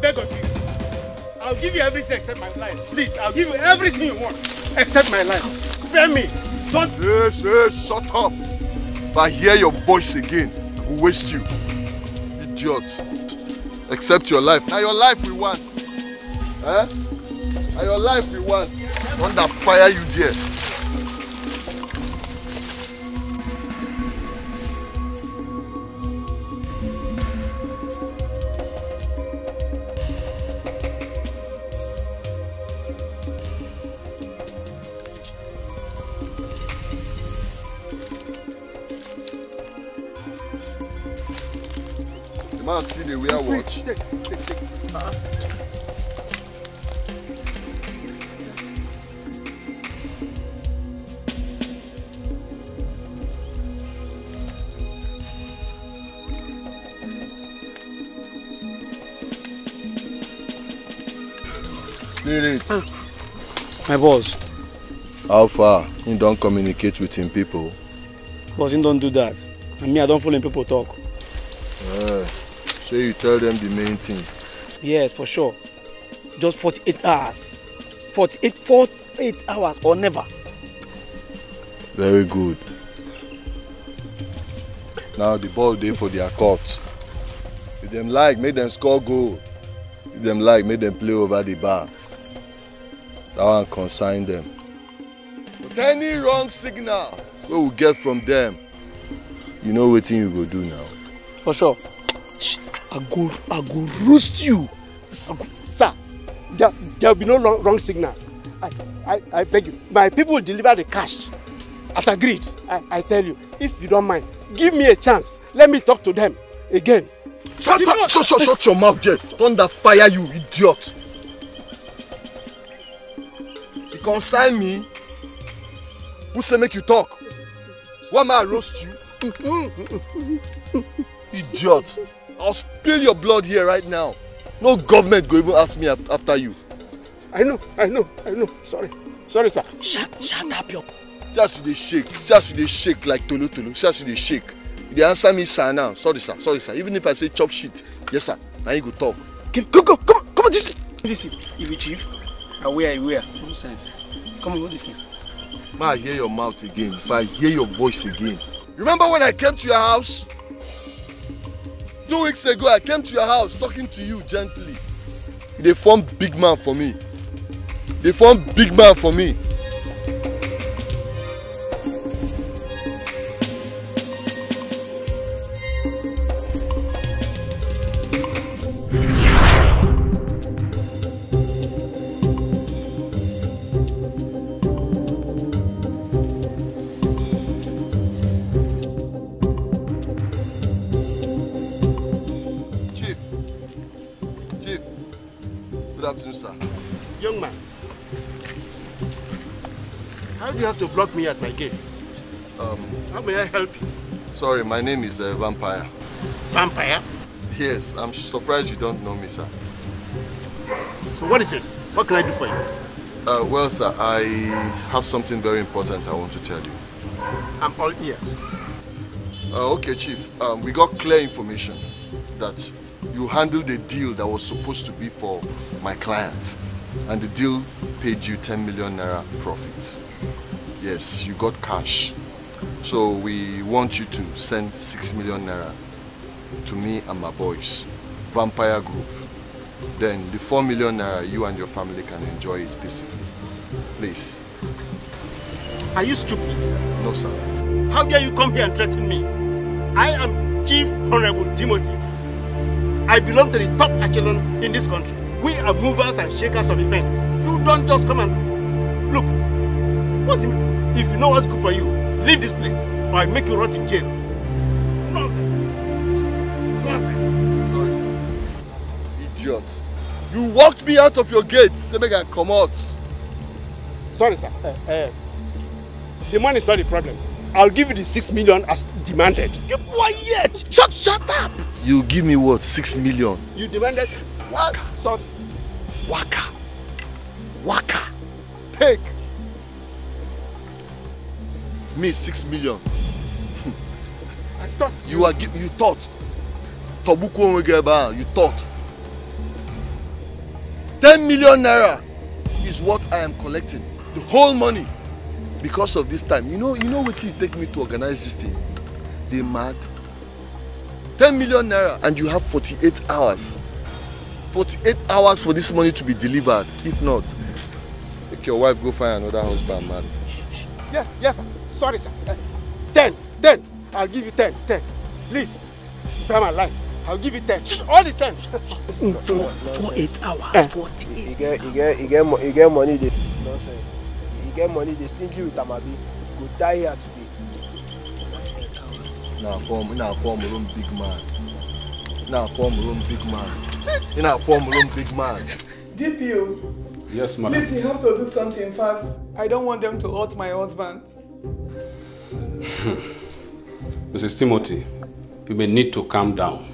beg of you. I'll give you everything except my life. Please, I'll give you everything you want except my life. Spare me. Don't. Yes, shut up. If I hear your voice again, I will waste you. Idiot. Accept your life. Now your life we want. Huh? Now your life we want. Don't that fire you there. They wear watch. Take. Spirit. My boss. How far? He don't communicate with him people. Boss, he don't do that. And me, I don't follow him people talk. So you tell them the main thing? Yes, for sure. Just 48 hours. 48 hours or never. Very good. Now the ball day for their court. If them like, make them score goal. If them like, make them play over the bar. That one consign them. But any wrong signal we will get from them, you know what thing you go do now. For sure. I go roast you. Sir, there will be no wrong signal. I beg you. My people will deliver the cash. As agreed, I tell you. If you don't mind, give me a chance. Let me talk to them again. Shut your mouth, Jeff. Don't that fire you, idiot. You consign me. Who say make you talk? Why am I roast you? Idiot. I'll spill your blood here right now. No government go even ask me after you. I know. Sorry, sir. Shut up, yo. Just they shake like tolo. Just they shake. They answer me, sir, now. Sorry, sir. Even if I say chop shit, yes, sir. Now you go talk. Come on, this is. This is Igwe Chief. Aware. No sense. Come on, this is. If I hear your mouth again, if I hear your voice again. Remember when I came to your house? 2 weeks ago, I came to your house talking to you gently. They formed big man for me. To block me at my gates. How may I help you? Sorry, my name is Vampire. Vampire? Yes, I'm surprised you don't know me, sir. So what is it? What can I do for you? Well, sir, I have something very important I want to tell you. I'm all ears. Okay, Chief. We got clear information that you handled a deal that was supposed to be for my client, and the deal paid you 10 million naira profits. Yes, you got cash. So we want you to send 6 million naira to me and my boys, Vampire Group. Then the 4 million naira, you and your family can enjoy it peacefully. Please. Are you stupid? No, sir. How dare you come here and threaten me? I am Chief Honorable Timothy. I belong to the top echelon in this country. We are movers and shakers of events. You don't just come and look. If you know what's good for you, leave this place or I make you rot in jail. Nonsense. Idiot. You walked me out of your gate. Say make I come out. Sorry, sir. The money is not the problem. I'll give you the 6 million as demanded. You quiet! Shut up! You give me what? 6 million? You demanded? What? Sorry. Waka. Take. Me 6 million. I thought you thought. 10 million naira is what I am collecting. The whole money. Because of this time. You know what it take me to organize this thing? They mad. 10 million naira and you have 48 hours. 48 hours for this money to be delivered. If not, make your wife go find another husband, man. Yeah, yes, sir. Sorry, sir. 10. I'll give you 10. Please, spare my life. I'll give you 10. All the 10. For 8 hours, 48. You get money. They nonsense. You get money. They stingy with Amabi. Go die here today. Now form your own big man. DPO. Yes, madam. Please, you have to do something fast. I don't want them to hurt my husband. Mrs. Timothy, you may need to calm down.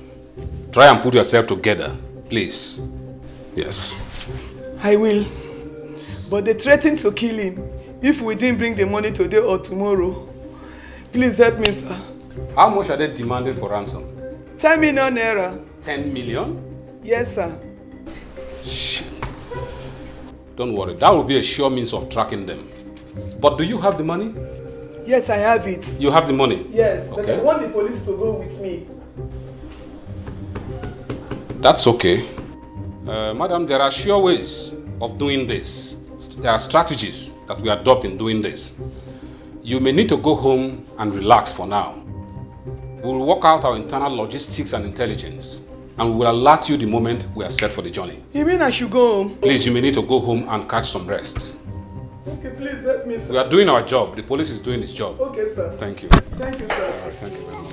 Try and put yourself together, please. Yes. I will. But they threatened to kill him if we didn't bring the money today or tomorrow. Please help me, sir. How much are they demanding for ransom? 10 million naira. 10 million? Yes, sir. Shit. Don't worry, that will be a sure means of tracking them. But do you have the money? Yes, I have it. You have the money? Yes, okay. But I want the police to go with me. That's okay. Madam, there are sure ways of doing this. There are strategies that we adopt in doing this. You may need to go home and relax for now. We will work out our internal logistics and intelligence, and we will alert you the moment we are set for the journey. You mean I should go home? Please, you may need to go home and catch some rest. Okay, please help me, sir. We are doing our job. The police is doing its job. Okay, sir. Thank you. Thank you, sir. All right, thank you very much.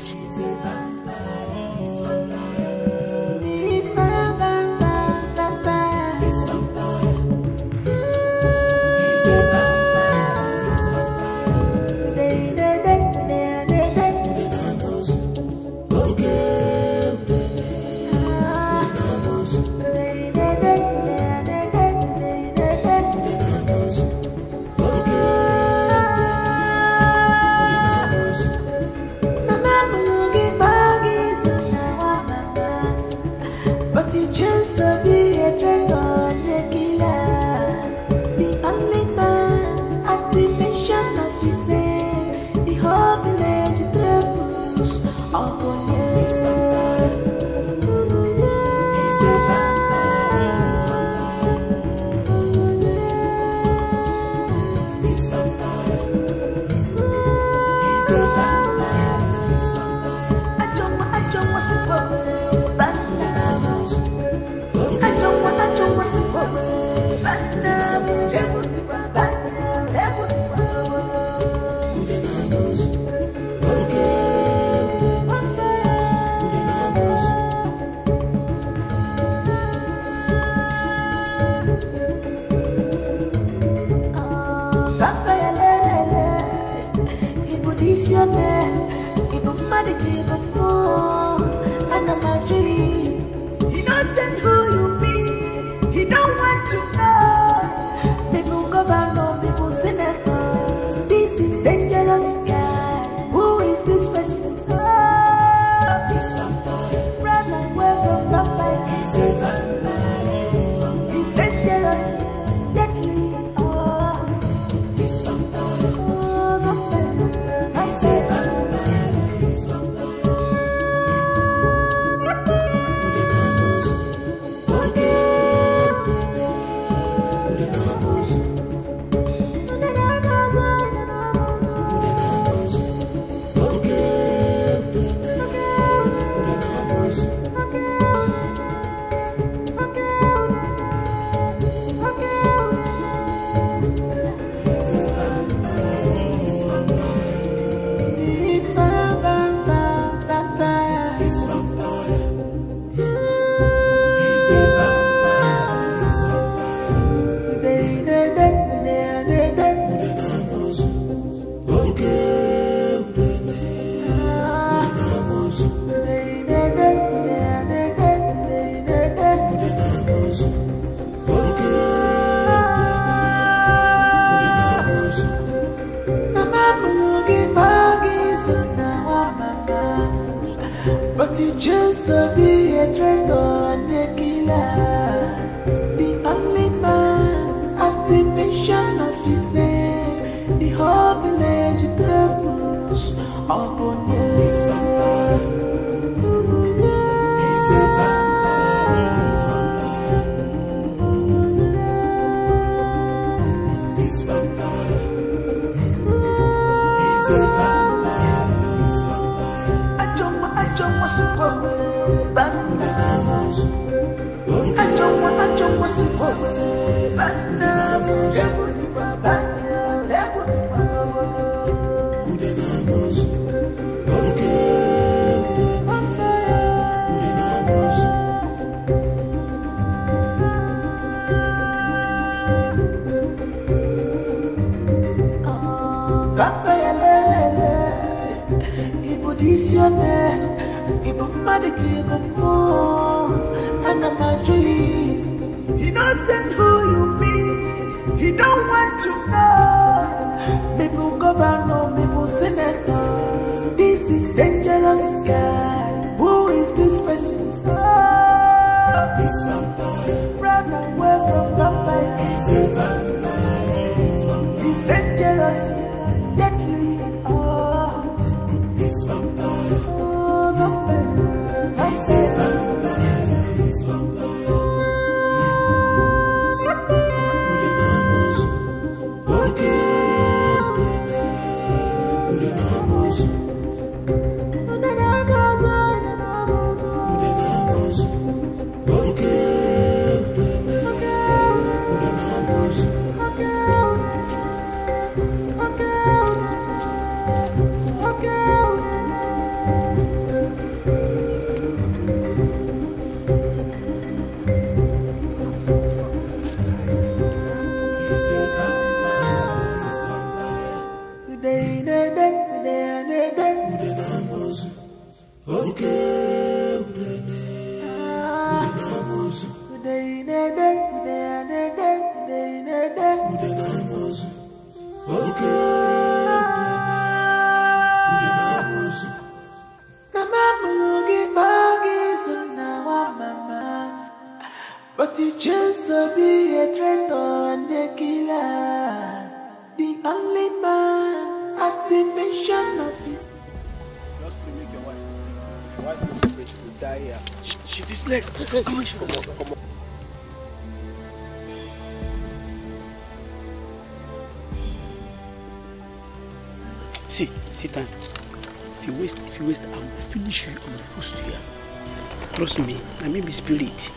Spirit.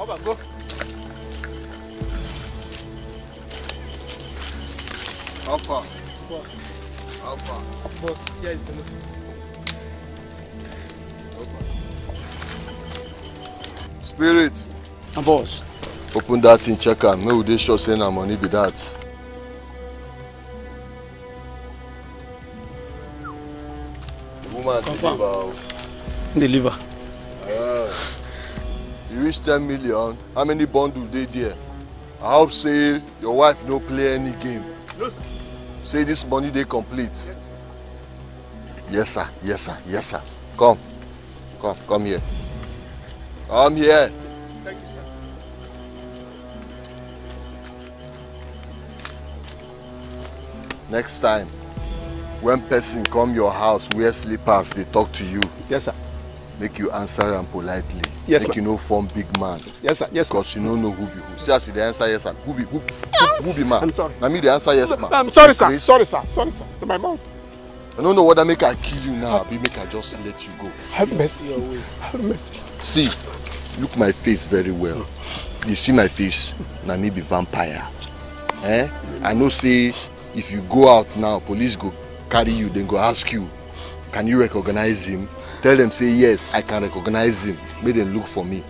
Over, go. Alpha. Boss. Alpha. Boss, here is the money. Spirit. A boss. Open that in checker. No, they sure send our money with that. The woman deliver. You reach 10 million, how many bundles they there? I hope say your wife no play any game. No, sir. Say this money they complete. Yes. Yes, sir. Yes, sir. Yes, sir. Come. Come. Come here. Come here. Thank you, sir. Next time, when person come your house, wear slippers, they talk to you. Yes, sir. Make you answer them politely. Yes, make you know form big man. Yes, sir. Yes, because you don't know who be who. See, I see the answer, yes, sir. Who be man? I'm sorry. I mean the answer, yes, man. I'm sorry, sir. Grace. Sorry, sir. Sorry, sir. To my mouth. I don't know what I make I kill you now. I make I just let you go. Have mercy. Have mercy. See, look my face very well. You see my face. Now me be vampire. Eh? I know. Say, if you go out now, police go carry you. Then go ask you, can you recognize him? Tell them, say, yes, I can recognize him. Make them look for me.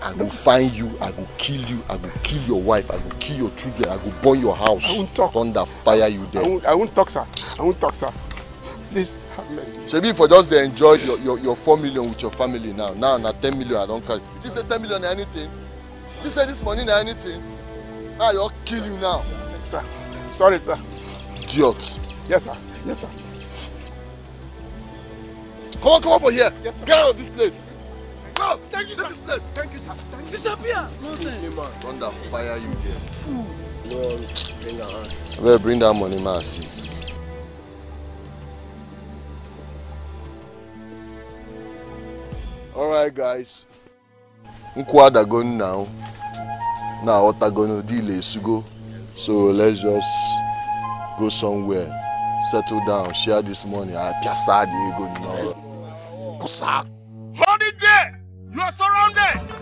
I will find you. I will kill you. I will kill your wife. I will kill your children. I will burn your house. I won't talk. Thunder fire you there. I won't talk, sir. I won't talk, sir. Please have mercy. Shebi, for just they enjoy your 4 million with your family now. Now, not 10 million, I don't cash. If you say 10 million or anything, if you say this money or anything, now I'll kill you now. Sir. Sorry, sir. Idiot. Yes, sir. Yes, sir. Come on for here. Yes, sir. Get out of this place. Go. Thank you, sir. This place. Thank you, sir. Thank you. Disappear. Nonsense. Run that fire you there. Fool. No, bring that money, man. Alright guys. Nkwada going now. Now what I gonna delay is to go. So let's just go somewhere. Settle down, share this money. I piasa the ego now. Kusa. Hold it there! You are surrounded!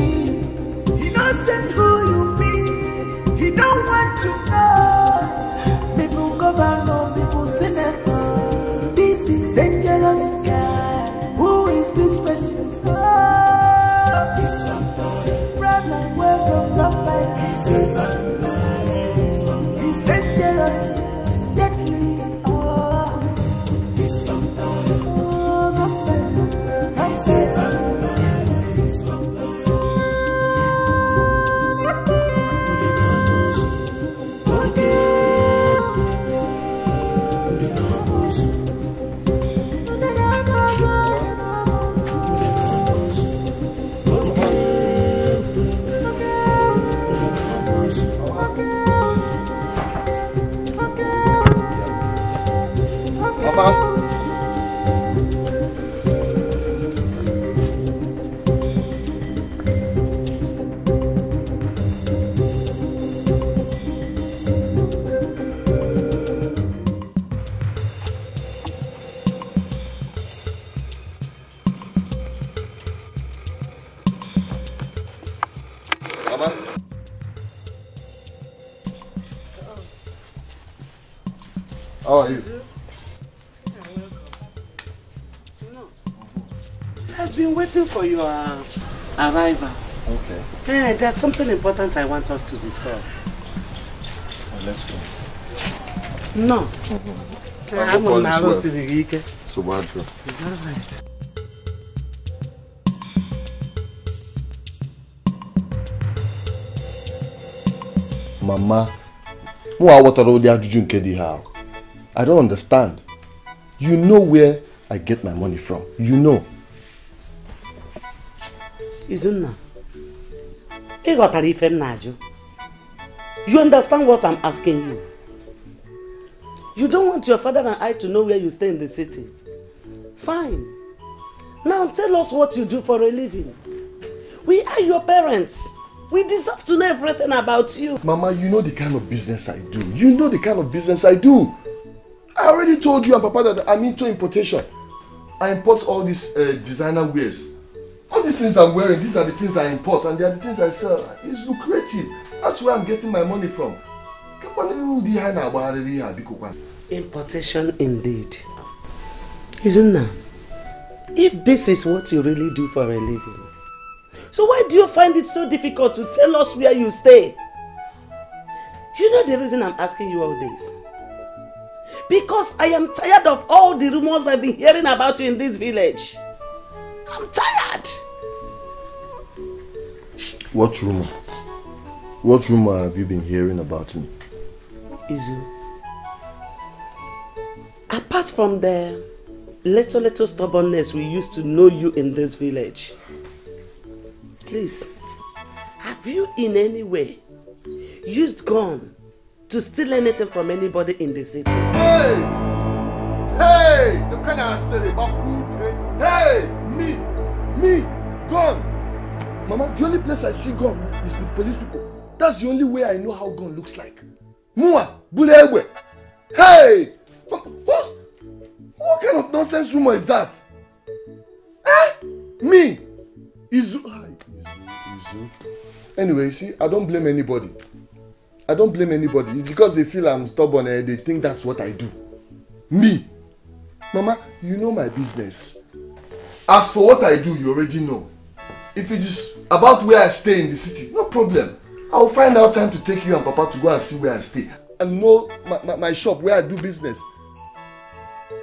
He doesn't who you be, he don't want to know. People govern, people senate. This is dangerous guy. Who is this person? Run away from Vampire. He's dangerous, deadly. How are you? I've been waiting for your arrival. Okay. Hey, there's something important I want us to discuss. Well, let's go. No. I'm on Arusike. So bad. Is that right? Mama, why water all the ajuju nke di how? I don't understand. You know where I get my money from. You know. Izuna, you understand what I'm asking you? You don't want your father and I to know where you stay in the city. Fine. Now tell us what you do for a living. We are your parents. We deserve to know everything about you. Mama, you know the kind of business I do. You know the kind of business I do. I already told you and Papa that I'm into importation. I import all these designer wares. All these things I'm wearing, these are the things I import and they are the things I sell. It's lucrative. That's where I'm getting my money from. Importation indeed. Isn't that? if this is what you really do for a living, so why do you find it so difficult to tell us where you stay? You know the reason I'm asking you all this? Because I am tired of all the rumors I've been hearing about you in this village. I'm tired. What rumor? What rumor have you been hearing about me? Izu, apart from the little stubbornness we used to know you in this village, please, have you in any way used gun to steal anything from anybody in the city? Hey! Hey! The kind of silly baboon. Hey! Me! Gun! Mama, the only place I see gun is with police people. That's the only way I know how gun looks like. Mua! Bulegwe! Hey! What kind of nonsense rumor is that? Eh? Me! Izu. Anyway, you see, I don't blame anybody. I don't blame anybody. It's because they feel I'm stubborn and they think that's what I do. Me! Mama, you know my business. As for what I do, you already know. If it is about where I stay in the city, no problem. I'll find out time to take you and Papa to go and see where I stay. And know my shop, where I do business.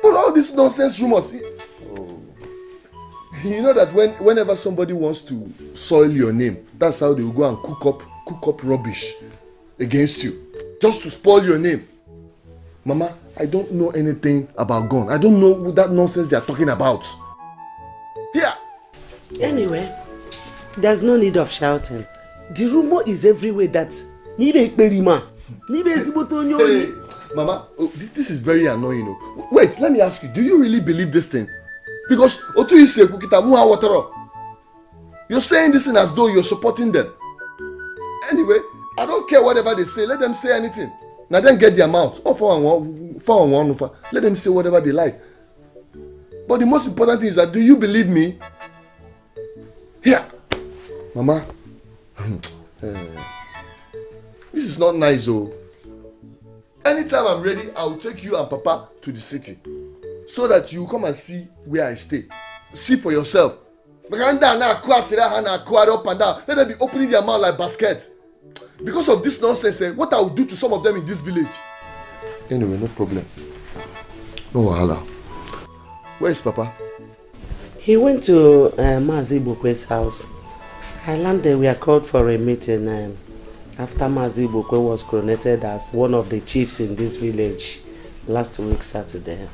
But all these nonsense rumors... Oh. You know that whenever somebody wants to soil your name, that's how they will go and cook up rubbish against you, just to spoil your name. Mama, I don't know anything about gun. I don't know what that nonsense they are talking about. Here! Anyway, there's no need of shouting. The rumor is everywhere that... Hey, Mama, oh, this is very annoying. Wait, let me ask you, do you really believe this thing? Because you're saying this thing as though you're supporting them. Anyway, I don't care whatever they say. Let them say anything. Now then get their mouth. Oh, for one. Let them say whatever they like. But the most important thing is that, do you believe me? Here. Mama. This is not nice though. Anytime I'm ready, I'll take you and Papa to the city. So that you come and see where I stay. See for yourself. Let them be opening their mouth like baskets. Because of this nonsense, what I will do to some of them in this village. Anyway, no problem. No wahala. Where is Papa? He went to Mazi Bukwe's house. I landed, we are called for a meeting after Mazi Bukwe was coronated as one of the chiefs in this village last week, Saturday.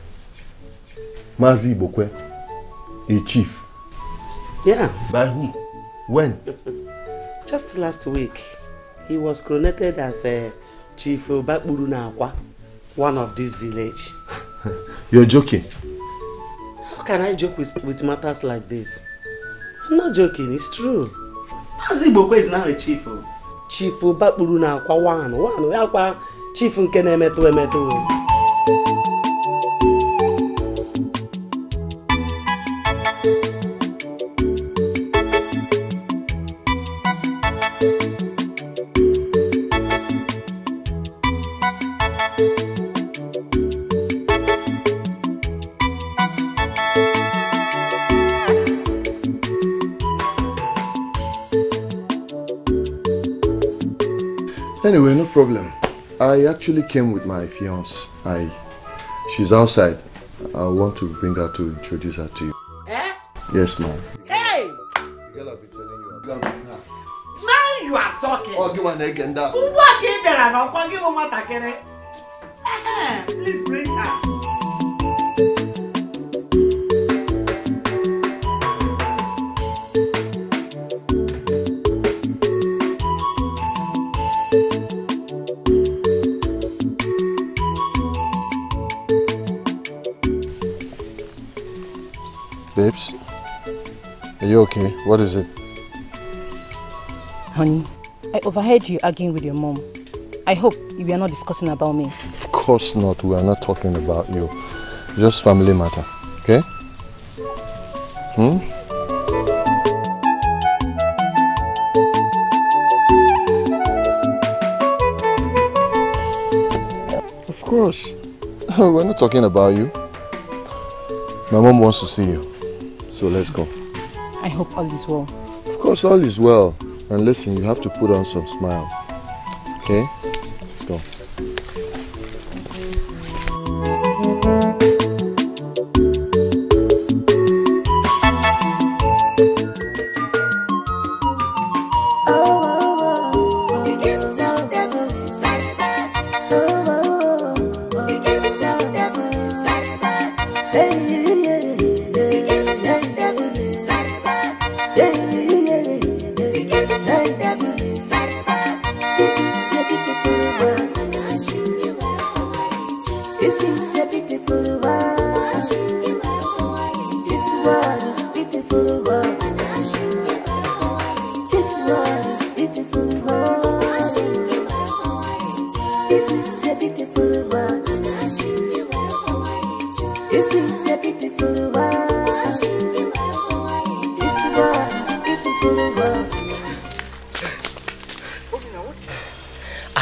Mazi Bukwe? A chief? Yeah. By who? When? Just last week. He was coronated as a Chief Bakburunakwa, one of this village. You're joking. How can I joke with matters like this? I'm not joking, it's true. Mazi Bokwe is now a chief. Chief Bakburunakwa, one. Chief Nkenemetu. Anyway, no problem. I actually came with my fiancée. She's outside. I want to bring her to introduce her to you. Eh? Yes, ma'am. Hey! The girl I'll be telling you about. Now you are talking. Oh, give one egg and that. Please bring her. Babes, are you okay? What is it? Honey, I overheard you arguing with your mom. I hope you are not discussing about me. Of course not. We are not talking about you. Just family matter, okay? Hmm? Of course. We're not talking about you. My mom wants to see you. So let's go. I hope all is well. Of course, all is well. And listen, you have to put on some smile. Okay? Let's go.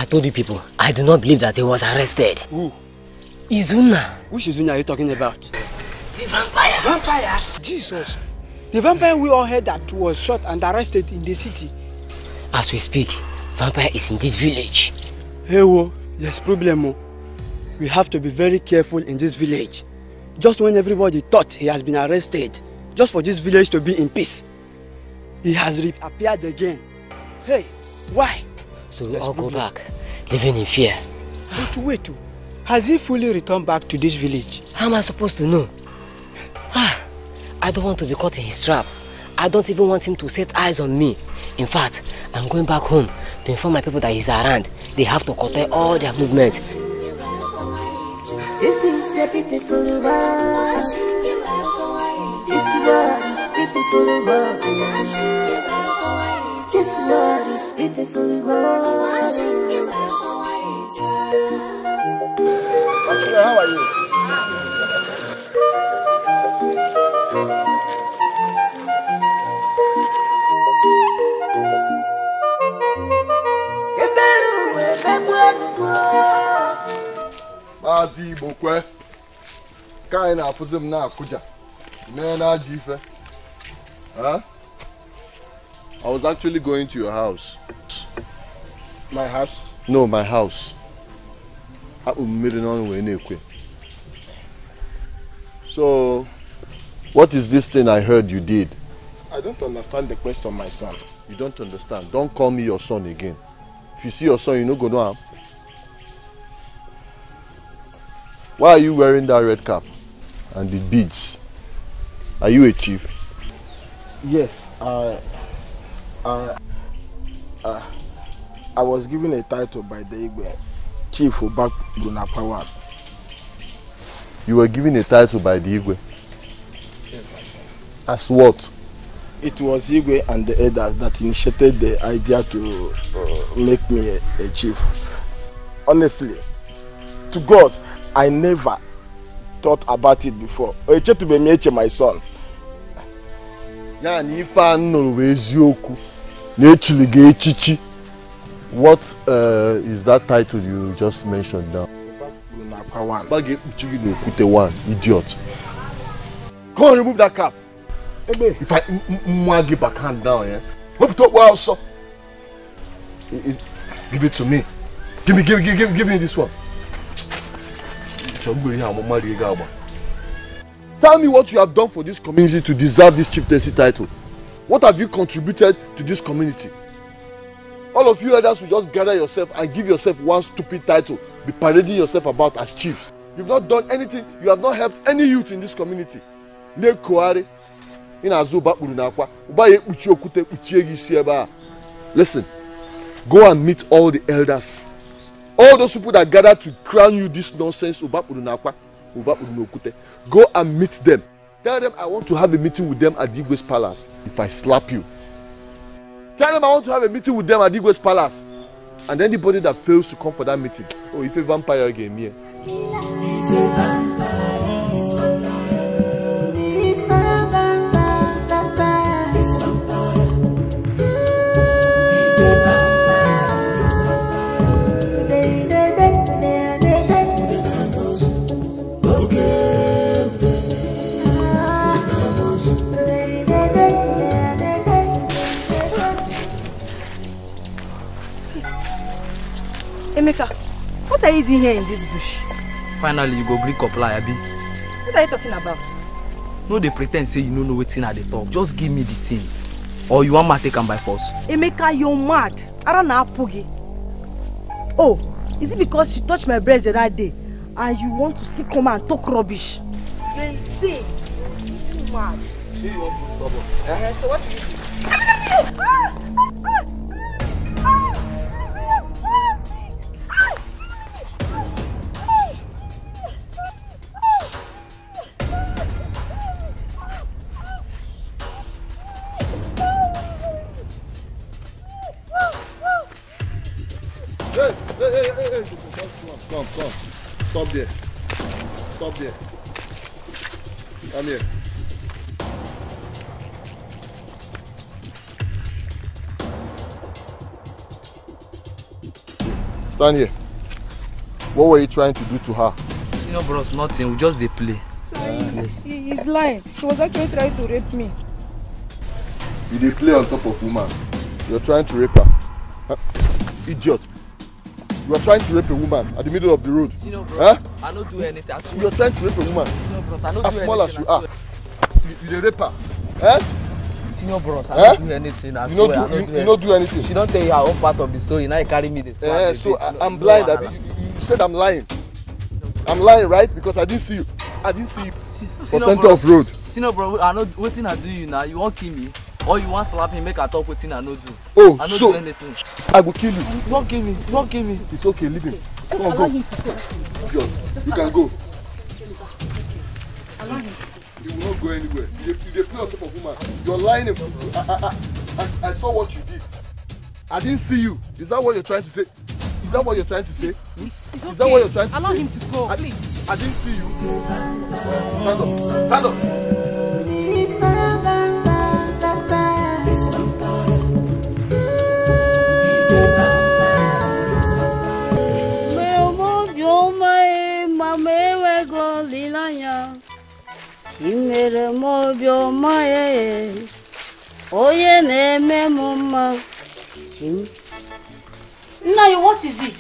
Told you people, I do not believe that he was arrested. Who? Izuna. Which Izuna are you talking about? The vampire. Vampire? Jesus. The vampire we all heard that was shot and arrested in the city. As we speak, vampire is in this village. Hey, wo, there's problem. We have to be very careful in this village. Just when everybody thought he has been arrested, just for this village to be in peace, he has reappeared again. Hey, why? So we all go back, living in fear. But wait, has he fully returned back to this village? How am I supposed to know? I don't want to be caught in his trap. I don't even want him to set eyes on me. In fact, I'm going back home to inform my people that he's around. They have to curtail all their movements. This is a beautiful world. This world is beautiful world. This world is beautiful world. How are you? Mazi Bokwe, Kaina Fuzim na Kuja, Nena Jife. Huh? I was actually going to your house. My house? No, my house. So, what is this thing I heard you did? I don't understand the question, my son. You don't understand. Don't call me your son again. If you see your son, you no go know him. Why are you wearing that red cap and the beads? Are you a chief? Yes. I was given a title by the Igwe. Chief for back Bruna Power. You were given a title by the Igwe? Yes, my son. As what? It was Igwe and the elders that initiated the idea to make me a chief. Honestly, to God, I never thought about it before. Eche to be me, eche, my son. Yani ifa nnuru ezioku na echilige echichi. What is that title you just mentioned now? Idiot. Go and remove that cap. If I give back hand down, yeah? Give it to me. Give me this one. Tell me what you have done for this community to deserve this chieftaincy title. What have you contributed to this community? All of you others will just gather yourself and give yourself one stupid title, be parading yourself about as chiefs. You've not done anything, you have not helped any youth in this community. Listen, go and meet all the elders. All those people that gathered to crown you this nonsense, go and meet them. Tell them I want to have a meeting with them at the Igwe's Palace. If I slap you, tell them I want to have a meeting with them at Igwe's Palace. And anybody that fails to come for that meeting, oh, if a vampire again, yeah. Emeka, what are you doing here in this bush? Finally, you go gree comply, Abi. What are you talking about? No, they pretend say you don't know what at the talk. Just give me the thing. Or you want me to take them by force. Emeka, you're mad. I don't know Pugi. Oh, is it because you touched my breast the other day and you want to still come and talk rubbish? You're insane. You're mad. See, you want to be stubborn. Yeah, so what do you do? Come. Stop there. Come here. Stand here. What were you trying to do to her? Senior bros, nothing. We just they play. He's lying. She was actually trying to rape me. You dey play on top of woman. You're trying to rape her. Huh? Idiot. You are trying to rape a woman at the middle of the road. Sino, bro, huh? I don't do anything. You are trying to rape a woman. Sino, bro, I don't as do small anything, as you are. You're the raper. Eh? Senior bros, I don't do anything. I swear, you don't do anything. She don't tell you her own part of the story. Now you carry me the same. So I'm blind. You said I'm lying. I'm lying, right? Because I didn't see you. I didn't see you. For center of road. Senior bro, I know what thing I do you now. You won't kill me. Or you want to slap me, make a talk with him and not do. Oh, I don't so do anything. I will kill you. Don't kill me. Don't kill me. It's okay, leave him. Come on, go. You can go. You will not go anywhere. They play on top of woman. You're lying. I saw what you did. I didn't see you. Is that what you're trying to say? Is that what you're trying to say? Is that what you're trying to say? Allow him to go, please. I didn't see you. Stand up. Stand up. Imere mo bioma e, oye ne me mama. Nai, what is it?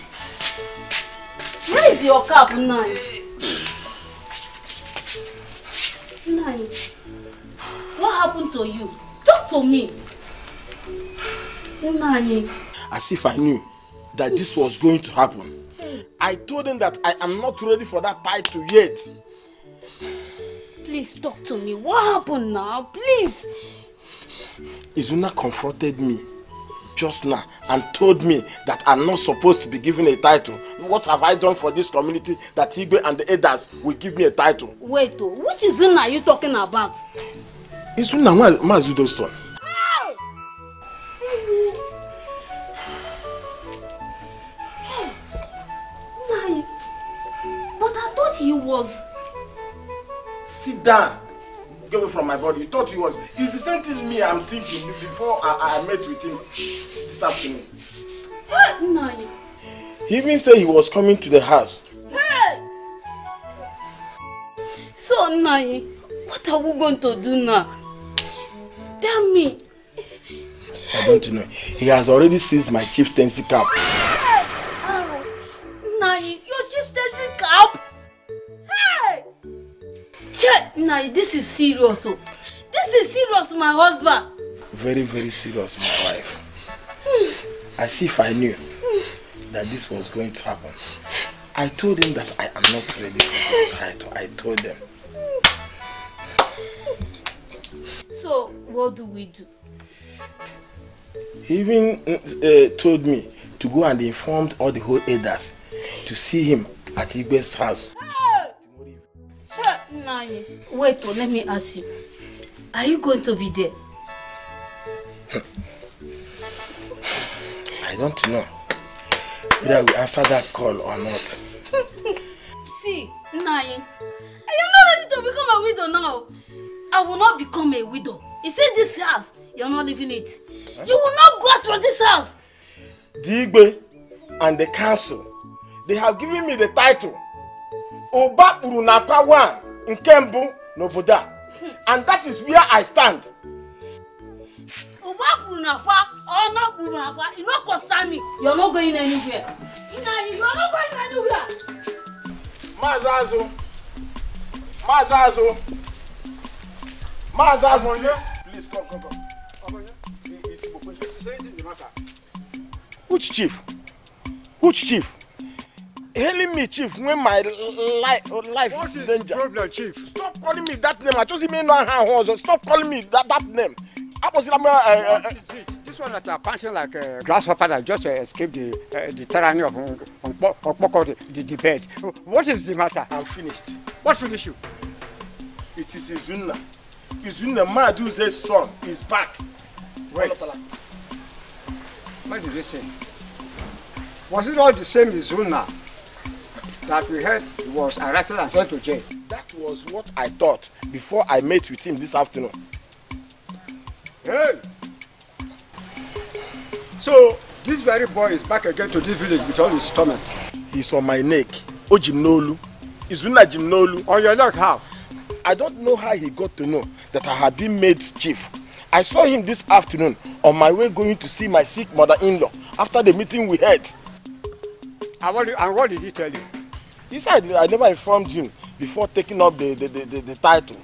Where is your cap, Nai? Nai, what happened to you? Talk to me. Nai. As if I knew that this was going to happen. I told him that I am not ready for that title yet. Please talk to me. What happened now? Please. Izuna confronted me just now and told me that I'm not supposed to be given a title. What have I done for this community that Igwe and the elders will give me a title? Wait, which Izuna are you talking about? Izuna Mazudo's son. But I thought he was. Sit down. Get away from my body. You thought he was. It's the same thing me I'm thinking before I met with him this afternoon. What? No. He even said he was coming to the house. Hey! So, Nai, what are we going to do now? Tell me. I don't know. He has already seized my chieftaincy cap. Hey! Oh, Nai, your chieftaincy cap? Nai, this is serious. Oh. This is serious, my husband. Very, very serious, my wife. As if I knew that this was going to happen. I told him that I am not ready for this title. I told them. So, what do we do? He even told me to go and inform all the whole elders to see him at Igwe's house. Wait, let me ask you. Are you going to be there? I don't know whether we answer that call or not. See, Nai, I am not ready to become a widow now. I will not become a widow. You said this house, you are not leaving it. Huh? You will not go out from this house. The Igwe and the council, they have given me the title Oba Urunapa One. In Kembu, Noboda. And that is where I stand. You're not going anywhere. you are not going anywhere. Mazazu, please come. Which chief? Which chief? Hailing me chief when my life is in danger. What is the problem, chief? Stop calling me that name. I just even know how it was. Stop calling me that name. What is it? This one that are punching like a grasshopper that just escaped the tyranny of the debate. What is the matter? I'm finished. What finished you? It is Izunna. Izunna Madu's son is back. Wait. What did they say? Was it not the same Izunna that we heard he was arrested and sent to jail? That was what I thought before I met with him this afternoon. Hey! So, this very boy is back again to this village with all his torment. He's on my neck. Oh, Jimnolu. Izunna Jimnolu. On your neck, how? I don't know how he got to know that I had been made chief. I saw him this afternoon on my way going to see my sick mother-in-law after the meeting we had. And what did he tell you? He said, I never informed him before taking up the title.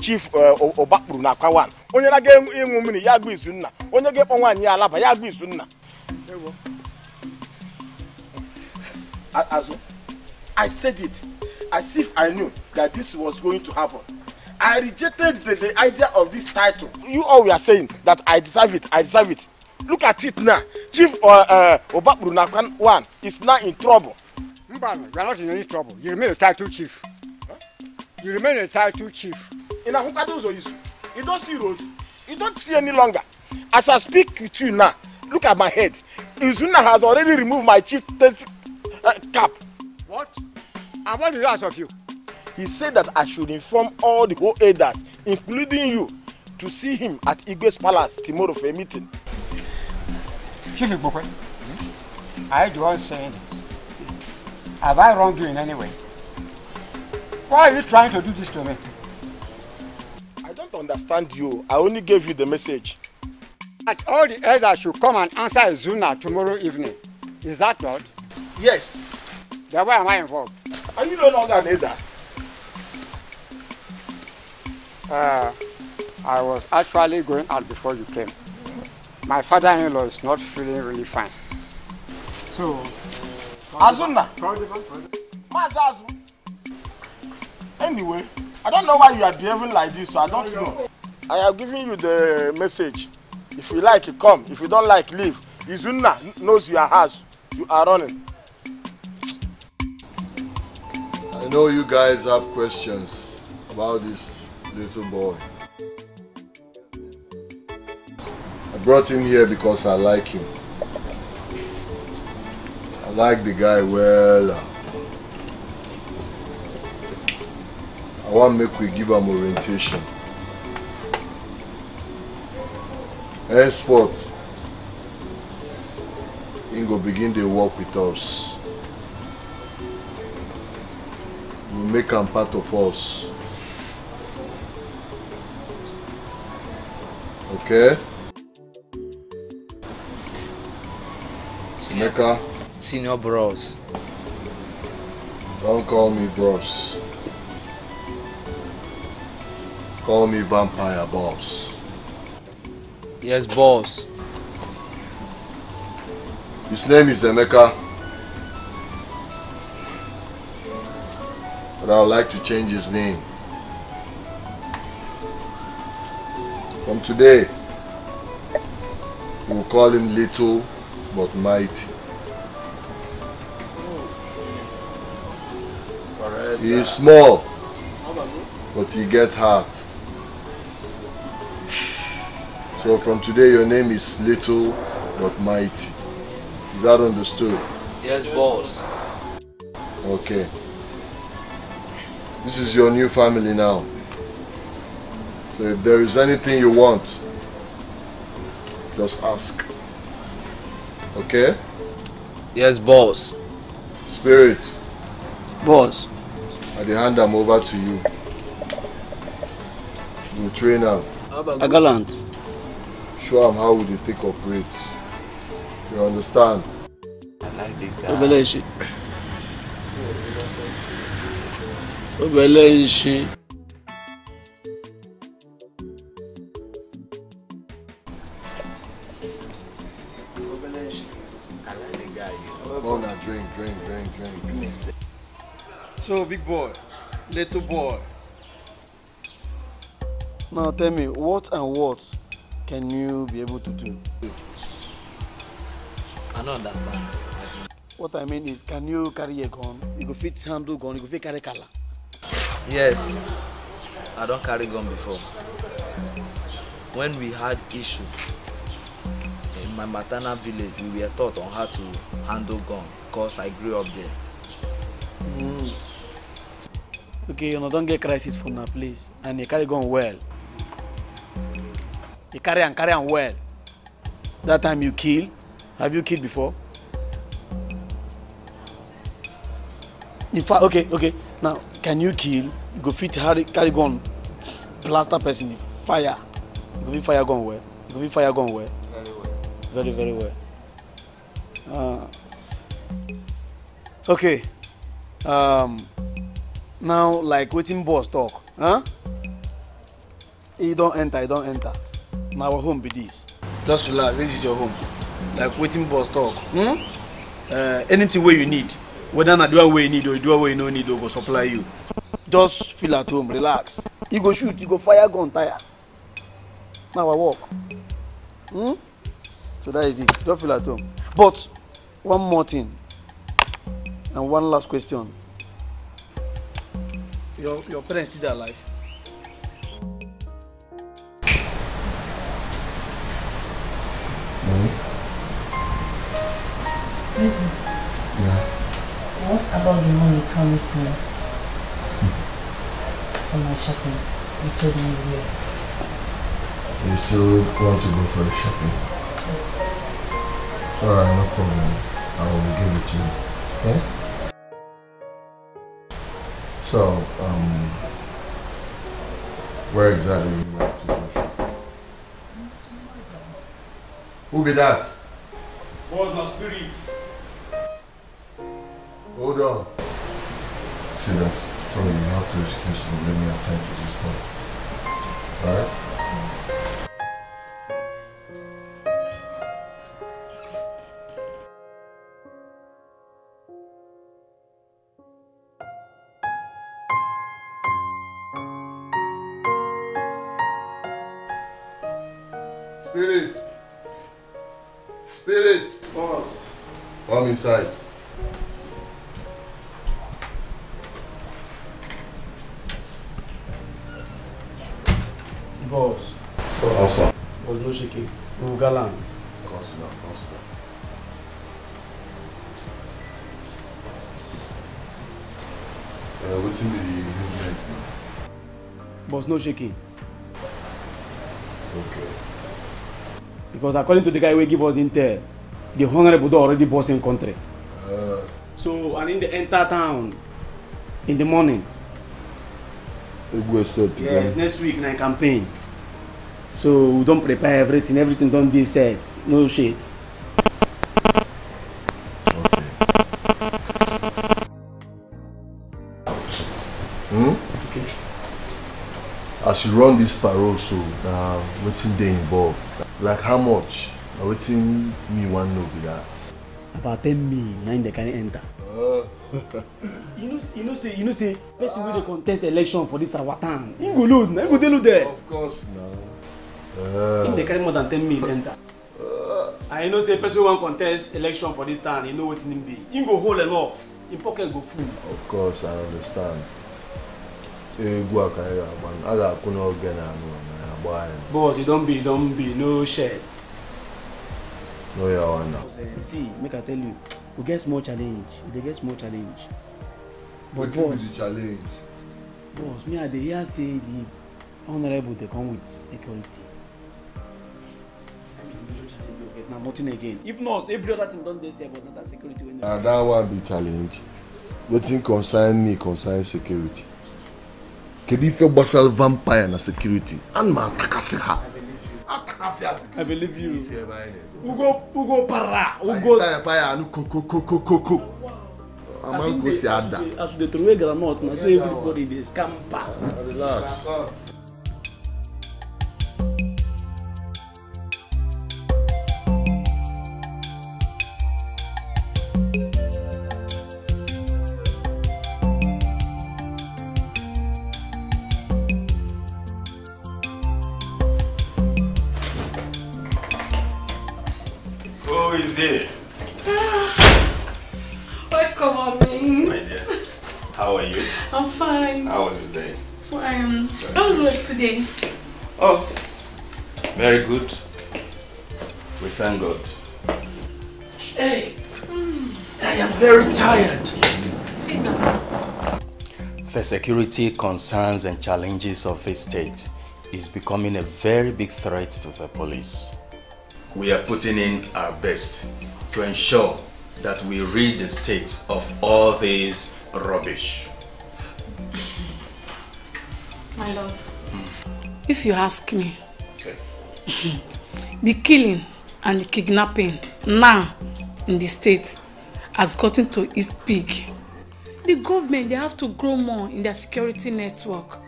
Chief Obakuru Nakawan. Onye na game woman Yagu Izunna. Onye game on one Yalaba Yagu Izunna. As I said it, as if I knew that this was going to happen. I rejected the idea of this title. You all were saying that I deserve it. I deserve it. Look at it now. Chief Obakuru Nakawan is now in trouble. Mbano, you are not in any trouble. You remain a title chief. Huh? You remain a title chief. In Ahukadozo issue, you don't see road, you don't see any longer. As I speak with you now, look at my head. Izunna has already removed my chieftain's cap. What? And what did he ask of you? He said that I should inform all the whole elders, including you, to see him at Igwe's palace tomorrow for a meeting. Chief Igwe, I do not say this. Have I wronged you in any way? Why are you trying to do this to me? I don't understand you. I only gave you the message. That all the elders should come and answer Izunna tomorrow evening. Is that not? Yes. Then why am I involved? Are you no longer an elder? I was actually going out before you came. My father-in-law is not feeling really fine. So... Azunna! Mazazu! Anyway, I don't know why you are behaving like this, so I don't know. I have given you the message. If you like, come. If you don't like, leave. Izunna knows your house. You are running. I know you guys have questions about this little boy. I brought him here because I like him. I like the guy well. I want to make we give him orientation. Henceforth, he go begin the work with us. We'll make him part of us. Okay? Seneka? Senior bros. Don't call me bros. Call me Vampire, boss. Yes, boss. His name is Emeka. But I would like to change his name. From today, we'll call him Little but Mighty. He is small, but he gets hurt. So from today, your name is Little but Mighty. Is that understood? Yes, boss. Okay. This is your new family now. So if there is anything you want, just ask. Okay? Yes, boss. Spirit. Boss. I hand them over to you. We'll train them. A gallant. Show them how would you pick up rates. You understand? Obeleshi. Drink. So, big boy, little boy. Now tell me, what and what can you be able to do? I don't understand. What I mean is, can you carry a gun? You go fit handle gun, you go fit carry color. Yes, I don't carry gun before. When we had issue in my maternal village, we were taught on how to handle gun. Because I grew up there. Mm. Okay, you know, don't get crisis from now, please. And you carry gun well. You carry on well. That time you kill. Have you killed before? In fact, okay. Now, can you kill? You go fit carry gun, plaster person, fire. You go fit fire gun well. You go fit fire gun well. Very well. Very, very well. Okay, now like waiting boss talk, huh? You don't enter. Now our home be this. Just relax, this is your home. Like waiting boss talk, hmm? Anything where you need, whether not do away you need or do away you no need, or go supply you. Just feel at home, relax. You go shoot, you go fire gun tire. Now I walk, hmm? So that is it, don't feel at home. But one more thing. And one last question. Your parents still alive? Yeah. What about the money you promised me? For my shopping. You told me where. You still want to go for the shopping? Sorry, right, no problem. I will give it to you. Okay? So, where exactly would you like to go shopping? Who be that? What's my spirit? Hold on. See that? Sorry, you have to excuse me. Let me attend to this one. Alright? Inside. Boss. So awesome. Was no shaky. No gallant. Of course not. What's in the movements now? Boss, no shaky. Okay. Because according to the guy we give us intel, the Honorable Buddha already boss in country. So, and in the entire town, in the morning. Igwe said to yes, them. Next week, night campaign. So, we don't prepare everything don't be set. No shit. Okay. Okay. I should run this parole, so what's in the involved? Like, how much? I waiting me one no be that. About 10 million, now they can enter. You know say. Let's see where they contest election for this our town. You go there. Of course now. If they carry more than 10 million enter. I know say person one contest election for this town. You know what it be. You go whole enough. Your pocket go full. Of course I understand. Boss, you don't be no shit. No, you are now. See, make I tell you, we get small challenge. They get small challenge. But what is the challenge? Boss, me at the year say the honorable they come with security. I mean, no challenge you get now, nothing again. If not, every other thing done they say about that security. That one be challenge. Nothing concern me concern security. Can you feel Basel vampire and security? And man, I believe you. I believe you. Ugo para. Ugo. As they throw granite, now say everybody dey scam back. Relax. Welcome on me. My dear. How are you? I'm fine. How was your day? Fine. How was work today? Oh, very good. We thank God. Hey, I am very tired. Sit down. The security concerns and challenges of this state is becoming a very big threat to the police. We are putting in our best to ensure that we rid the state of all this rubbish. My love, if you ask me, okay. The killing and the kidnapping now in the state has gotten to its peak. The government, they have to grow more in their security network,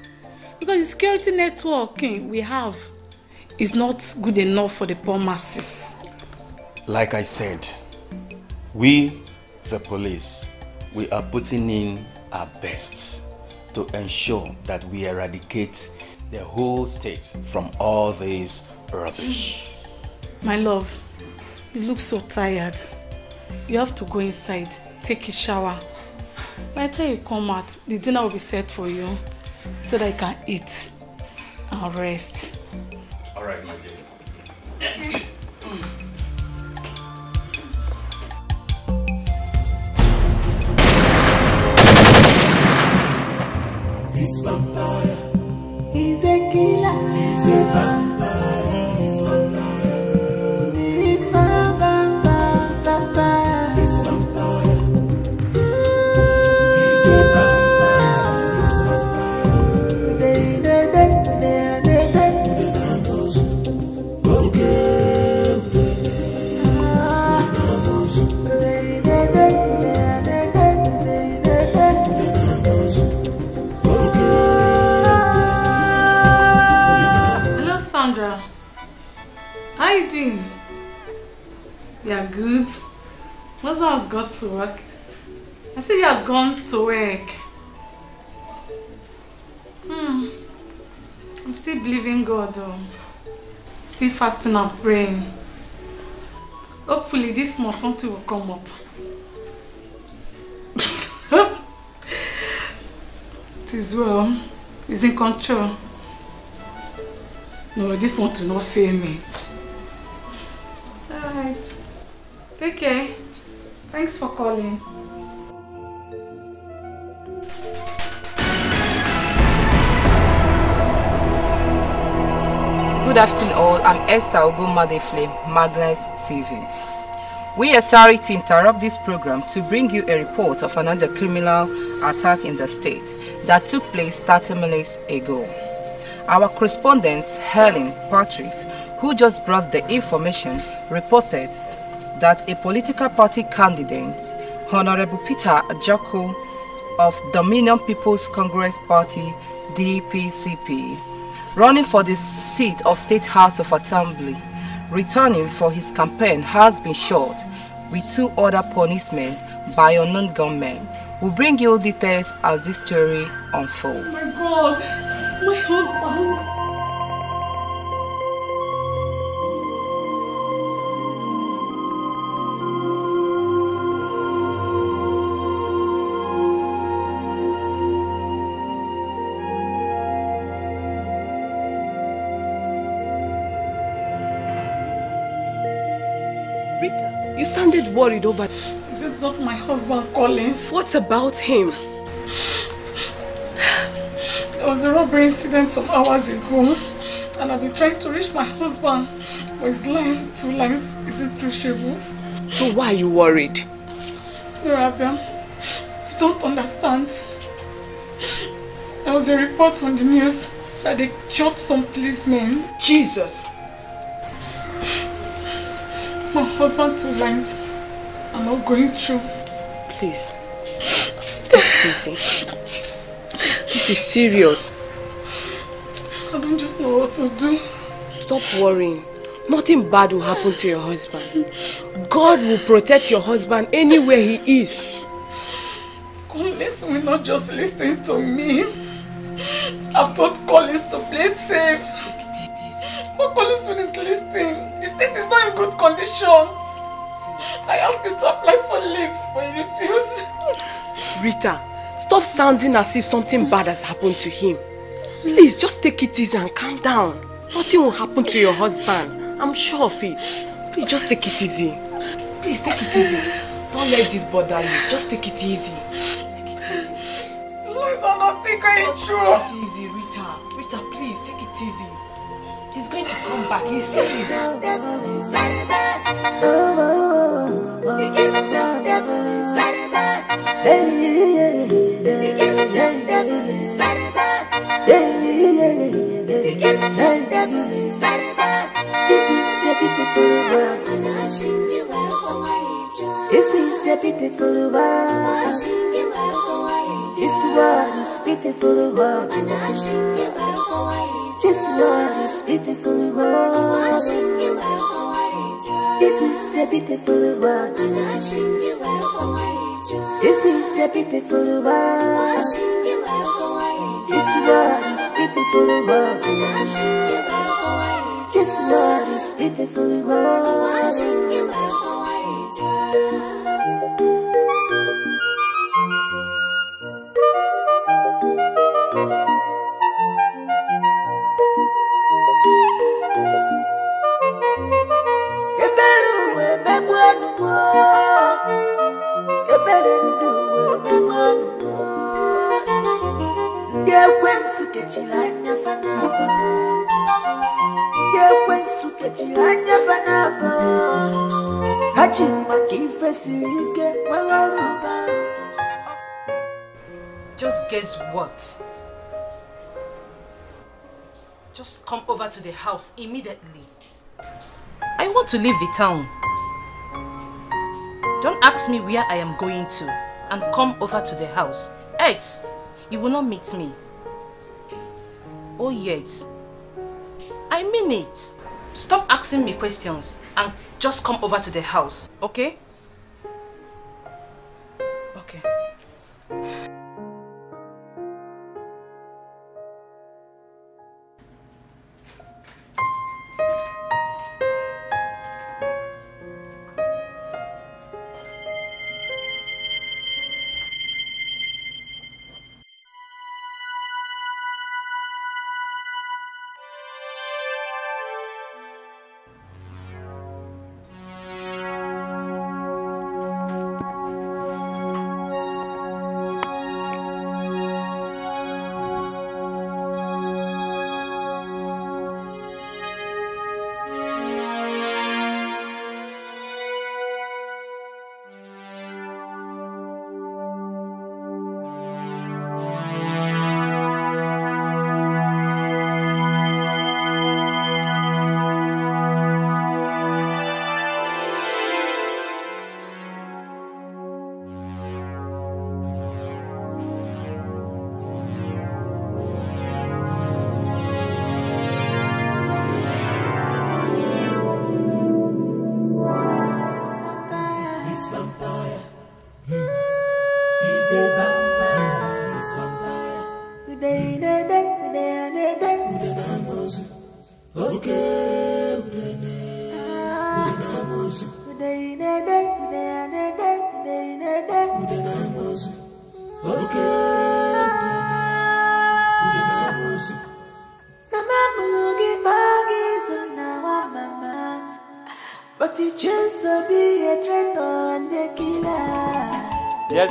because the security network we have is not good enough for the poor masses. Like I said, we, the police, we are putting in our best to ensure that we eradicate the whole state from all this rubbish. My love, you look so tired. You have to go inside, take a shower. By the time you come out, the dinner will be set for you so that you can eat and rest. All right, my dear. This vampire is a killer. He's a vampire. He's a vampire. He's a vampire. He's a vampire. He's a They are good. Mother has got to work. I said he has gone to work. I'm still believing God though. Still fasting and praying. Hopefully this month something will come up. It is well. It's in control. No, this month will not fail me. Take care. Thanks for calling. Good afternoon all, I'm Esther Ogumade, Magnet TV. We are sorry to interrupt this program to bring you a report of another criminal attack in the state that took place 30 minutes ago. Our correspondent, Helen Patrick, who just brought the information, reported that a political party candidate, Honorable Peter Joko of Dominion People's Congress Party, DPCP, running for the seat of State House of Assembly, returning for his campaign, has been shot with two other policemen by unknown gunmen. We'll bring you details as this story unfolds. Oh my God, my husband. Worried over. Is it not my husband Collins? What about him? There was a robbery incident some hours ago, and I've been trying to reach my husband, but his line, two lines, isn't reachable. So why are you worried? Rabia, you don't understand. There was a report on the news that they shot some policemen. Jesus! My husband too lines are not going through. Please, take it easy. This is serious. I don't just know what to do. Stop worrying. Nothing bad will happen to your husband. God will protect your husband anywhere he is. Collins will not just listen to me. I've told Collins to play safe. But Collins wouldn't listen. The state is not in good condition. I asked him to apply for leave, but he refused. Rita, stop sounding as if something bad has happened to him. Please, just take it easy and calm down. Nothing will happen to your husband. I'm sure of it. Please, just take it easy. Please, take it easy. Don't let this bother you. Just take it easy. Take it easy. Please, I'm not still going through. Take it easy, Rita. Rita, please, take it easy. He's going to come back. He's safe. The devil is very bad. The devil is very bad. The devil is very bad. Just guess what? Just come over to the house immediately. I want to leave the town. Don't ask me where I am going to, and come over to the house. X, you will not meet me. Oh yes, I mean it. Stop asking me questions and just come over to the house, okay?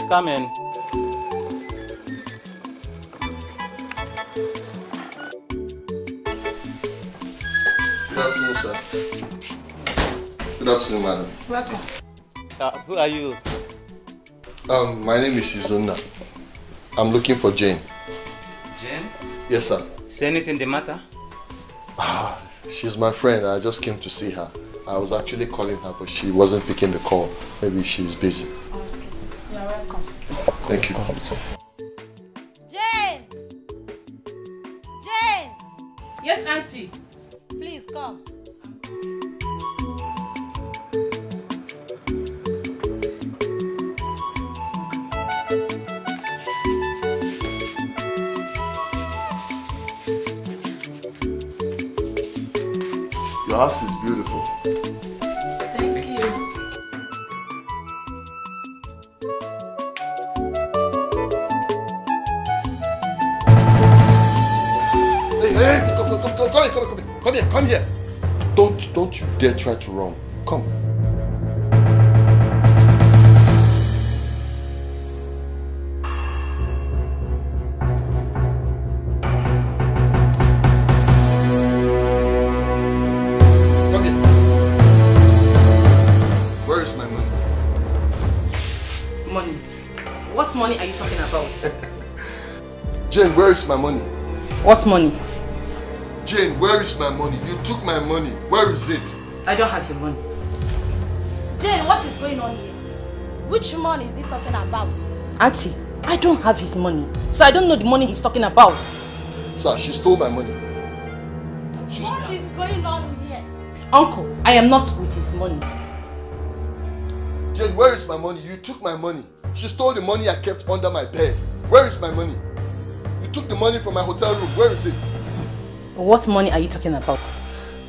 Come in. Good afternoon, sir. Good afternoon, madam. Welcome. Who are you? My name is Izuna. I'm looking for Jane. Jane? Yes, sir. Is anything the matter? She's my friend. I just came to see her. I was actually calling her, but she wasn't picking the call. Maybe she's busy. Okay. You're welcome. Thank you. Jane! Jane! Yes, Auntie. Please come. Your house is beautiful. Thank you. Hey, hey, come here. Don't you dare try to run. Come. Jane, where is my money? What money? Jane, where is my money? You took my money. Where is it? I don't have your money. Jane, what is going on here? Which money is he talking about? Auntie, I don't have his money. So I don't know the money he's talking about. Sir, she stole my money. What is going on here? Uncle, I am not with his money. Jane, where is my money? You took my money. She stole the money I kept under my bed. Where is my money? Took the money from my hotel room. Where is it? What money are you talking about?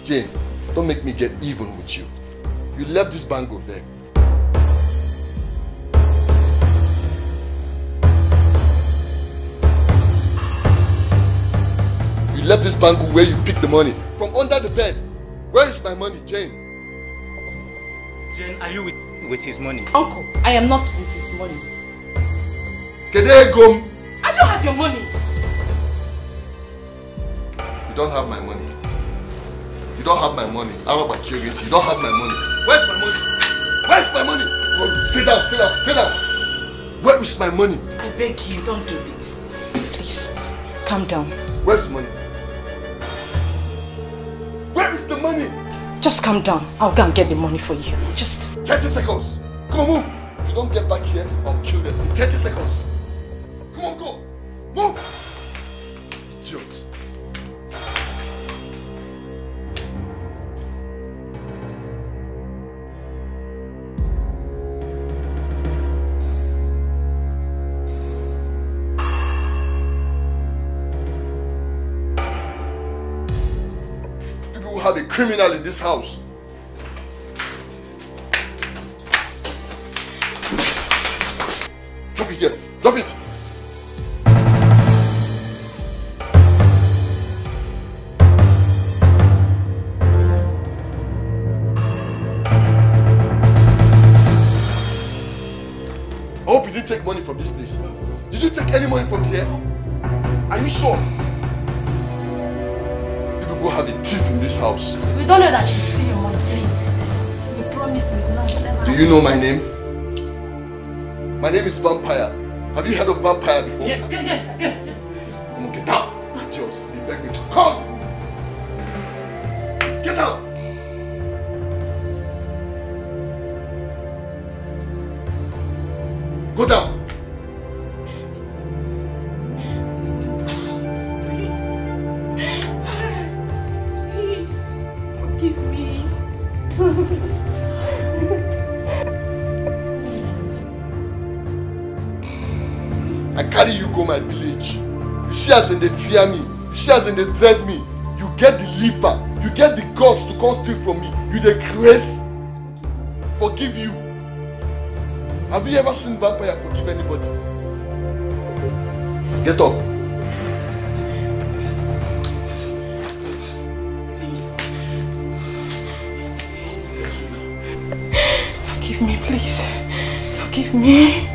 Jane, don't make me get even with you. You left this bangle there. You left this bangle where you picked the money. From under the bed. Where is my money, Jane? Jane, are you with his money? Uncle, I am not with his money. Kedegum! I don't have your money. You don't have my money. You don't have my money. I'm about charity. You don't have my money. Where's my money? Where's my money? Oh, sit down. Where is my money? I beg you, don't do this. Please, calm down. Where's the money? Where is the money? Just calm down. I'll go and get the money for you. Just... 30 seconds. Come on, move. If you don't get back here, I'll kill them. 30 seconds. Come on, go. Move. Idiot. You have a criminal in this house. Drop it here. Drop it. Take money from this place. Did you take any money from here? Are you sure? You people have a thief in this house. We don't know that she stole your money, please. You promised me not to. Do you know my name? My name is Vampire. Have you heard of Vampire before? Yes. Come on, get down. Idiot. You beg me to come. Get down. Go down. Please, forgive me. I carry you go my village. You see as in they fear me. You see as in they dread me. You get the liver. You get the guts to come steal from me. You the grace. Forgive you. Have you ever seen Vampire forgive anybody? Get up. Please. Forgive me, please. Forgive me.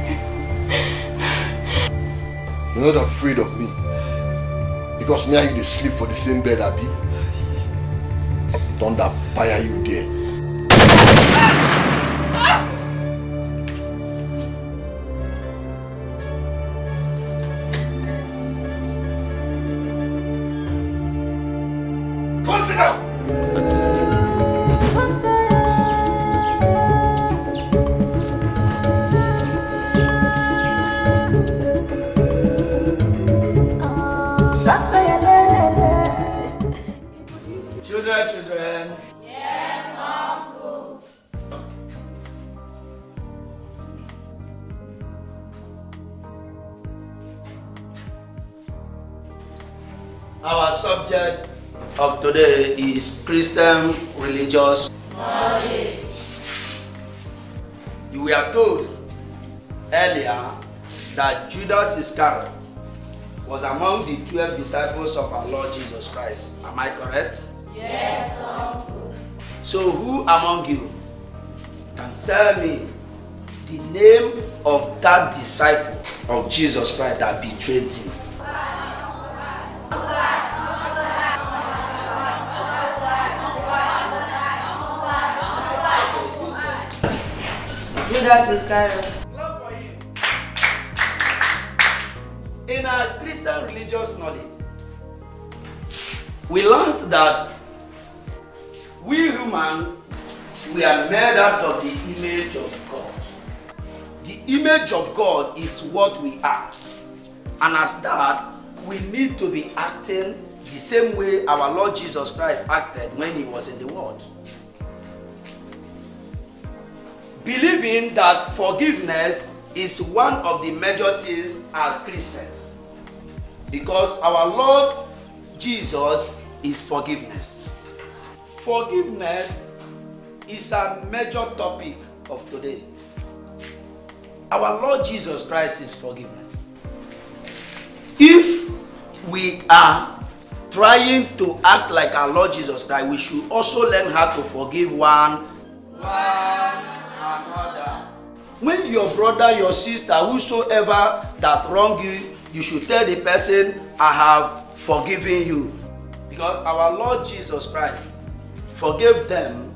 You're not afraid of me. Because me and you sleep for the same bed, Abby. Thunder fire you there. Sit down! Our subject of today is Christian religious knowledge. You were told earlier that Judas Iscariot was among the 12 disciples of our Lord Jesus Christ. Am I correct? Yes, uncle. So who among you can tell me the name of that disciple of Jesus Christ that betrayed him? Judas Iscariot. Clap for him. In our Christian religious knowledge, we learned that we humans, we are made out of the image of God. The image of God is what we are. And as that, we need to be acting the same way our Lord Jesus Christ acted when he was in the world. Believing that forgiveness is one of the major things as Christians. Because our Lord Jesus is forgiveness. Forgiveness is a major topic of today. Our Lord Jesus Christ is forgiveness. If we are trying to act like our Lord Jesus Christ, we should also learn how to forgive one another. When your brother, your sister, whosoever that wronged you, you should tell the person, I have forgiven you. Because our Lord Jesus Christ forgave them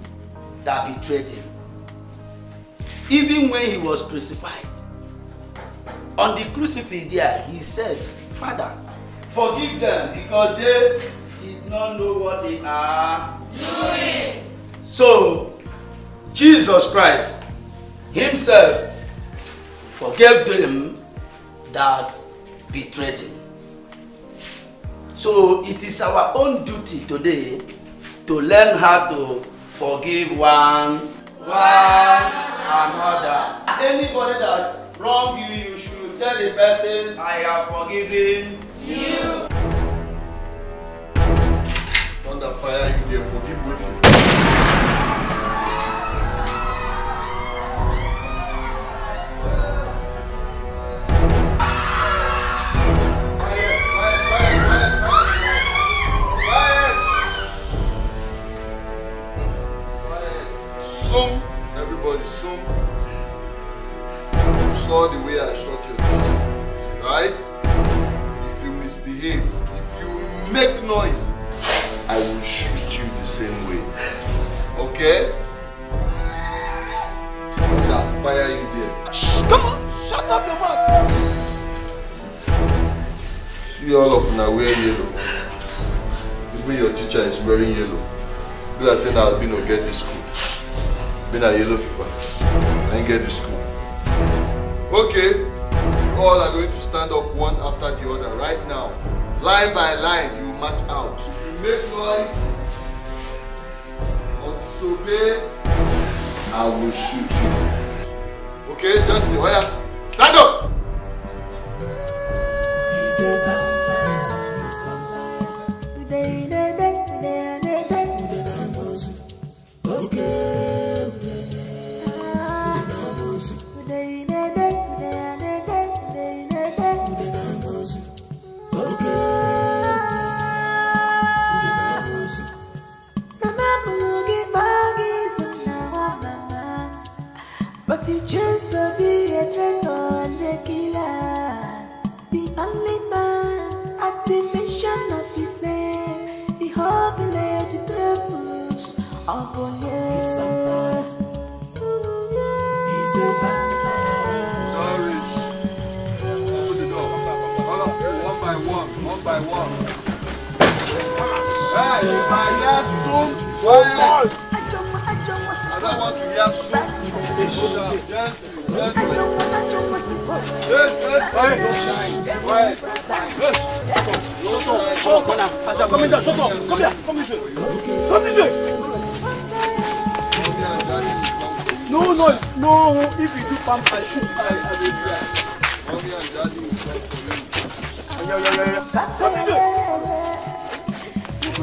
that betrayed him. Even when he was crucified, on the crucifix there, he said, Father, forgive them because they did not know what they are doing. So, Jesus Christ himself forgave them that betrayed him. So, it is our own duty today to learn how to forgive one another. Anybody that's wronged you, you should tell the person, I have forgiven you. Under fire, you will forgive with you. Soon, you saw the way I shot your teacher, right? If you misbehave, if you make noise, I will shoot you the same way, okay? I'll fire you there. Shh, come on, shut up your mouth. See all of them wear yellow. Even your teacher is wearing yellow. You are saying I've been to get this school. Been a yellow fever and get to school. Okay, you all are going to stand up one after the other right now. Line by line, you march out. If you make noise or disobey, I will shoot you. Okay, just the wire. Stand up! Come,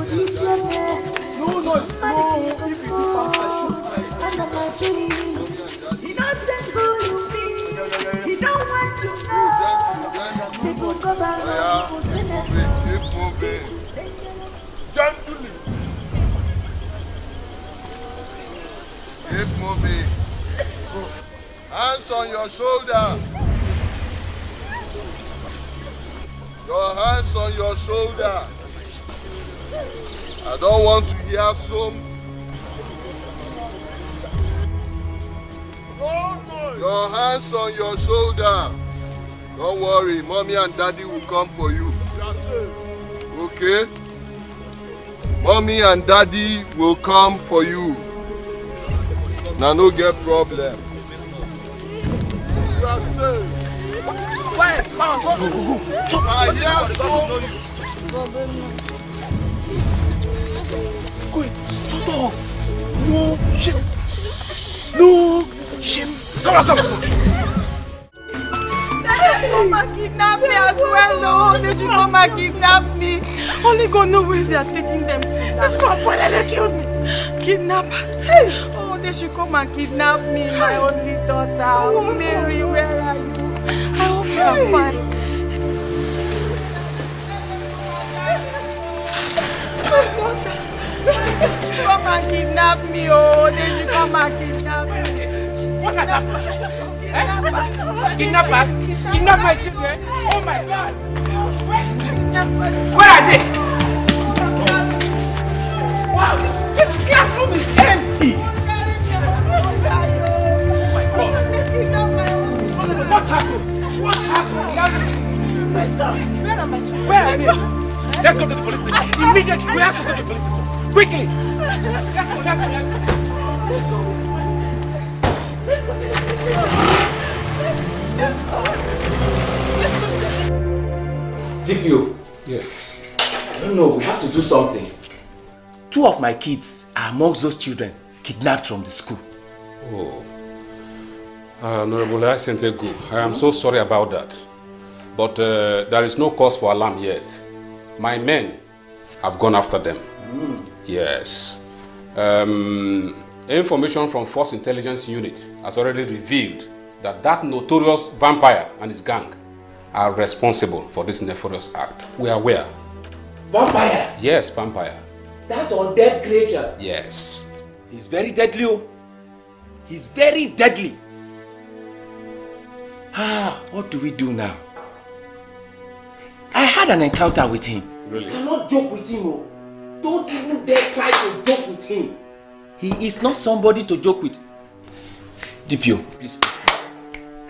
He doesn't who you be. He don't want to know. People go back home. Keep moving. Hands on your shoulder. Your hands on your shoulder. I don't want to hear some. Your hands on your shoulder. Don't worry, mommy and daddy will come for you. Okay? Mommy and daddy will come for you. Now no get problem. You are safe. Wait, I hear some. Quick, shut up. No shame. No shame. Come on. They come kidnap me as well, oh. They should come and kidnap me. Only God knows where they are taking them to. This Papuelele killed me. Kidnappers. Hey. Oh, they should come and kidnap me, my only daughter. Oh, Mary, where are you? I hope you are fine. They should come and kidnap me, oh. They should come and kidnap me. What has happened? Kidnappers? Kidnap my children? Oh my God! Where are they? Wow, this classroom is empty! Oh my God! What happened? What happened? My son! Where are my children? Where are they? Let's go to the police station! Immediately! We have to go to the police station! Quickly! Let's go! DPO. Yes. I don't know. We have to do something. 2 of my kids are amongst those children kidnapped from the school. Oh. Honorable Asentegu, I am so sorry about that. But there is no cause for alarm yet. My men have gone after them. Mm. Yes. Information from Force Intelligence Unit has already revealed that notorious vampire and his gang are responsible for this nefarious act. We are aware. Vampire? Yes, vampire. That undead creature? Yes. He's very deadly. Oh. He's very deadly. Ah, what do we do now? I had an encounter with him. Really? You cannot joke with him. Oh. Don't even dare try to joke with him. He is not somebody to joke with. DPO, please.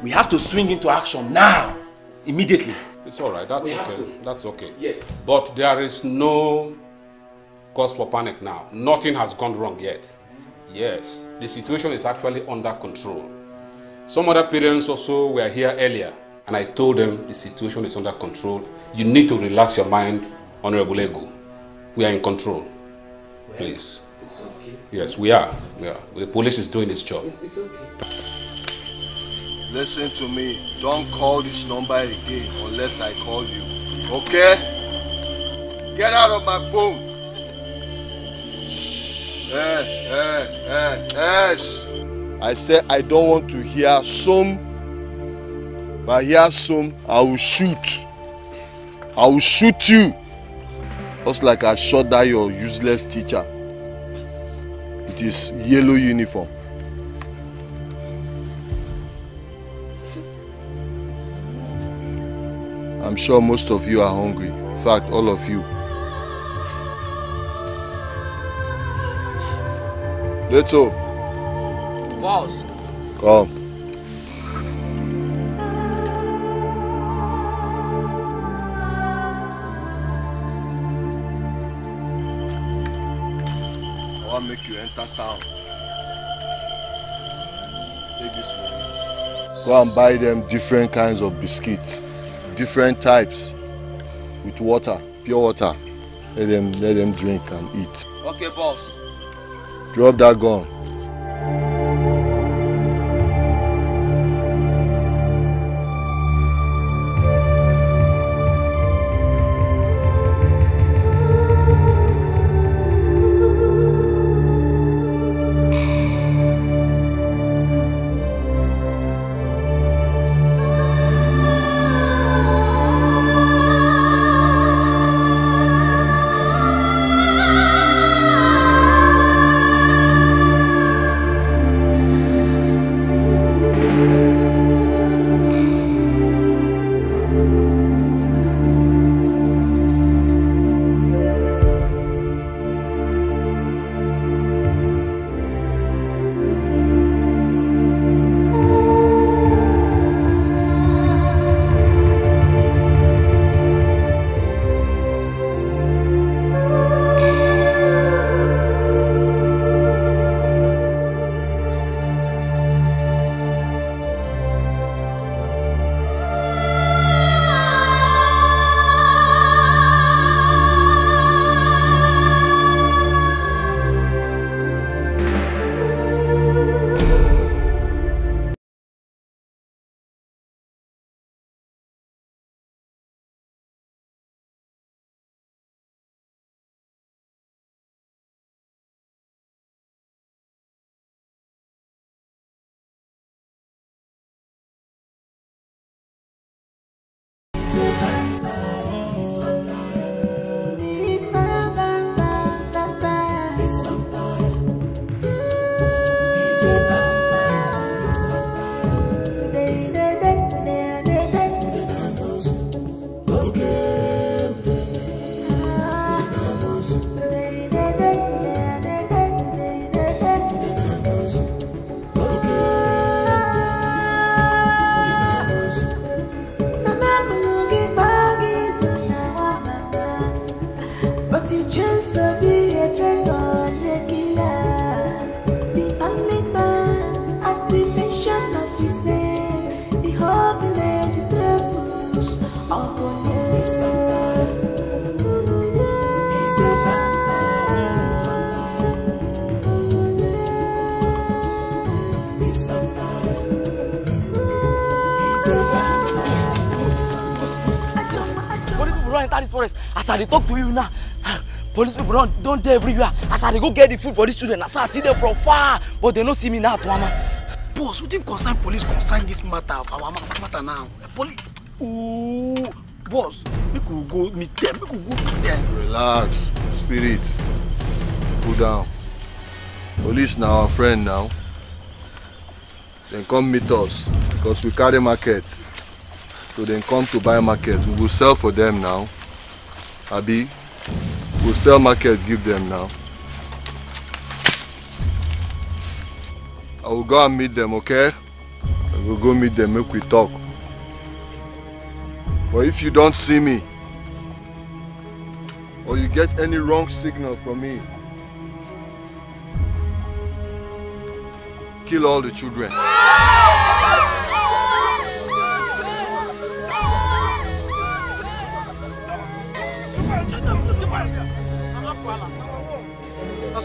We have to swing into action now. Immediately. It's all right. That's okay. Yes. But there is no cause for panic now. Nothing has gone wrong yet. Yes. The situation is actually under control. Some other parents also were here earlier, and I told them the situation is under control. You need to relax your mind, Honorable Ego. We are in control. Please. It's okay. Yes, we are. Yeah. The police is doing its job. It's okay. Listen to me. Don't call this number again unless I call you. Okay? Get out of my phone. I said I don't want to hear some. If I hear some, I will shoot. I will shoot you. Just like I shot that your useless teacher. This yellow uniform. I'm sure most of you are hungry. In fact, all of you. Let's go. Boss. Come. Make you enter town. Take this money. Go and buy them different kinds of biscuits, different types, with water, pure water. Let them drink and eat. Okay, boss. Drop that gun. don enter this forest. As I talk to you now, police people don't dare everywhere. As I go get the food for these children, as I see them from far, but they don't see me now, Tuama. Boss, we didn't concern police, concern this matter, our matter now. Police. Ooh, boss, we could go meet them, we could go meet them. Relax, spirit. Cool down. Police now, our friend now. Then come meet us, because we carry market. So then come to buy market. We will sell for them now. Abi, we'll sell market, give them now. I will go and meet them, okay? I will go meet them, make we talk. But if you don't see me, or you get any wrong signal from me, kill all the children. That's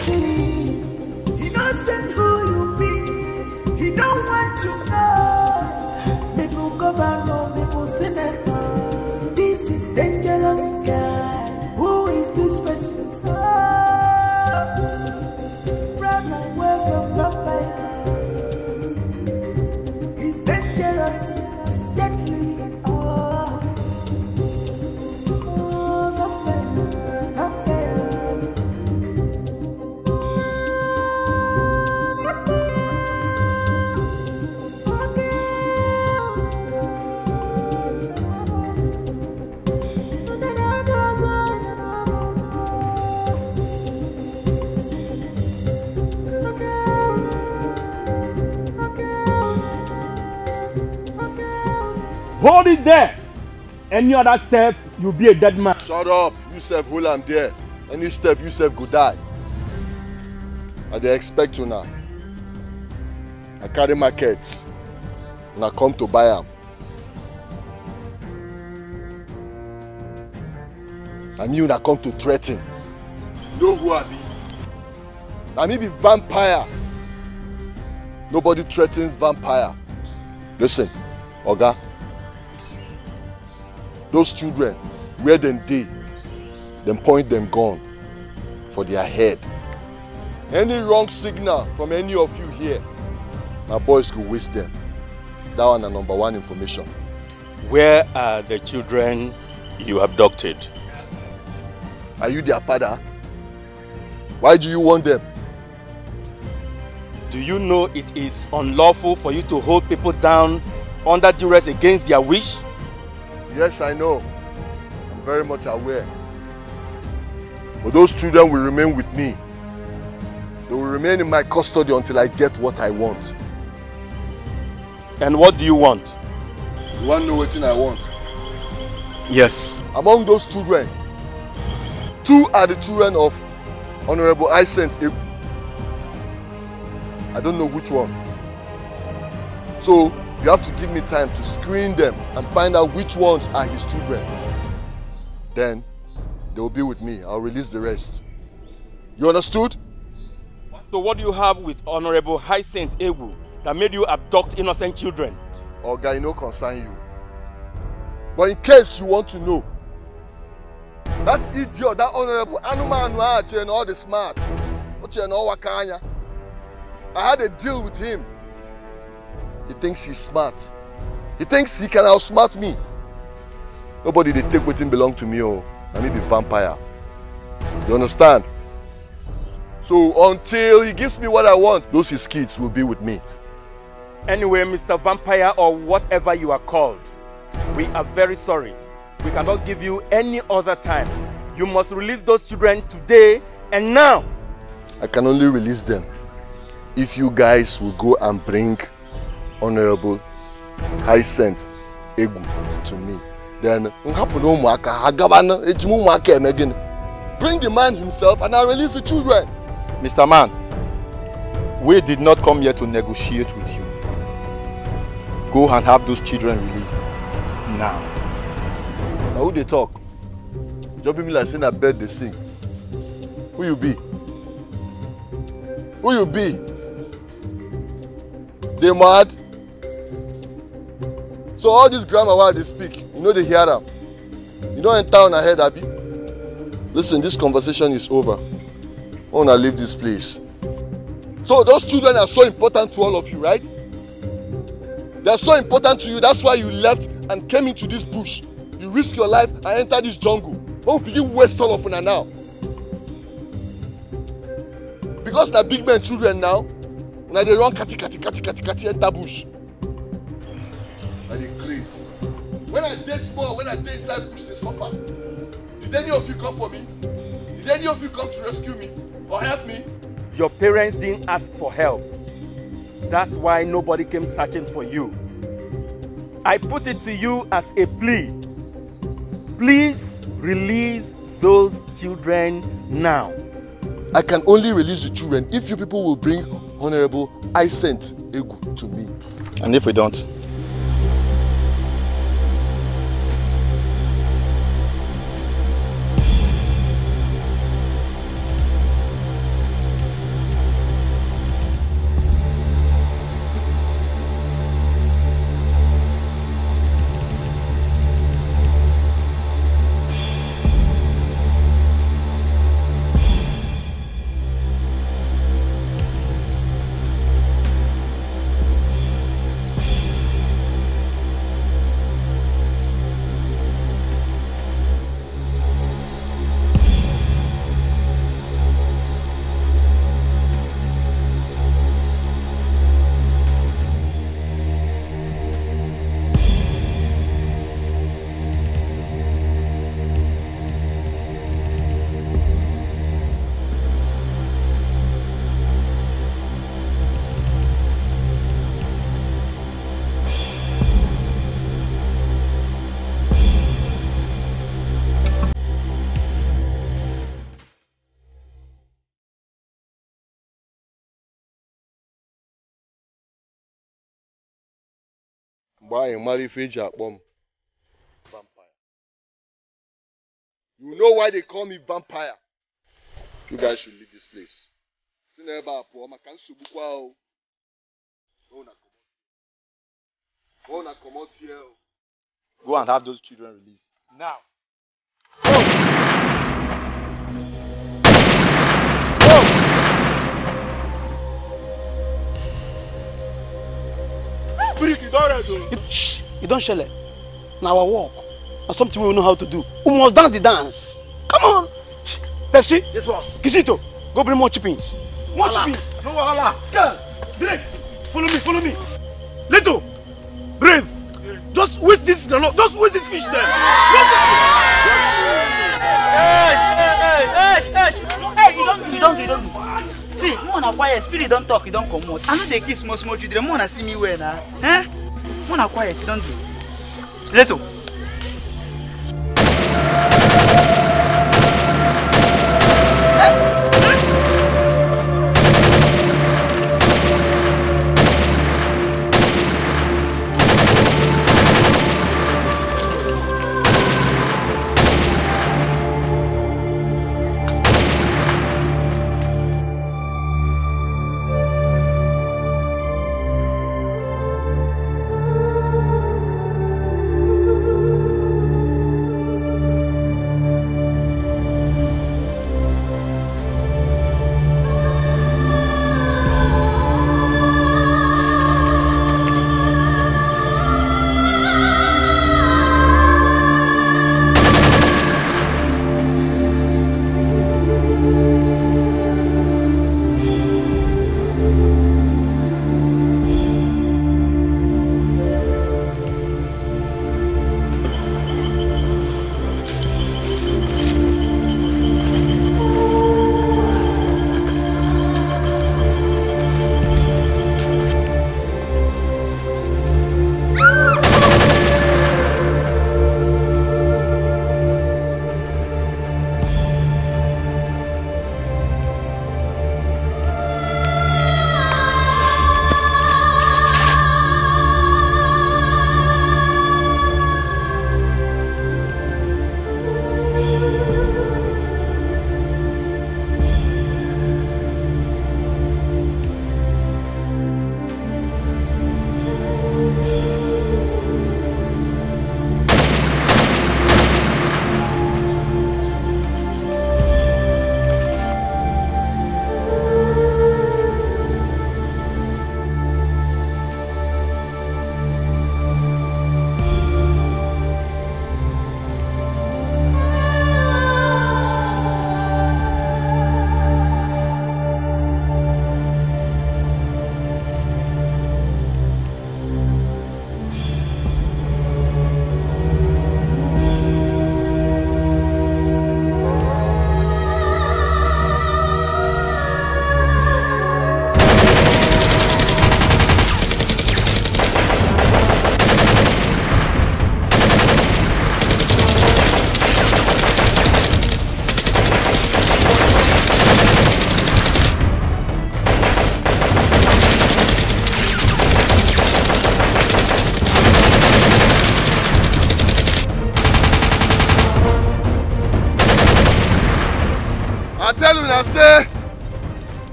He doesn't who you be, he don't want to know. People go back home, people sin it. This is dangerous guy. Who is this person? Oh, run away from Vampire. He's dangerous, deadly. Hold it there! Any other step, you'll be a dead man. Shut up! You self hold am there. Any step, you self go die. I dey expect you now. I carry markets. And I come to buy them. And you now come to threaten. You know who I be? I may be Vampire. Nobody threatens Vampire. Listen, Oga. Those children, where them dey, them point them gun for their head. Any wrong signal from any of you here, my boys could waste them. That one the number one information. Where are the children you abducted? Are you their father? Why do you want them? Do you know it is unlawful for you to hold people down under duress against their wish? Yes, I know. I'm very much aware. But those children will remain with me. They will remain in my custody until I get what I want. And what do you want? You want to know what I want? Yes. Among those children, two are the children of Honorable Agent Igwe. I don't know which one. So, you have to give me time to screen them and find out which ones are his children. Then, they will be with me. I'll release the rest. You understood? So what do you have with Honorable Hyacinth Ewu that made you abduct innocent children? Oga, it no concern you. But in case you want to know, that idiot, that Honorable Anuma Anua, all the smart, I had a deal with him. He thinks he's smart, He thinks he can outsmart me. Nobody they take what belong to me, oh, and he be vampire. You understand? So until he gives me what I want, those his kids will be with me. Anyway, Mr. Vampire or whatever you are called, we are very sorry. We cannot give you any other time. You must release those children today and now. I can only release them if you guys will go and bring Honorable Hyacinth Egwu to me. Then bring the man himself and I'll release the children. Mr. Man, we did not come here to negotiate with you. Go and have those children released now. Now who they talk? Jobbing me like saying I bet they sing. Who you be? Who you be? They mad? So all this grammar while they speak, you know they hear them. You don't enter on ahead, Abby. Listen, this conversation is over. I want to leave this place. So those children are so important to all of you, right? They are so important to you, that's why you left and came into this bush. You risk your life and enter this jungle. Don't you waste all of them now. Because they're big men children now, now they run kati enter bush. And they craze. When I taste small, when I taste inside bush, they suffer. Did any of you come for me? Did any of you come to rescue me or help me? Your parents didn't ask for help. That's why nobody came searching for you. I put it to you as a plea. Please release those children now. I can only release the children if you people will bring Honorable Hyacinth Egwu to me. And if we don't? Why marry Vampire? You know why they call me Vampire? You guys should leave this place. Go and have those children released. Now. You don't shell it. Now I walk. Now something we know how to do. We must dance the dance. Come on. Pepsi. Yes, boss. Kisito. Go bring more chippings. More chippings. No wahala. Scale. Drink. Follow me. Follow me. Little. Brave. Just whisk this. Just whisk this fish there. Hey, you don't. See, more na quiet. Spirit don't talk. You don't come out. I know they kiss small children. More na see me well now. Eh? More na quiet. You don't do. Leto.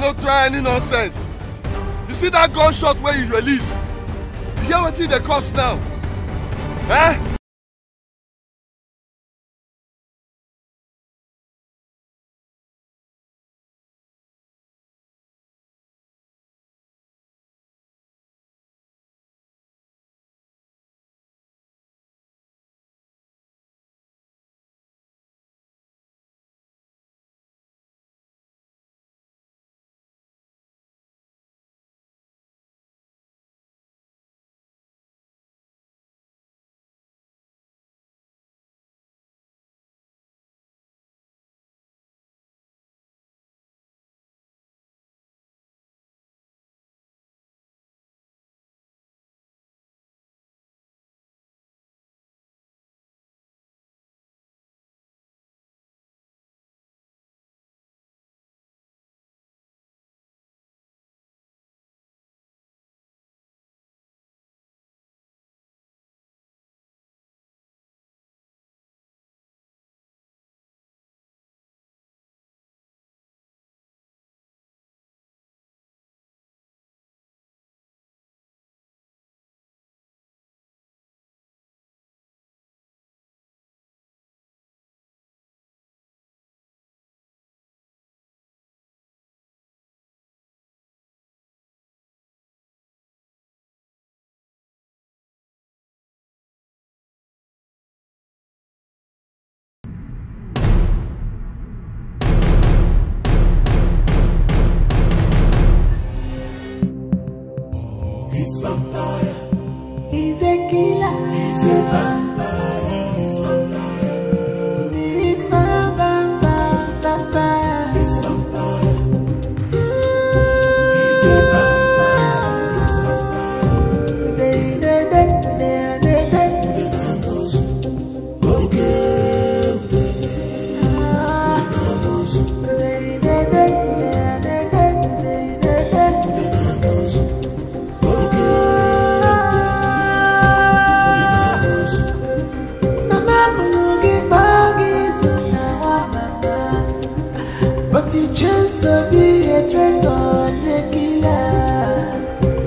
cannot try any nonsense. You see that gunshot where you release? You hear what they cost now? Huh? He's vampire. He's a killer. He's a vampire. He's vampire. He's vampire. He's vampire. He's a just to be a traitor, a killer,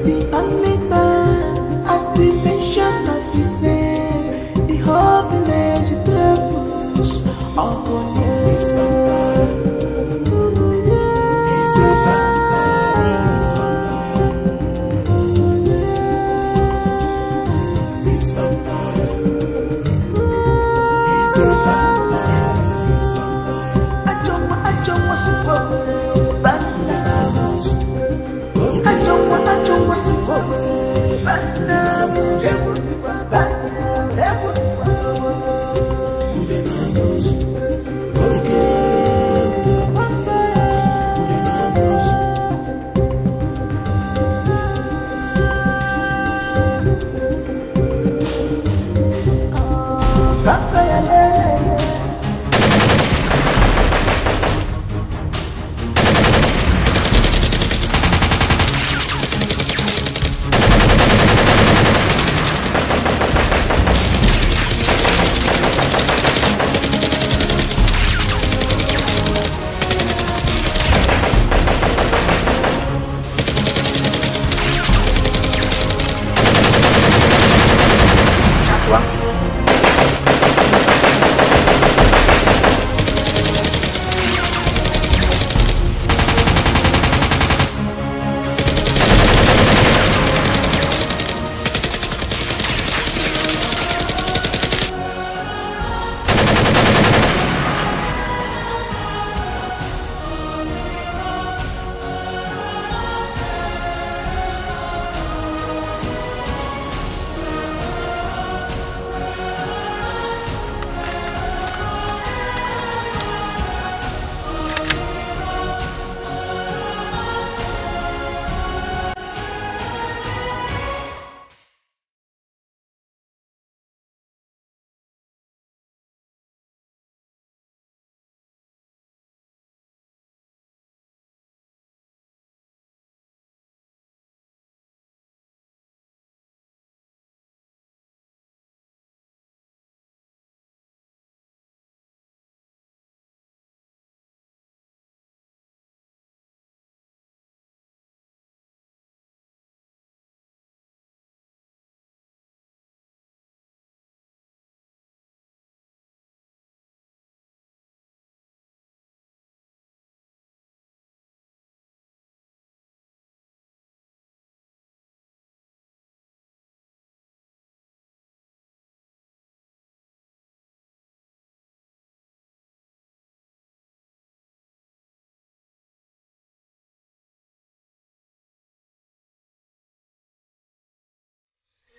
the only man at the mention of his name, the whole village trembles upon him.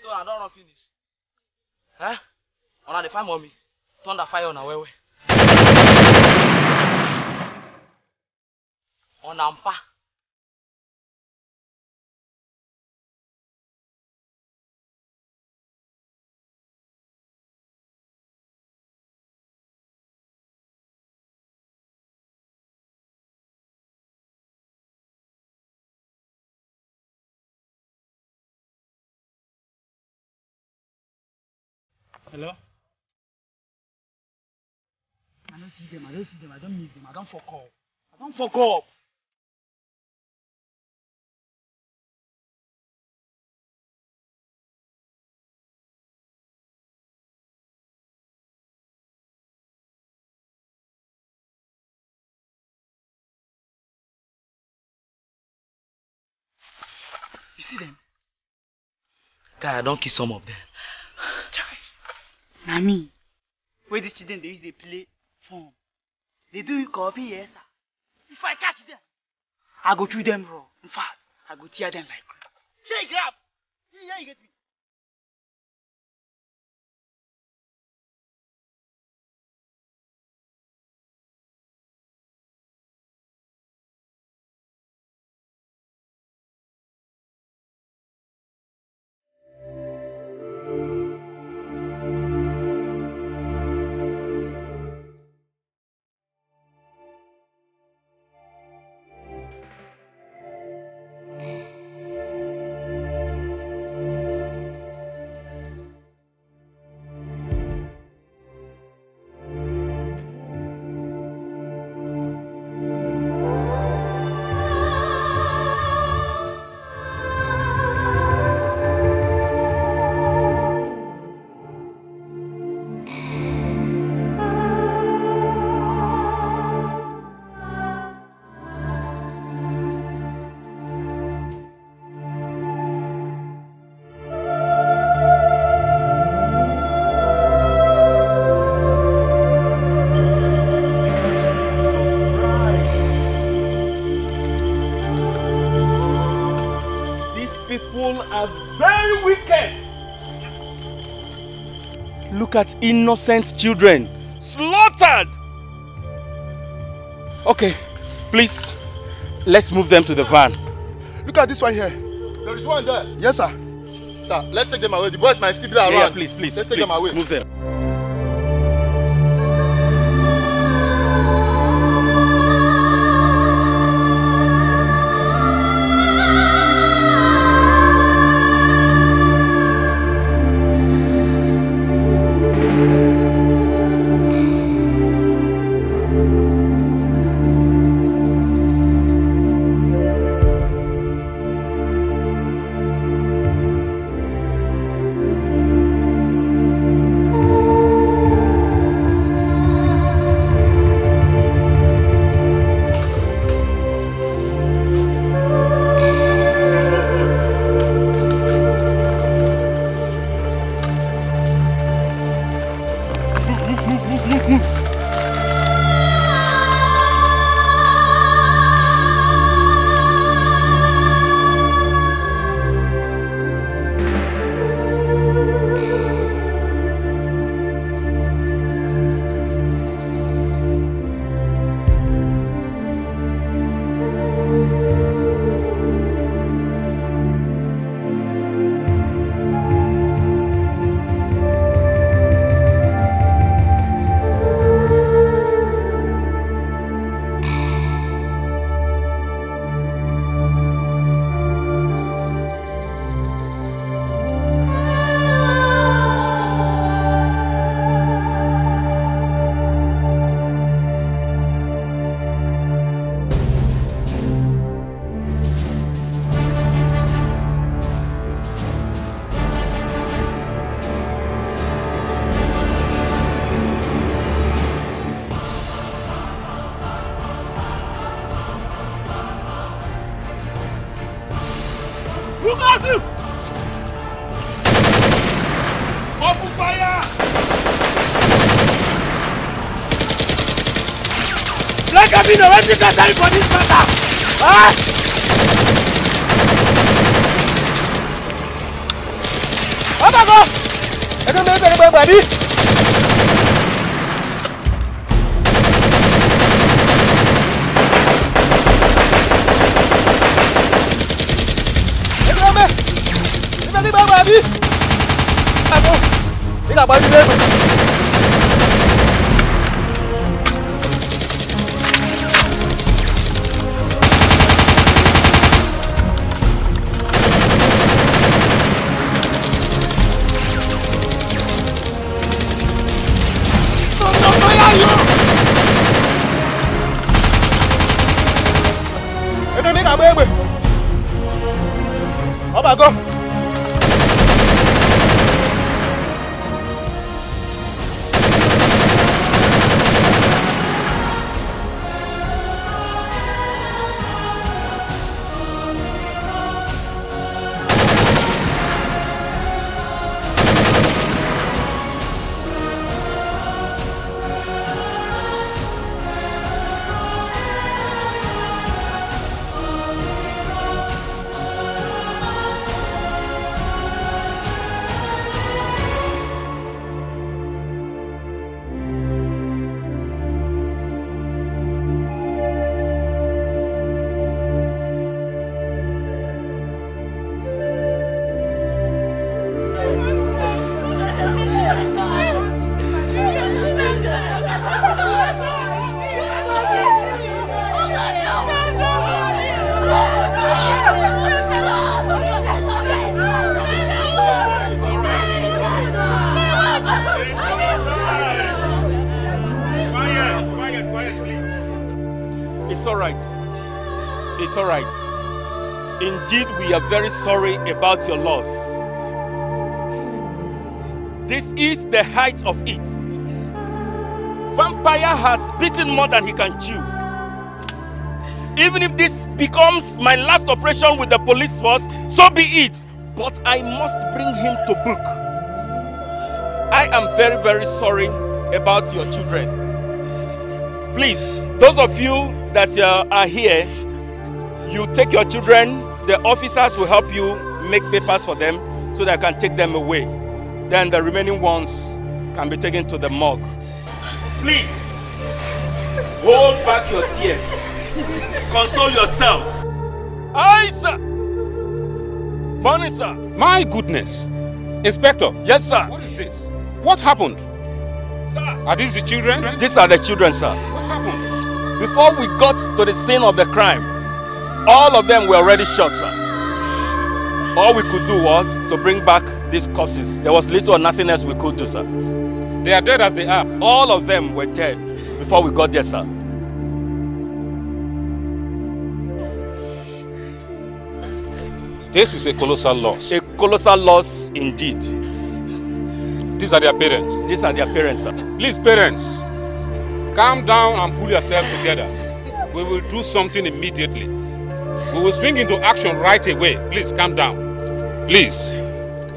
So I don't run finish. Huh? On the fire, mommy. Turn the fire on a way. On ampa. Hello? I don't see them, I don't see them, I don't meet them, I don't fuck up. I don't fuck up. You see them? God, I don't kill some of them. Nami, where the students they use they play form. They do copy, yes sir. If I catch them, I go through them raw. In fact, I go tear them like. Shake grab! Yeah, you get me. Look at innocent children slaughtered. Okay, please, let's move them to the van. Look at this one here. There is one there. Yes, sir. Sir, let's take them away. The boys might still be around. Yeah, please, please. Let's take them away. Move them. You can't tell me for this matter! Ah! baby. We are very sorry about your loss. This is the height of it. Vampire has bitten more than he can chew. Even if this becomes my last operation with the police force, so be it. But I must bring him to book. I am very, very sorry about your children. Please, those of you that are here, you take your children. The officers will help you make papers for them so that I can take them away. Then the remaining ones can be taken to the morgue. Please, hold back your tears. Console yourselves. Aye, sir. Morning, sir. My goodness. Inspector. Yes, sir. What is this? What happened? Sir. Are these the children? These are the children, sir. What happened? Before we got to the scene of the crime, all of them were already shot, sir. All we could do was to bring back these corpses. There was little or nothing else we could do, sir. They are dead as they are. All of them were dead before we got there, sir. This is a colossal loss. A colossal loss indeed. These are their parents. These are their parents, sir. Please, parents, calm down and pull yourselves together. We will do something immediately. We will swing into action right away. Please, calm down. Please,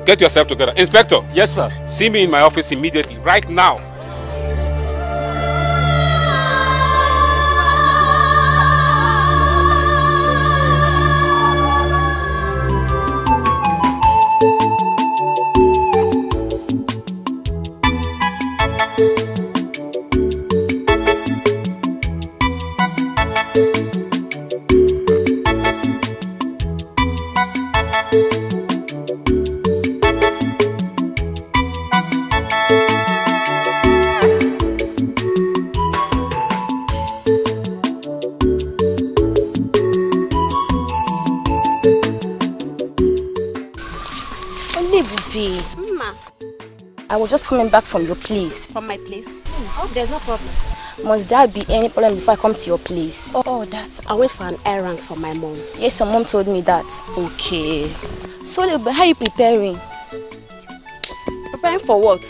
get yourself together. Inspector. Yes, sir. See me in my office immediately, right now. Just coming back from your place. From my place? Oh, there's no problem. Must there be any problem before I come to your place? Oh, that. I went for an errand for my mom. Yes, your mom told me that. Okay. So, how are you preparing? Preparing for what?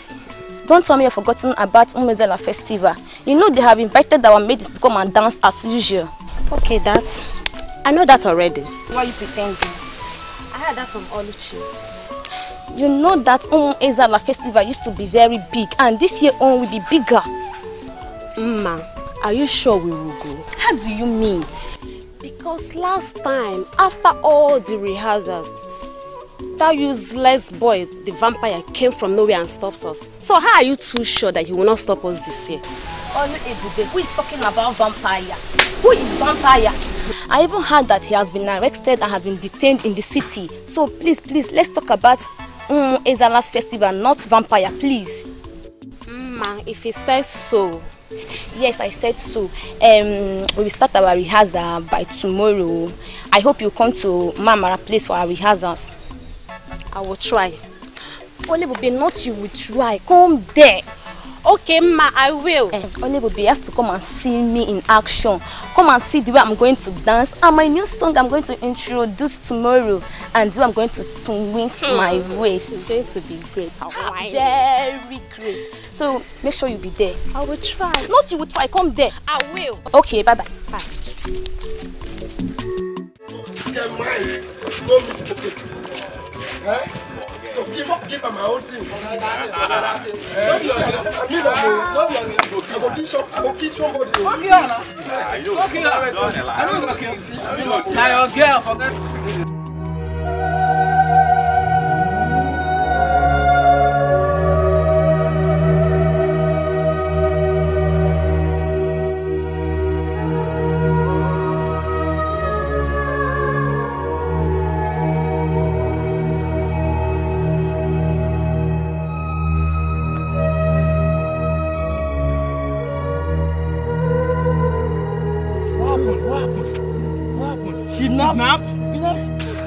Don't tell me you've forgotten about Umuezala Festival. You know they have invited our maids to come and dance as usual. Okay, that. I know that already. Why are you pretending? I heard that from Oluchi. You know that Umuezala Festival used to be very big, and this year on will be bigger. Ma, are you sure we will go? How do you mean? Because last time, after all the rehearsals, that useless boy, the vampire, came from nowhere and stopped us. So how are you too sure that he will not stop us this year? Who is talking about vampire? Who is vampire? I even heard that he has been arrested and has been detained in the city. So please, please, let's talk about Ezala's festival, not vampire, please. Ma, if he says so. Yes, I said so. We will start our rehearsal by tomorrow. I hope you come to Mamara place for our rehearsals. I will try. Olebube, not you will try. Come there. Okay, ma, I will. Olebube, you have to come and see me in action. Come and see the way I'm going to dance and my new song I'm going to introduce tomorrow, and the way I'm going to twist my waist. It's going to be great. Very great. So make sure you be there. I will try. Not you will try. Come there. I will. Okay, bye bye. Bye. Give her my own thing. I will give somebody. Okay, I don't know. Girl, forget.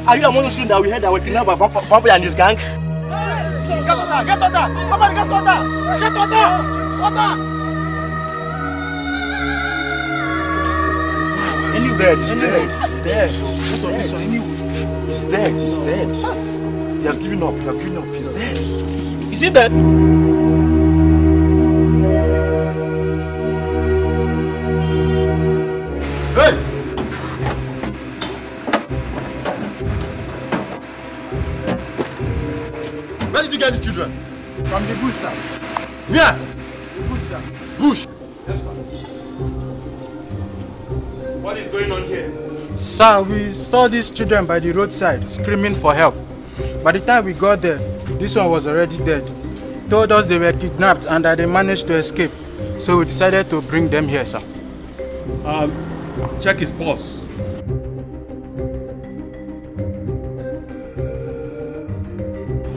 Are you among those students that we heard that were kidnapped by Vampire and his gang? Get water! Get water! Somebody get water! Get water! Water! He's dead. He's dead. He has given up. He's dead. Is he dead? From the bush, sir. Yeah. The bush, sir. Bush. Yes, sir. What is going on here? Sir, we saw these children by the roadside screaming for help. By the time we got there, this one was already dead. Told us they were kidnapped and that they managed to escape. So we decided to bring them here, sir. Check his pulse.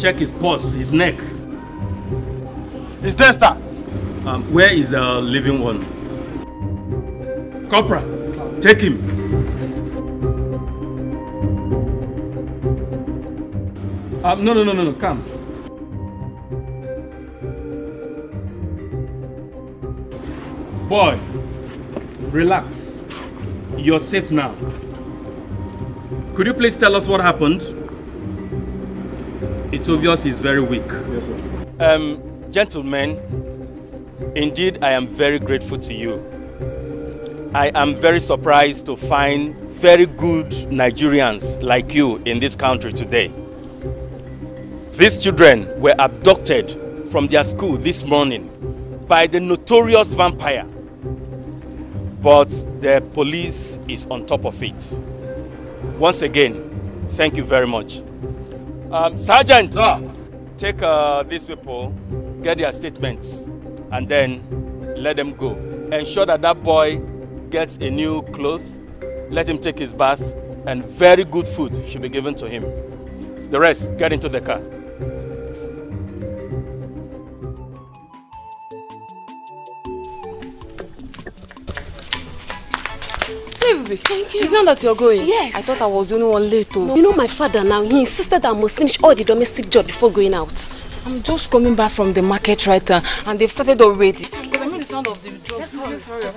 Check his pulse, his neck. It's there, sir. Where is the living one? Corporal, take him. No, come. Boy, relax. You're safe now. Could you please tell us what happened? It's obvious he's very weak. Yes, sir. Gentlemen, indeed I am very grateful to you. I am very surprised to find very good Nigerians like you in this country today. These children were abducted from their school this morning by the notorious vampire. But the police is on top of it. Once again, thank you very much. Sergeant, take these people, get their statements, and then let them go. Ensure that that boy gets a new cloth, let him take his bath, and very good food should be given to him. The rest, get into the car. Thank you. It's not that you're going. Yes. I thought I was the only one late. No. You know my father now, he insisted I must finish all the domestic job before going out. I'm just coming back from the market right now, and they've started already. Because I mean the sound of the job. Yes, sorry.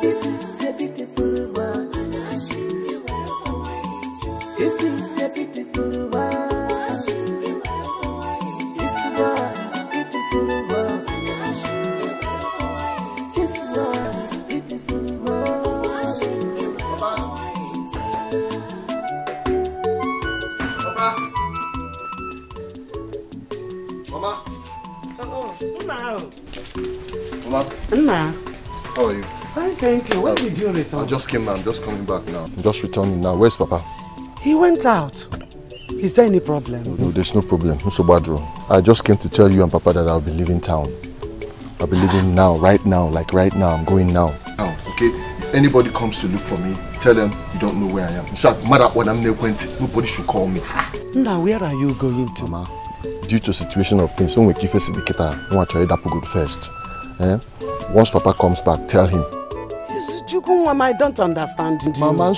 This is a beautiful Mama. How are you? Fine, thank you. When did you return? I just came now. I'm just coming back now. I'm just returning now. Where's Papa? He went out. Is there any problem? No, there's no problem. Mr. Badro, I just came to tell you and Papa that I'll be leaving town. I'll be leaving now, right now. Like right now, I'm going now. Now, okay? If anybody comes to look for me, tell them you don't know where I am. In fact, no matter what I'm near, nobody should call me. Now, where are you going to? Mama, due to situation of things, when we give us a indicator, I want to try that good first. Eh? Once Papa comes back, tell him. I don't understand you. Mama,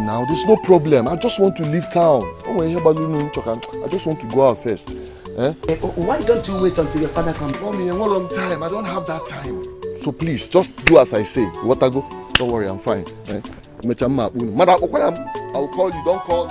now, there's no problem. I just want to leave town. I just want to go out first. Eh? Why don't you wait until your father comes? Mommy, I'm all on time. I don't have that time. So please, just do as I say. What I go? Don't worry, I'm fine. Eh? I'll call you. Don't call.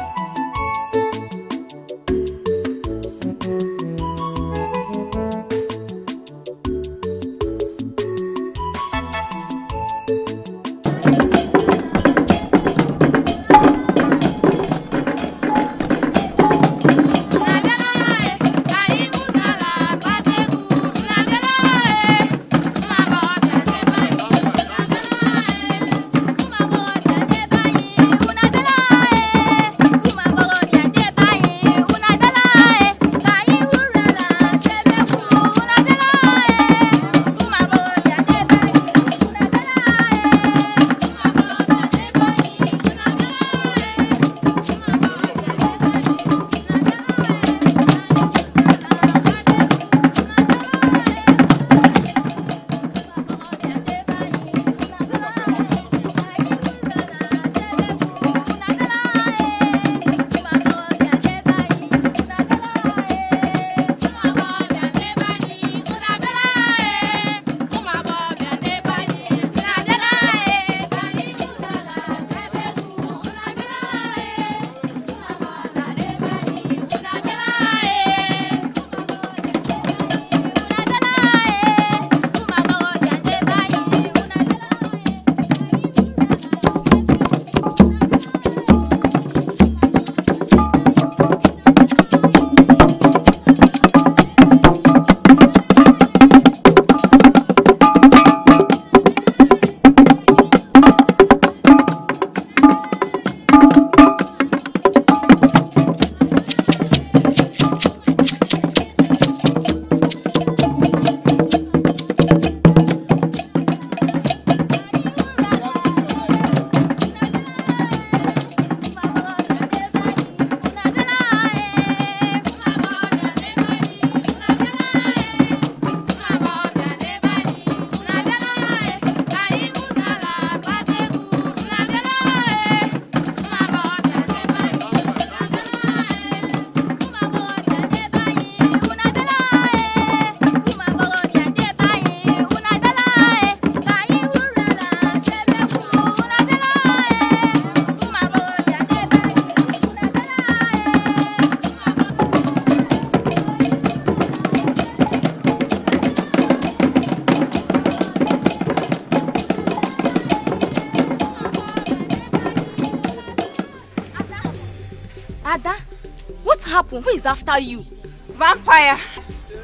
Who is after you? Vampire.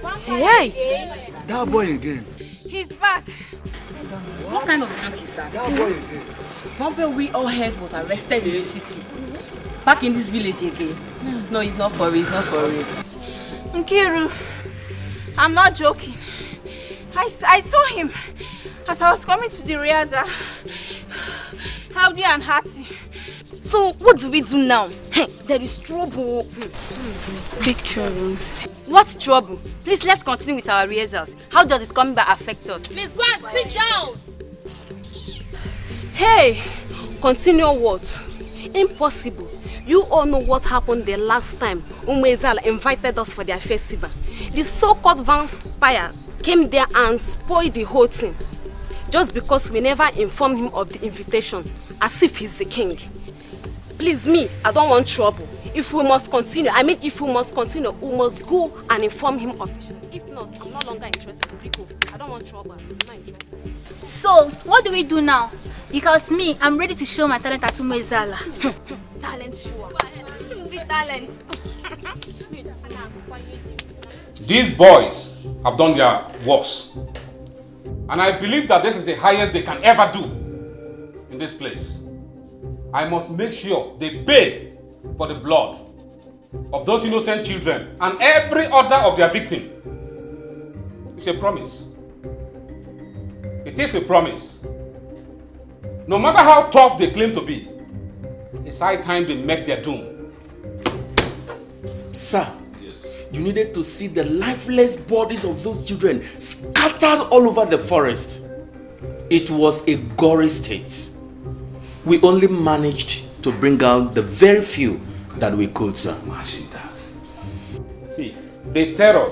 Vampire. Hey! That boy again. He's back. What kind of joke is that? That boy again. Vampire we all heard was arrested in the city. Back in this village again. No, it's not for real. It's not for real. Nkiru, I'm not joking. I saw him as I was coming to the Riaza. Howdy and hearty. So what do we do now? Hey, there is trouble. Big trouble. What trouble? Please, let's continue with our rehearsals. How does this coming back affect us? Please, go and sit down. Hey, continue what? Impossible. You all know what happened the last time Umuezala invited us for their festival. The so-called vampire came there and spoiled the whole thing. Just because we never informed him of the invitation, as if he's the king. Please, me, I don't want trouble. If we must continue, we must go and inform him officially. If not, I'm no longer interested. I don't want trouble. I'm not interested. So, what do we do now? Because me, I'm ready to show my talent at Umuezala. Talent, sure. Be talent. These boys have done their worst. And I believe that this is the highest they can ever do in this place. I must make sure they pay for the blood of those innocent children and every other of their victims. It's a promise. It is a promise. No matter how tough they claim to be, it's high time they make their doom. Sir, yes. You needed to see the lifeless bodies of those children scattered all over the forest. It was a gory state. We only managed to bring out the very few that we could, sir. Imagine that. See, the terror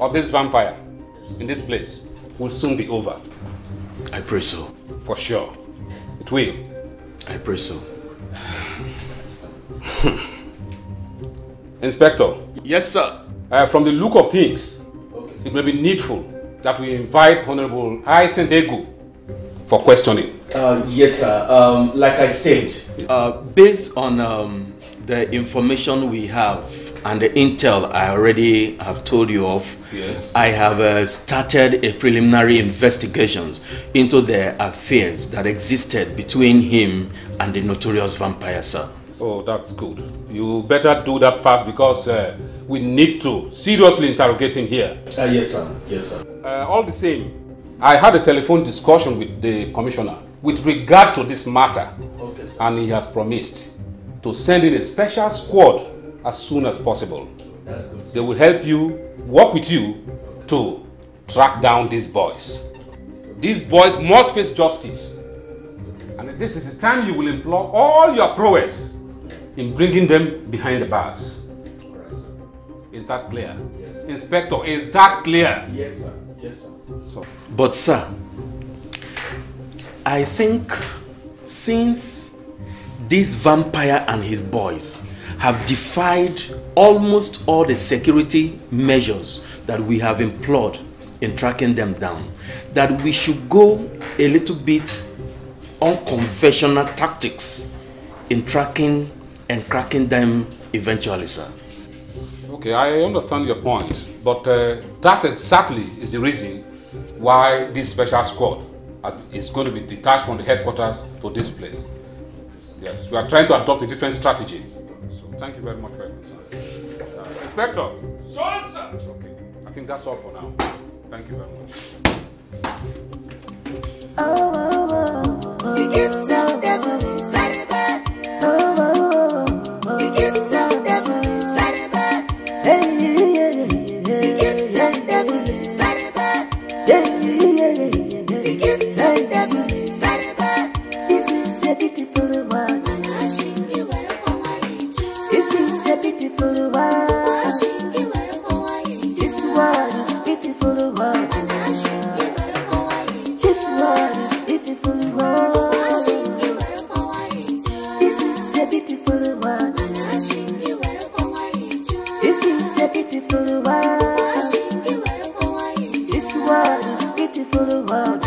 of this vampire in this place will soon be over. I pray so. For sure. It will. I pray so. Inspector. Yes, sir. From the look of things, okay, it may be needful that we invite Honorable Isendegu for questioning. Yes, sir. Like I said, based on the information we have and the intel I already have told you of, yes. I have started a preliminary investigations into the affairs that existed between him and the notorious vampire, sir. Oh, that's good. You better do that fast because we need to seriously interrogate him here. Yes, sir. Yes, sir. All the same, I had a telephone discussion with the commissioner with regard to this matter, okay, sir. And he has promised to send in a special squad as soon as possible. That's good. They will help you, work with you to track down these boys. These boys must face justice. And this is the time you will employ all your prowess in bringing them behind the bars. All right, sir. Is that clear? Yes, sir. Inspector, is that clear? Yes, sir. Yes, sir. So. But, sir, I think since this vampire and his boys have defied almost all the security measures that we have employed in tracking them down, that we should go a little bit unconventional tactics in tracking and cracking them eventually, sir. Okay, I understand your point, but that exactly is the reason why this special squad is going to be detached from the headquarters to this place. Yes, we are trying to adopt a different strategy. So thank you very much for your concern. Inspector! Sure, sir! Okay, I think that's all for now. Thank you very much. Oh, oh, oh, oh. You give some devil is very bad. Oh, oh, oh, oh. You give some devil is very bad. Hey, yeah, yeah, yeah. You give some devil is very bad. Hey, yeah, yeah, yeah. Hey, devil is very bad. This is a beautiful world. This is a beautiful world. This world is beautiful world. This world is beautiful world. This is a beautiful world. This is a beautiful world. This world is beautiful world.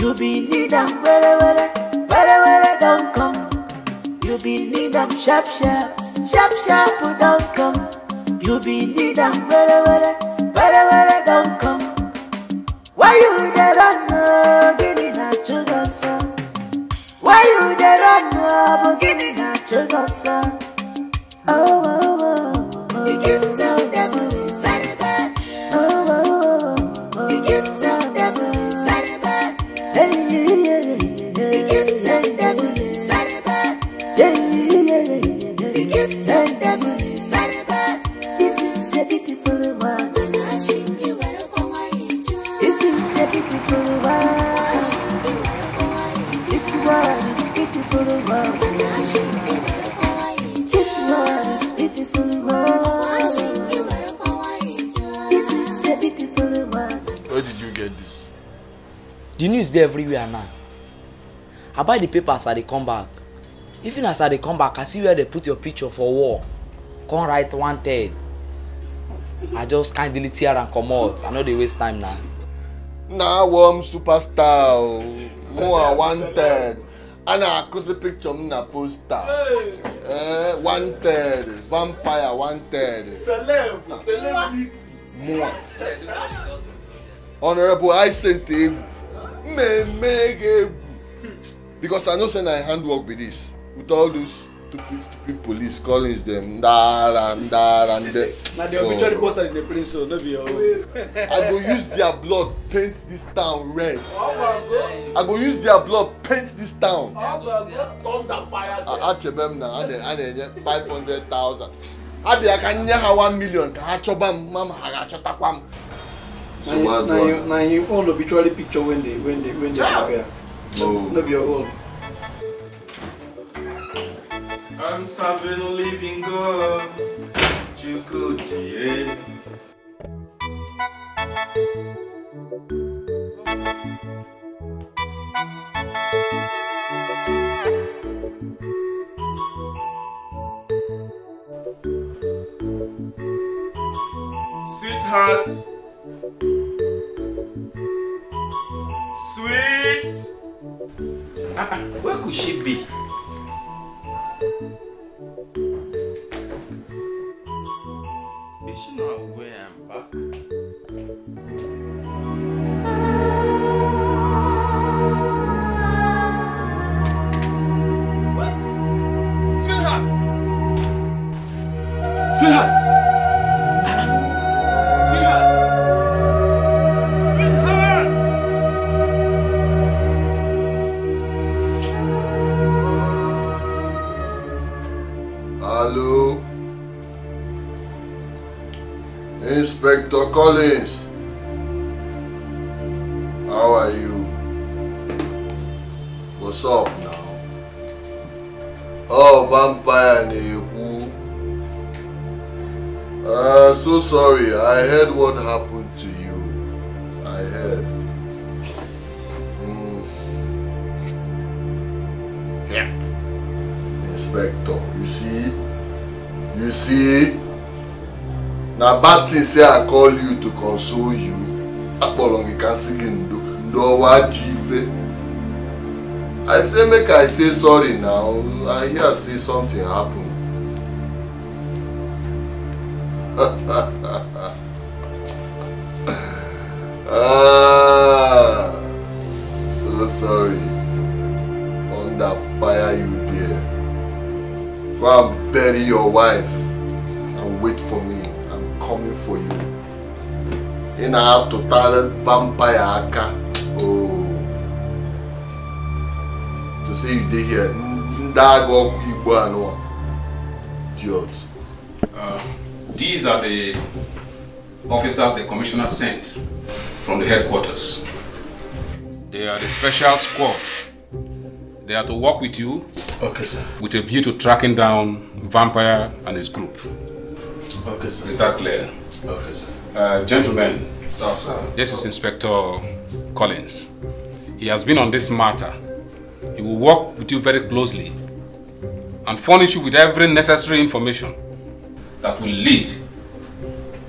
You be need them where don't come. You be need them sharp, don't come. You be need them where don't come. Why you there run, beginning at sugar sun? Why you there run, beginning at sugar sun? Oh. You give some devil is very bad. Oh. You give some devil is very bad. Yeah. You give some devil is very bad. Yeah. You give some devil is very bad. This is a beautiful world. This is a beautiful world. This world is beautiful world. The news is there everywhere now. I buy the papers as they come back. Even as they come back, I see where they put your picture for war. Can't write 1/3. I just kindly tear and come out. I know they waste time now. Now I'm superstar. More 1/3. And I cause the picture in a poster. 1/3. Vampire 1/3. Celebrity. More. Honorable, I sent him. Because I know saying I handwork with this. With all those stupid police calling them and there. Now the obituary poster in the place, so no be your own. I go use their blood, paint this town red. Oh my God. I go use their blood, paint this town. Oh my God. Fire. I chebem na and 500,000. I be I can near 1 million. I chobam mama hagachotakwam. Now you own obituary picture when they appear. No. Not your own. I'm serving living God. You could, yeah. Sweetheart. Sweet! Where could she be? Is she not aware I'm back? What? Sweetheart! Inspector Collins, how are you? What's up now? Oh, Vampire Nehu. So sorry, I heard what happened to you. I heard. Yeah. Inspector, you see? Now bad thing say I call you to console you. I say make I say sorry now. I hear say something happened. So sorry. On that fire you there. Go and bury your wife and wait for me. Coming for you in our total vampire aka. Oh, to say you did here, Ndago Iguano. These are the officers the commissioner sent from the headquarters. They are the special squad. They are to work with you, okay, sir, with a view to tracking down Vampire and his group. Okay, sir. Is that clear? Okay, sir. Gentlemen, sir. This is Inspector Collins. He has been on this matter. He will work with you very closely and furnish you with every necessary information that will lead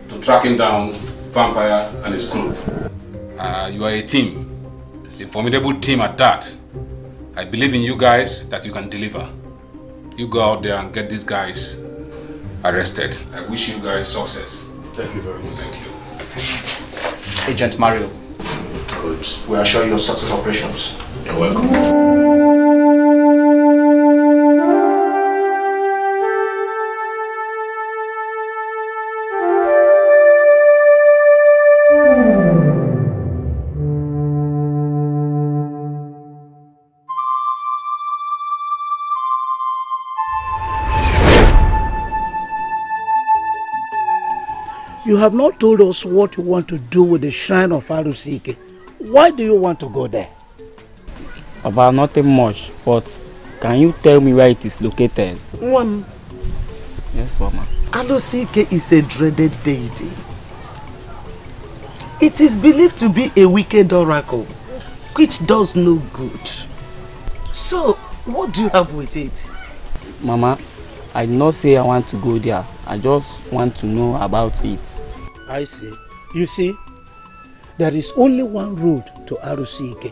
to tracking down Vampire and his group. You are a team. It's a formidable team at that. I believe in you guys that you can deliver. You go out there and get these guys arrested. I wish you guys success. Thank you very much. Thank you. Agent Mario. Good. We assure your success operations. You're welcome. You have not told us what you want to do with the shrine of Arusike. Why do you want to go there? About nothing much, but can you tell me where it is located? One. Yes, Mama. Arusike is a dreaded deity. It is believed to be a wicked oracle, which does no good. So, what do you have with it? Mama, I did not say I want to go there. I just want to know about it. I see. You see, there is only one road to Arusike.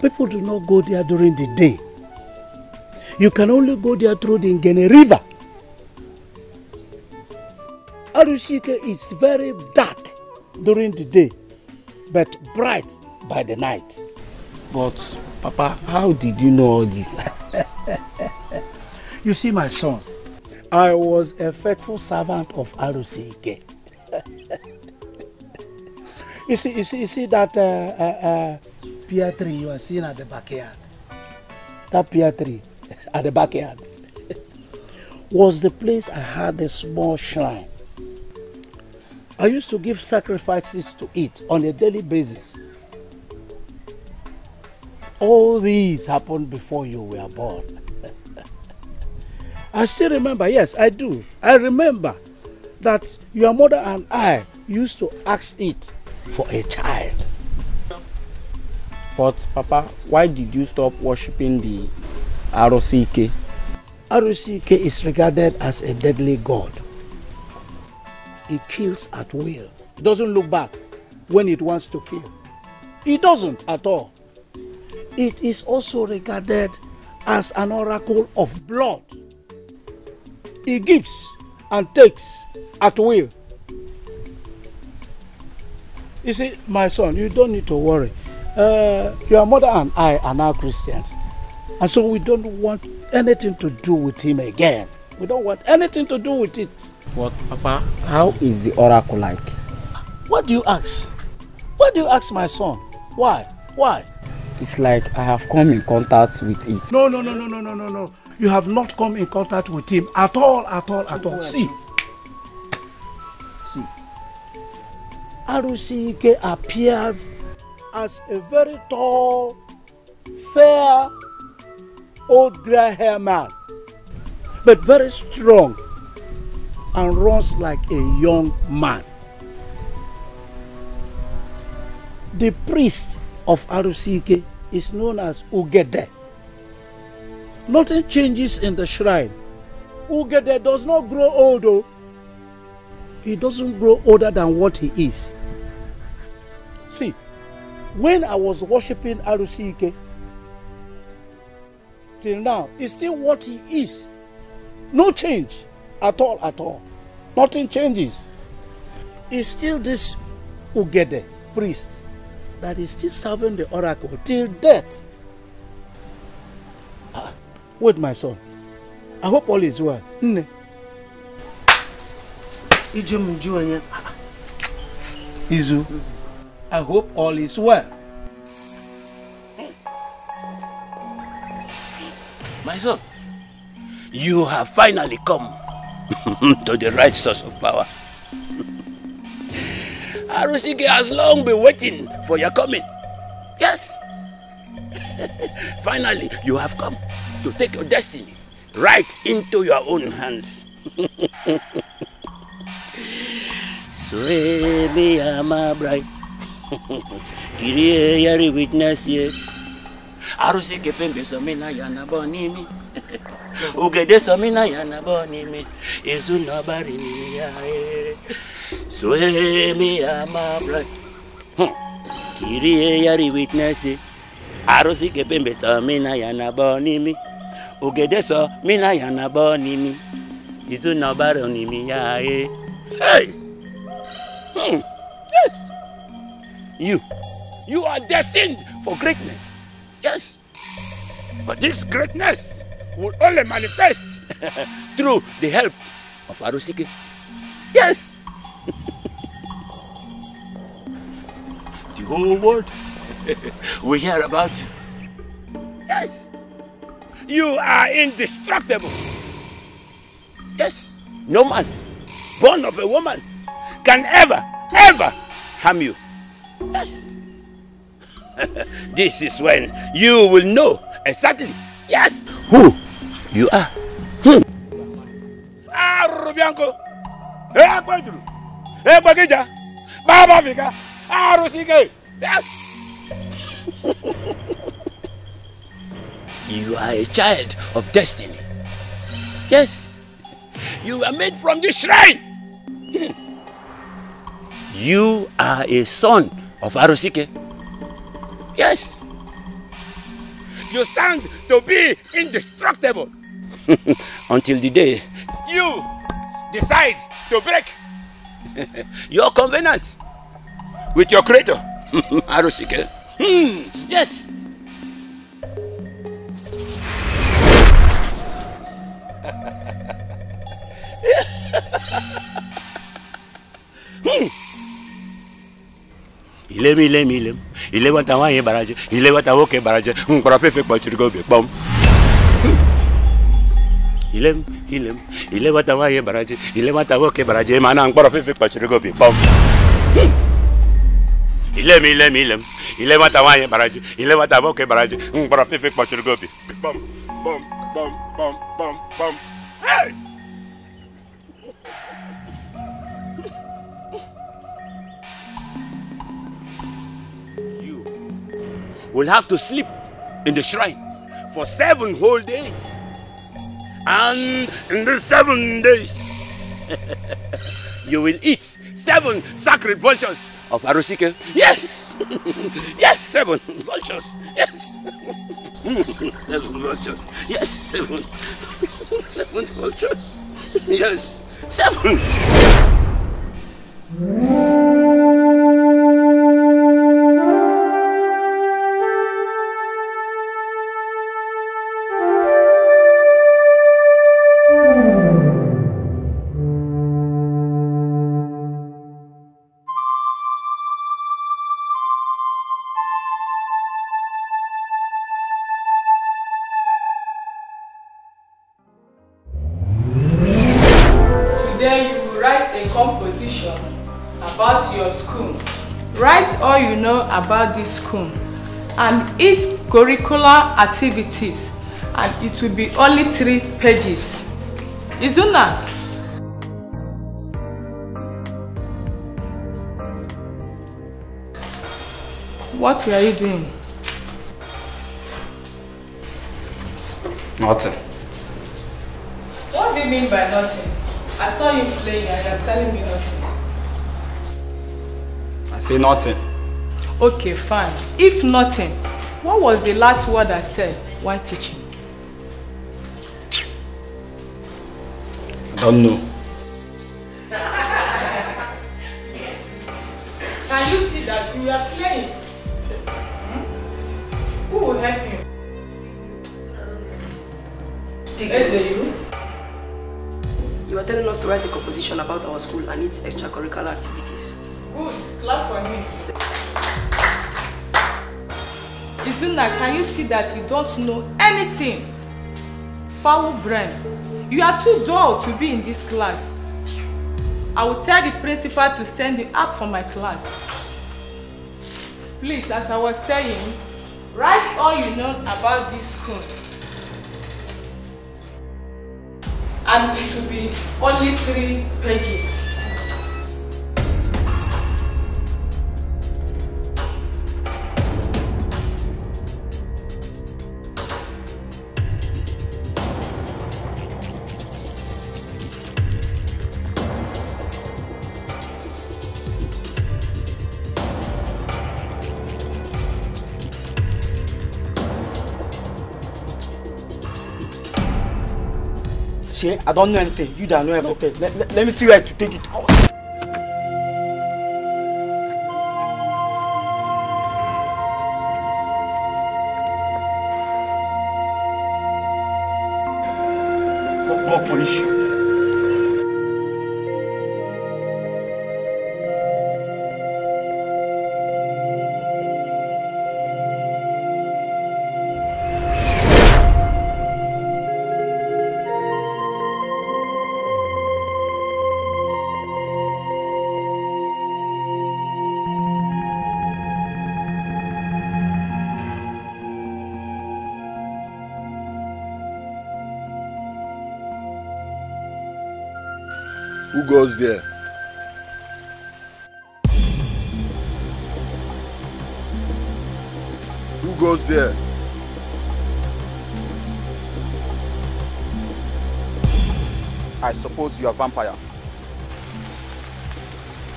People do not go there during the day. You can only go there through the Ngene River. Arusike is very dark during the day, but bright by the night. But, Papa, how did you know all this? You see, my son, I was a faithful servant of Arusike. You see that pear tree you are seeing at the backyard? That pear tree at the backyard was the place I had a small shrine. I used to give sacrifices to it on a daily basis. All these happened before you were born. I still remember, yes, I do. I remember that your mother and I used to ask it for a child. But, Papa, why did you stop worshipping the Arusike? Arusike is regarded as a deadly god. It kills at will. It doesn't look back when it wants to kill. It doesn't at all. It is also regarded as an oracle of blood. He gives and takes at will. You see, my son, you don't need to worry. Your mother and I are now Christians. And so we don't want anything to do with him again. We don't want anything to do with it. What, Papa? How is the oracle like? What do you ask? What do you ask, my son? Why? Why? It's like I have come in contact with it. No. You have not come in contact with him at all. See. Arusike appears as a very tall, fair, old grey-haired man, but very strong and runs like a young man. The priest of Arusike is known as Ugede. Nothing changes in the shrine. Ugede does not grow old, though. He doesn't grow older than what he is. See, when I was worshipping Arusike, till now, it's still what he is. No change at all. Nothing changes. It's still this Ugede priest that is still serving the oracle till death. Wait, my son. I hope all is well. Izu, I hope all is well. My son, you have finally come to the right source of power. Arusike has long been waiting for your coming. Yes. Finally, you have come to take your destiny right into your own hands. Sway me, my bride. Kirie yari witness ye. Arusike pembe somina yana boni mi. Ugede somina yana boni mi. Ezu no bari ni ya. Sway me, my bride. Kiri yari witnessi. Arusike pembe so mina yanabonimi. Ugede so mina yanabonimi. Izu na baronimi ya eh. Hey! Yes! You are destined for greatness. Yes! But this greatness will only manifest through the help of Arusike. Yes! The whole world we hear about you. Yes! You are indestructible. Yes! No man born of a woman can ever, ever harm you. Yes! This is when you will know exactly, yes, who you are. Rubianko, Equadru, Equagija, Baba Vika, Arusike. Yes! You are a child of destiny. Yes! You were made from this shrine. You are a son of Arusike. Yes! You stand to be indestructible. Until the day you decide to break your covenant with your creator, Arusike. Yes! Ilem. Ilewatawaye baraje. Ilewatawoke baraje. Mparafefe kpachirigobe. Bam. Ilem. Ilewatawaye baraje. Ilewatawoke baraje. Mana mparafefe kpachirigobe. Bam. Ilem. Ilewatawaye baraje. Ilewatawoke baraje. Mparafefe kpachirigobe. Bam. Bam. Hey! Will have to sleep in the shrine for 7 whole days. And in the 7 days, you will eat 7 sacred vultures of Arusike. Yes! Yes, 7 vultures. Yes! 7 vultures. Yes, 7. 7 vultures. Yes, 7. About this school and its curricular activities, and it will be only 3 pages. Izuna, what were you doing? Nothing. What do you mean by nothing? I saw you playing and you're telling me nothing. I say nothing. Okay, fine. If nothing, what was the last word I said while teaching? I don't know. Can you see that you are playing? Hmm? Who will help you? Is it you? You are telling us to write a composition about our school and its extracurricular activities. Good. Clap for him. Izuna, can you see that you don't know anything? Foul brain. You are too dull to be in this class. I will tell the principal to send you out from my class. Please, as I was saying, write all you know about this school. And it will be only 3 pages. See, I don't know anything. You don't know everything. No. Let me see where to take it out. God punish you. Goes there. Who goes there? I suppose you are Vampire.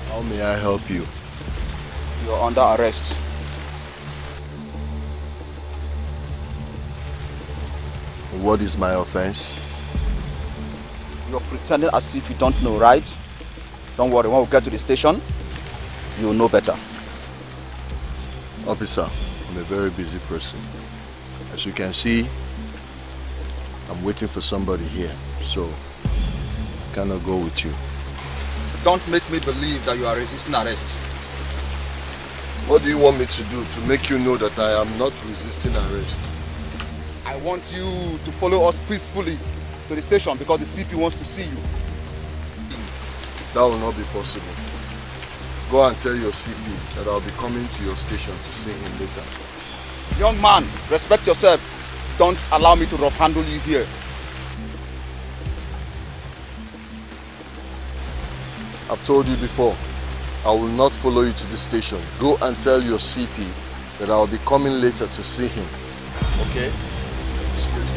How may I help you? You are under arrest. What is my offense? You're pretending as if you don't know, right? Don't worry, when we get to the station, you'll know better. Officer, I'm a very busy person. As you can see, I'm waiting for somebody here, so I cannot go with you. Don't make me believe that you are resisting arrest. What do you want me to do to make you know that I am not resisting arrest? I want you to follow us peacefully to the station because the CP wants to see you. That will not be possible. Go and tell your CP that I'll be coming to your station to see him later. Young man, respect yourself. Don't allow me to rough handle you here. I've told you before, I will not follow you to this station. Go and tell your CP that I'll be coming later to see him. Okay? Excuse me.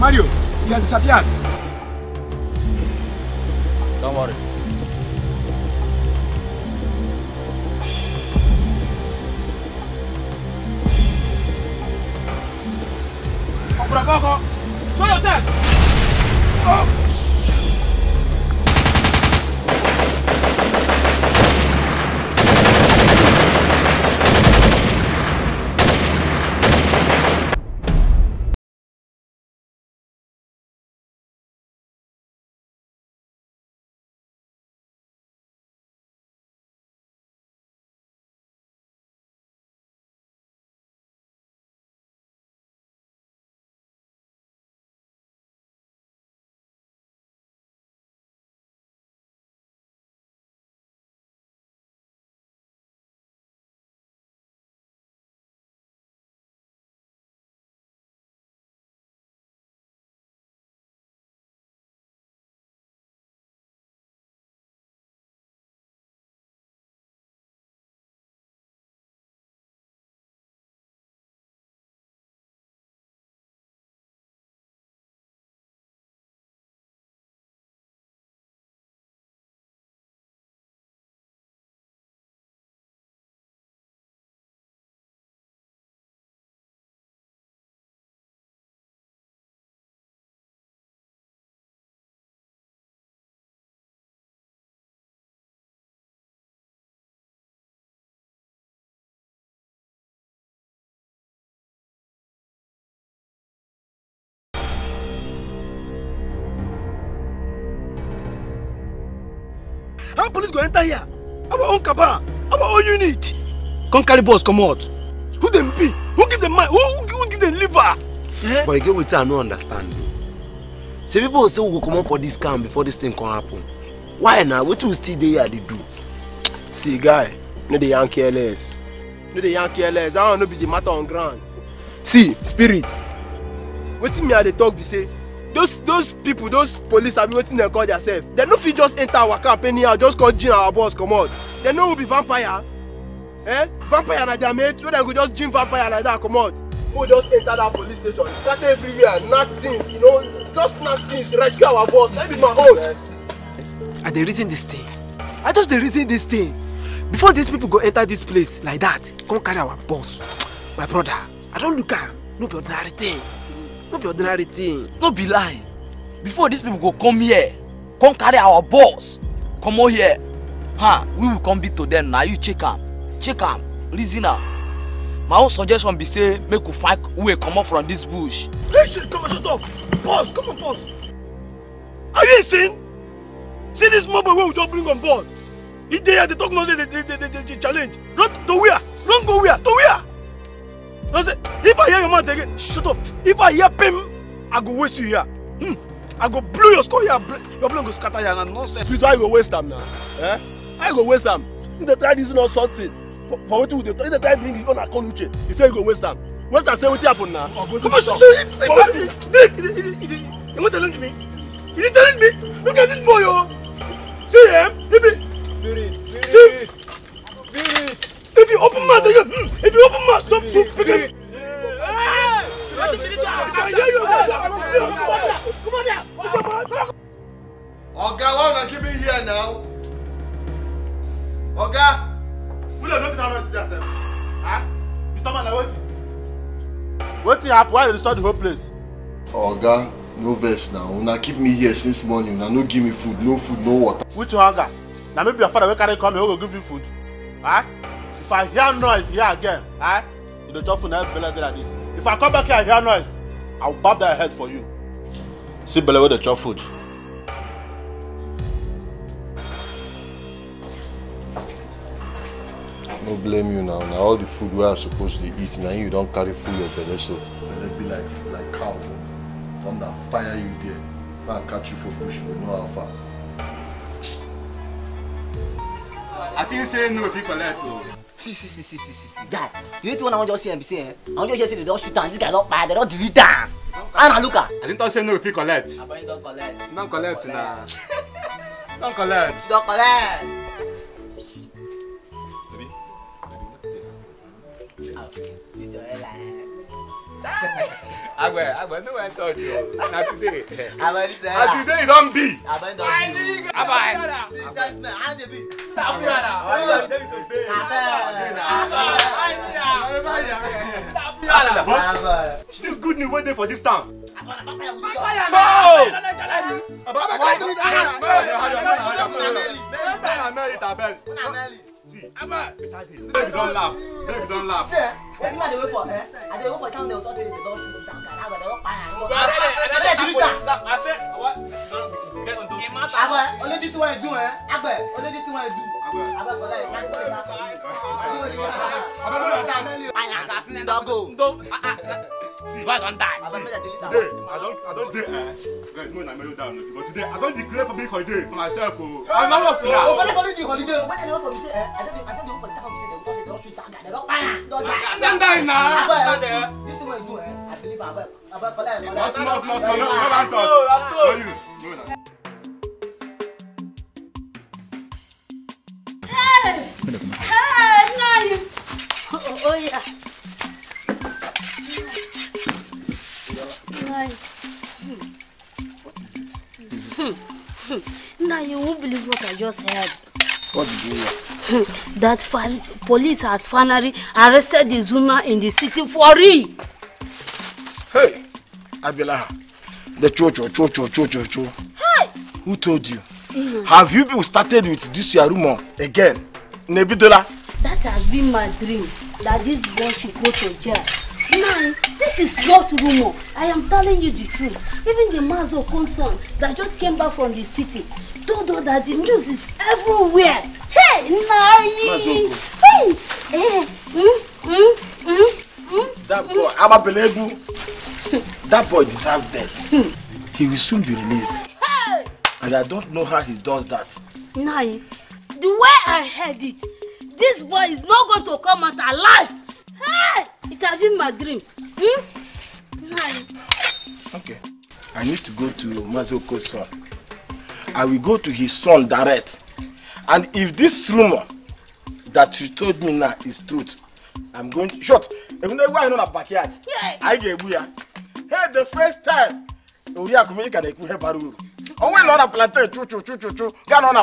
Mario, he has disappeared. Don't worry. Show yourself! Oh. How police go enter here? Our own cabal, our own unit. Come carry boss, come out. Who them be? Who give them mind? Who give them liver? Eh? But again, with her, I no understand you. So people will say we will come out for this camp before this thing can happen. Why now? What will still there they do? See, guy, no the Yankee LS. No the Yankee LS. That will not be the matter on ground. See, spirit. Waiting me at the talk, they say. Those people, those police have been waiting to call themselves. They don't feel just enter our camp anyhow, just call Jim our boss, come out. They know we'll be vampire. Eh? Vampire like their mate, so they could just Jim vampire like that, come out. We'll just enter that police station. Start everywhere, knock things, you know, just knock things, rescue our boss. That is my own. I dey reason this thing. I just dey reason this thing. Before these people go enter this place like that, come carry our boss. My brother, I don't look at no be ordinary thing. No be ordinary thing. No be lying. Before these people go come here, come carry our boss. Come over here. Huh? We will come be to them now. You check them. Check them. Reason now. My own suggestion be say, make we find way come up from this bush. Listen, come on, shut up. Boss, come on, boss. Are you insane? See this mobile where we just bring on board. If they are the talk nonsense, they challenge. Run to where? Run go where? To where? If I hear your mouth again, shut up. If I hear him, I go waste you here. I go blow your skull here. Your blood go scatter here and nonsense. Please, I go waste them now. Eh? I go waste them. If they try this not something, for what they try, bring it on a Konuche. You say you go waste them. What's that say? What happened now? Come on, shut up. You want to challenge me? He didn't tell me. Look at this boy, yo. See him? Spirit. If you open mouth, don't speak. Come on. Oga, why not keep me here now? Oga, we don't look at our sister self. Huh? Mr. Man, waiting. Waiting up. Why you restore the whole place? Oga, no verse now. Una keep me here since morning. Una no give me food, no water. Which Oga? Now maybe your father will carry come. He will give you food. Huh? If I hear noise here again, eh? You don't talk for now, Bella, like this. If I come back here and hear noise, I'll bob that head for you. See Bella with the chop food. No blame you now. Now all the food we are supposed to eat, now you don't carry food your belly, so Bella be like cow. Come that fire you there. I'll catch you for bush with no alpha. I think you say no if you collect though. See, guy, do you think when I want to see NBC, eh? I want to just see they don't shoot down, this guy don't buy, they don't do it down. And look at. I didn't say no if you collect. But you don't collect. Don't collect now. Don't collect. Don't collect. This is your airline. Agwe, no one told you. Not today. As today, you don't be. I this good news waiting for this town. Don't laugh. Everybody wait for her. I don't wait for them. They will just say they don't shoot down. I will not buy her. I said what? I will only do what I do. Now you won't believe what I just heard. What did you hear? That police has finally arrested the Zuna in the city for real. Hey, Abela, the cho. Hey! Who told you? Have you people started with this your rumor again? Nebidola? That has been my dream, that this boy should go to jail. Now, this is not rumor. I am telling you the truth. Even the Mazo concern that just came back from the city told us that the news is everywhere. Hey, Nani! Hey! Hey! That boy, Amabelegu, that boy deserves death. He will soon be released. Hey! And I don't know how he does that. Nani, the way I heard it, this boy is not going to come out alive. Hey! It has been my dream. Okay. I need to go to Mazoko's son. I will go to his son direct. And if this rumor that you told me now is truth, I'm going to shut. Even though I know the backyard, I gave you. Hey, the first time, On veut l'on a planté, chou chou chou chou chou. Quand on a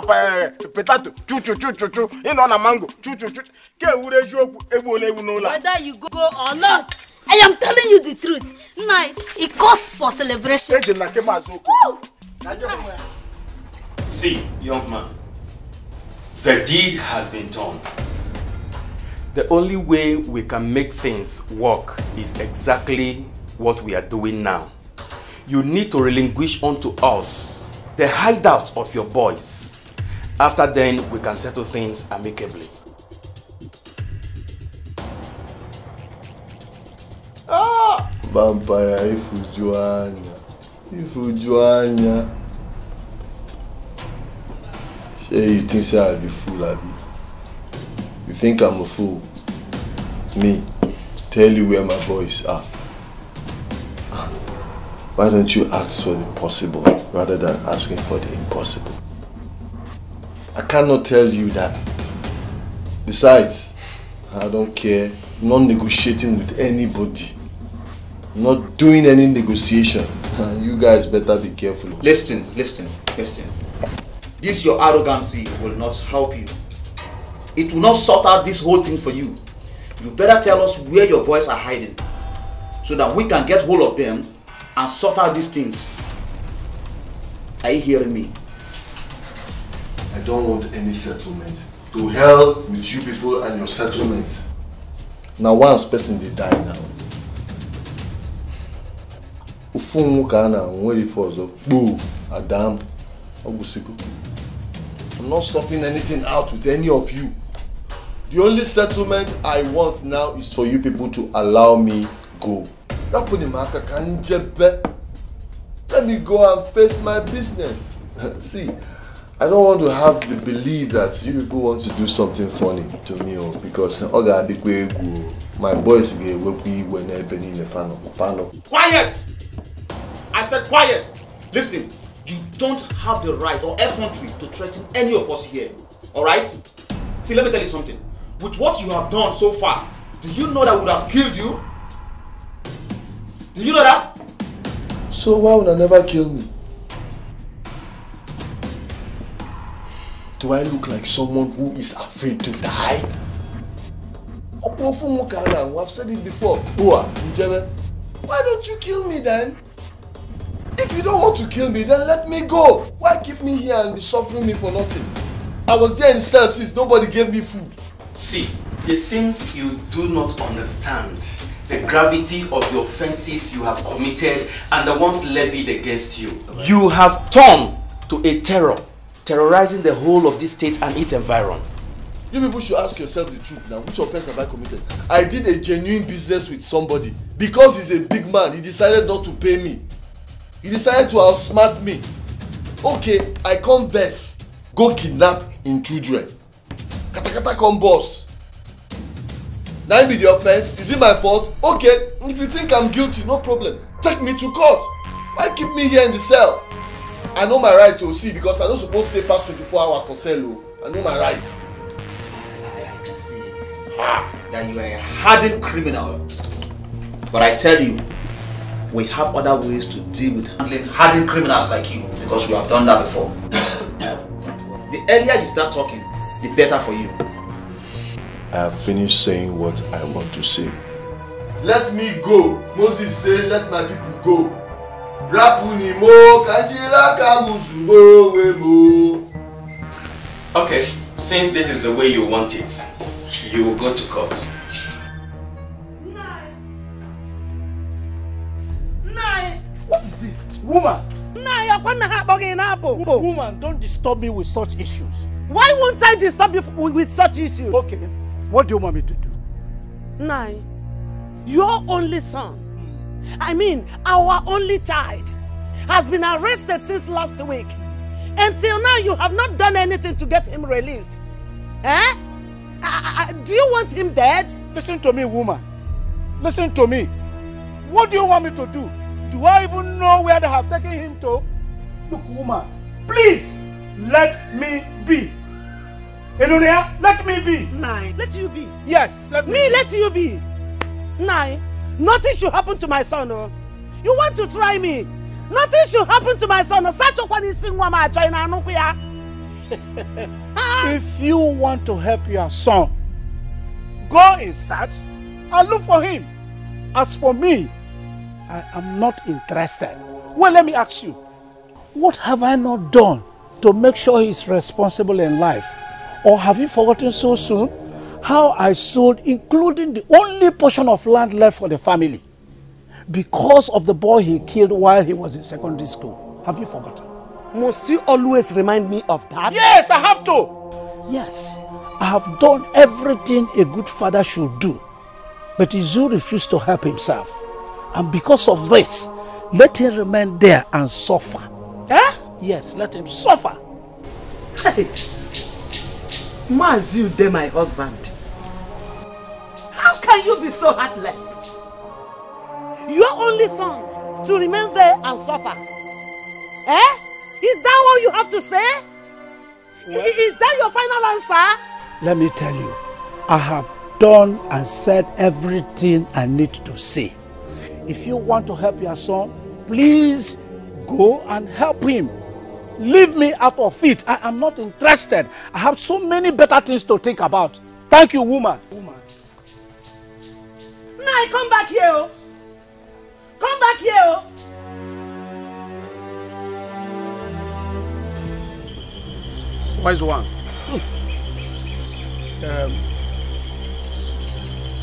pétate, chou chou chou chou chou. Et on a mango, chou chou chou. Que vous les jouez et vous les ou là. Whether you go or not, I am telling you the truth. Now it calls for celebration. See, young man, the deed has been done. The only way we can make things work is exactly what we are doing now. You need to relinquish unto us the hideout of your boys. After then, we can settle things amicably. Ah! Vampire, if you join, say you think so I'll be fool, Abby. You think I'm a fool? Me, tell you where my boys are. Why don't you ask for the possible rather than asking for the impossible? I cannot tell you that. Besides, I don't care. I'm not negotiating with anybody. I'm not doing any negotiation. You guys better be careful. Listen. This your arrogancy will not help you. It will not sort out this whole thing for you. You better tell us where your boys are hiding so that we can get hold of them and sort out these things. Are you hearing me? I don't want any settlement. To hell with you people and your settlement. Now once person they die now. I'm not sorting anything out with any of you. The only settlement I want now is for you people to allow me go. Let me go and face my business. See, I don't want to have the belief that you people want to do something funny to me, because my boys will be when they're in the panel. Quiet! I said quiet! Listen, you don't have the right or effrontery to threaten any of us here, alright? See, let me tell you something. With what you have done so far, do you know that would have killed you? Do you know that? So why would I never kill me? Do I look like someone who is afraid to die? I've said it before. Why don't you kill me then? If you don't want to kill me, then let me go. Why keep me here and be suffering me for nothing? I was there in cell since nobody gave me food. See, it seems you do not understand the gravity of the offenses you have committed and the ones levied against you. You have turned to a terror, terrorizing the whole of this state and its environ. You people should ask yourself the truth now. Which offense have I committed? I did a genuine business with somebody. Because he's a big man, he decided not to pay me. He decided to outsmart me. Okay, I converse. Go kidnap in children. Katakata come boss. That be the offense. Is it my fault? Okay, if you think I'm guilty, no problem. Take me to court. Why keep me here in the cell? I know my right to see because I'm not supposed to stay past 24 hours for cell. I know my right. I can see that you are a hardened criminal. But I tell you, we have other ways to deal with hardened criminals like you because we have done that before. The earlier you start talking, the better for you. I have finished saying what I want to say. Let me go. Moses said, let my people go. Okay, since this is the way you want it, you will go to court. Nai! What is it? Woman! Woman, don't disturb me with such issues. Why won't I disturb you with such issues? Okay. What do you want me to do? Nai, your only son, I mean our only child, has been arrested since last week. Until now you have not done anything to get him released. Eh? Do you want him dead? Listen to me, woman. Listen to me. What do you want me to do? Do I even know where they have taken him to? Look, woman, please let me be. Elunia, let me be. Nai, let you be. Yes, let you be. Nai, nothing should happen to my son. Oh. You want to try me? Nothing should happen to my son. If you want to help your son, go in search and look for him. As for me, I am not interested. Well, let me ask you, what have I not done to make sure he's responsible in life? Or have you forgotten so soon how I sold, including the only portion of land left for the family, because of the boy he killed while he was in secondary school? Have you forgotten? Must you always remind me of that? Yes, I have to. Yes, I have done everything a good father should do. But Izu refused to help himself. And because of this, let him remain there and suffer. Eh? Yes, let him suffer. Hey, Mazu, they're my husband. How can you be so heartless? Your only son to remain there and suffer. Eh? Is that all you have to say? What? Is that your final answer? Let me tell you, I have done and said everything I need to say. If you want to help your son, please go and help him. Leave me out of it. I am not interested. I have so many better things to think about. Thank you, woman. Now I come back here. Come back here. Wise one.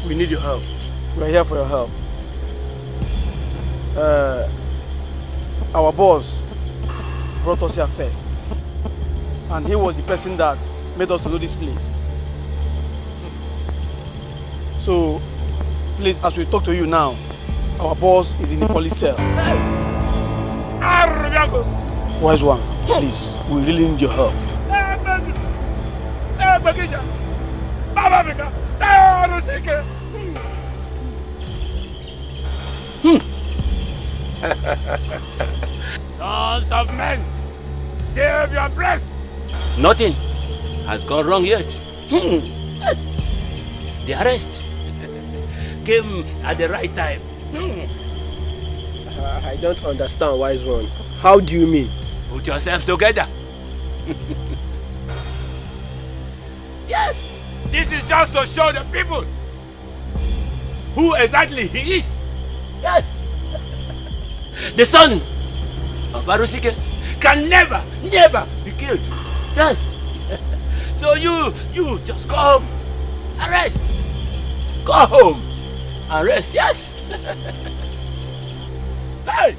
We need your help. We are here for your help. Our boss brought us here first, and he was the person that made us to know this place. So, please, as we talk to you now, our boss is in the police cell. Wise one, please, we really need your help. Sons of men, save your breath. Nothing has gone wrong yet. Yes. The arrest came at the right time. I don't understand, wise one. How do you mean? Put yourself together. Yes. This is just to show the people who exactly he is. Yes. The son of Arusike can never be killed. Yes. So you just go home and rest. Go home and rest, yes. Hey!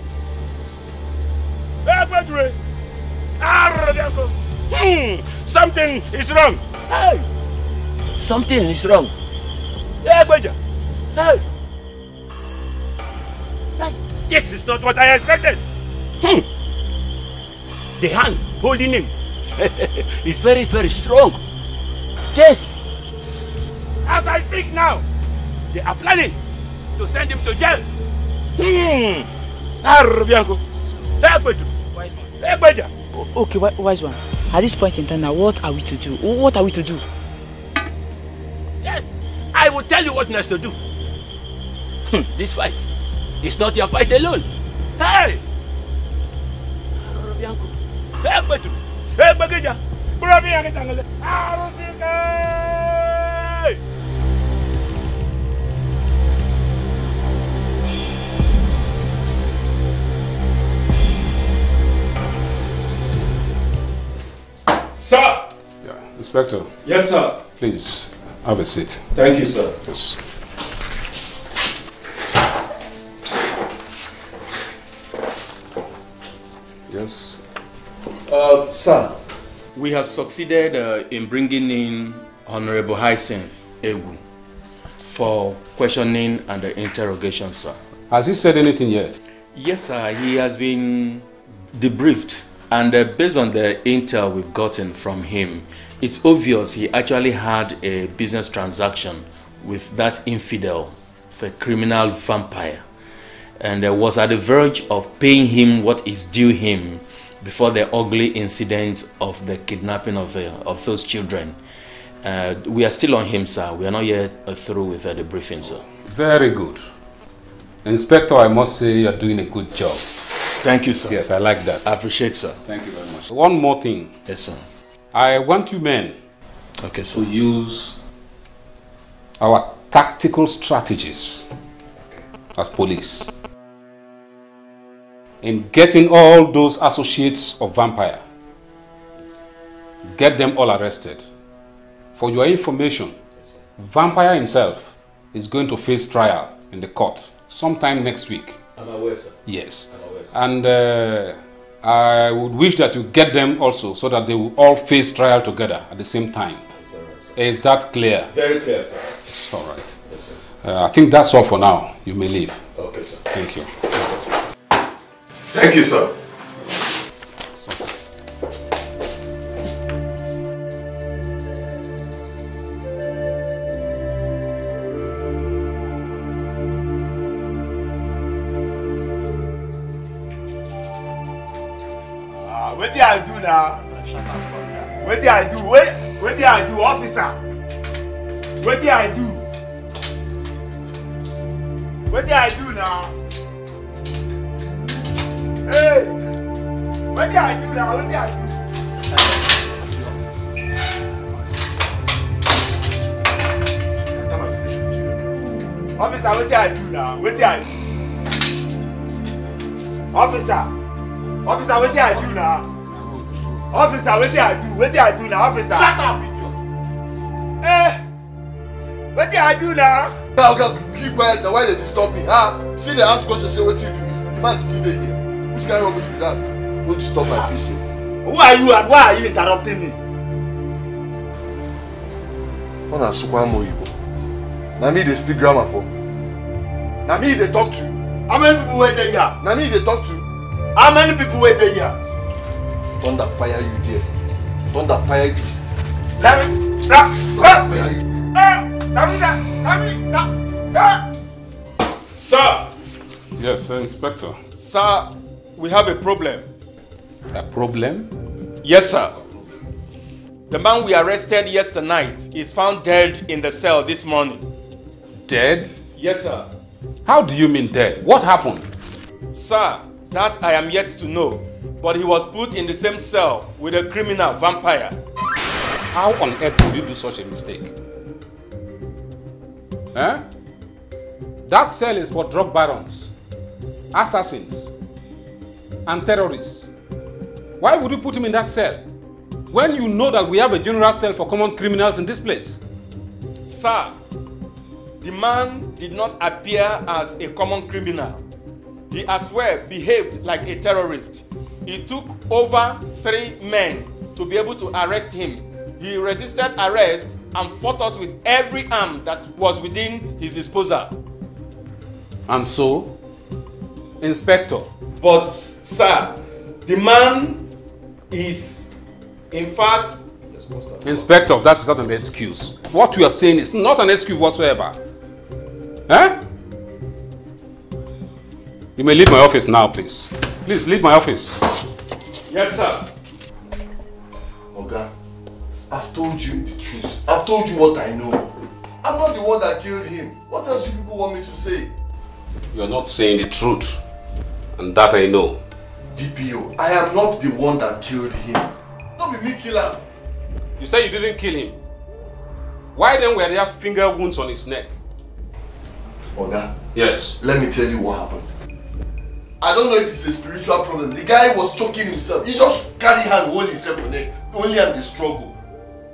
Something is wrong. Hey! Something is wrong. Hey! This is not what I expected. The hand holding him is very strong. Yes. As I speak now, they are planning to send him to jail. Okay, wise one. At this point in time, now what are we to do? What are we to do? Yes, I will tell you what next to do. This fight. It's not your fight alone. Hey! Sir! Yeah, Inspector. Yes, sir. Please, have a seat. Thank you, sir. Yes. Yes. Sir, we have succeeded in bringing in Honorable Hyacinth Ewu for questioning and interrogation, sir. Has he said anything yet? Yes, sir. He has been debriefed, and based on the intel we've gotten from him, it's obvious he actually had a business transaction with that infidel, the criminal vampire, and was at the verge of paying him what is due him before the ugly incident of the kidnapping of those children. We are still on him, sir. We are not yet through with the briefing, sir. Very good. Inspector, I must say you are doing a good job. Thank you, sir. Yes, I like that. I appreciate, sir. Thank you very much. One more thing. Yes, sir. I want you men to use our tactical strategies as police in getting all those associates of Vampire. Get them all arrested. For your information, Vampire himself is going to face trial in the court sometime next week. I'm aware, sir. Yes. I'm aware, sir. And I would wish that you get them also so that they will all face trial together at the same time. It's all right, sir. Is that clear? Very clear, sir. It's all right. Yes, sir. I think that's all for now. You may leave. Okay, sir. Thank you. Thank you, sir. What do I do now? What do I do? What do I do, officer? What do I do? What do I do now? Hey! What do I do now? What do I do? Officer, what do I do now? What do I do? Officer! Officer, what do I do now? Officer, what do I do? What do I do now, officer? Shut up, idiot! Eh? What do I do now? Okay, keep quiet now. Why they disturb me? Huh? See, they ask questions, say, what do you do? The man is still here. Which kind of rubbish is that? Don't disturb my peace. Who are you and why are you interrupting me? I'm not Igbo. Now me, they speak grammar for. Now me, they talk to. How many people were there here? Now me, they talk to. How many people were there here? Thunder fire you there. Thunder fire you. Let me. Sir! Yes, sir, Inspector. Sir, we have a problem. A problem? Yes, sir. The man we arrested yesterday night is found dead in the cell this morning. Dead? Yes, sir. How do you mean dead? What happened? Sir, that I am yet to know, but he was put in the same cell with a criminal Vampire. How on earth could you do such a mistake? Eh? That cell is for drug barons, assassins, and terrorists. Why would you put him in that cell when you know that we have a general cell for common criminals in this place? Sir, the man did not appear as a common criminal. He as well behaved like a terrorist. It took over 3 men to be able to arrest him. He resisted arrest and fought us with every arm that was within his disposal. And so, Inspector? But, sir, the man is, in fact... Inspector, that is not an excuse. What you are saying is not an excuse whatsoever. Eh? You may leave my office now, please. Please, leave my office. Yes, sir. Oga, I've told you the truth. I've told you what I know. I'm not the one that killed him. What else do you people want me to say? You're not saying the truth. And that I know. DPO, I am not the one that killed him. Not be me killer. You say you didn't kill him. Why then were there finger wounds on his neck? Oga. Yes. Let me tell you what happened. I don't know if it's a spiritual problem. The guy was choking himself. He just carried hand holding himself on it. Only at the struggle.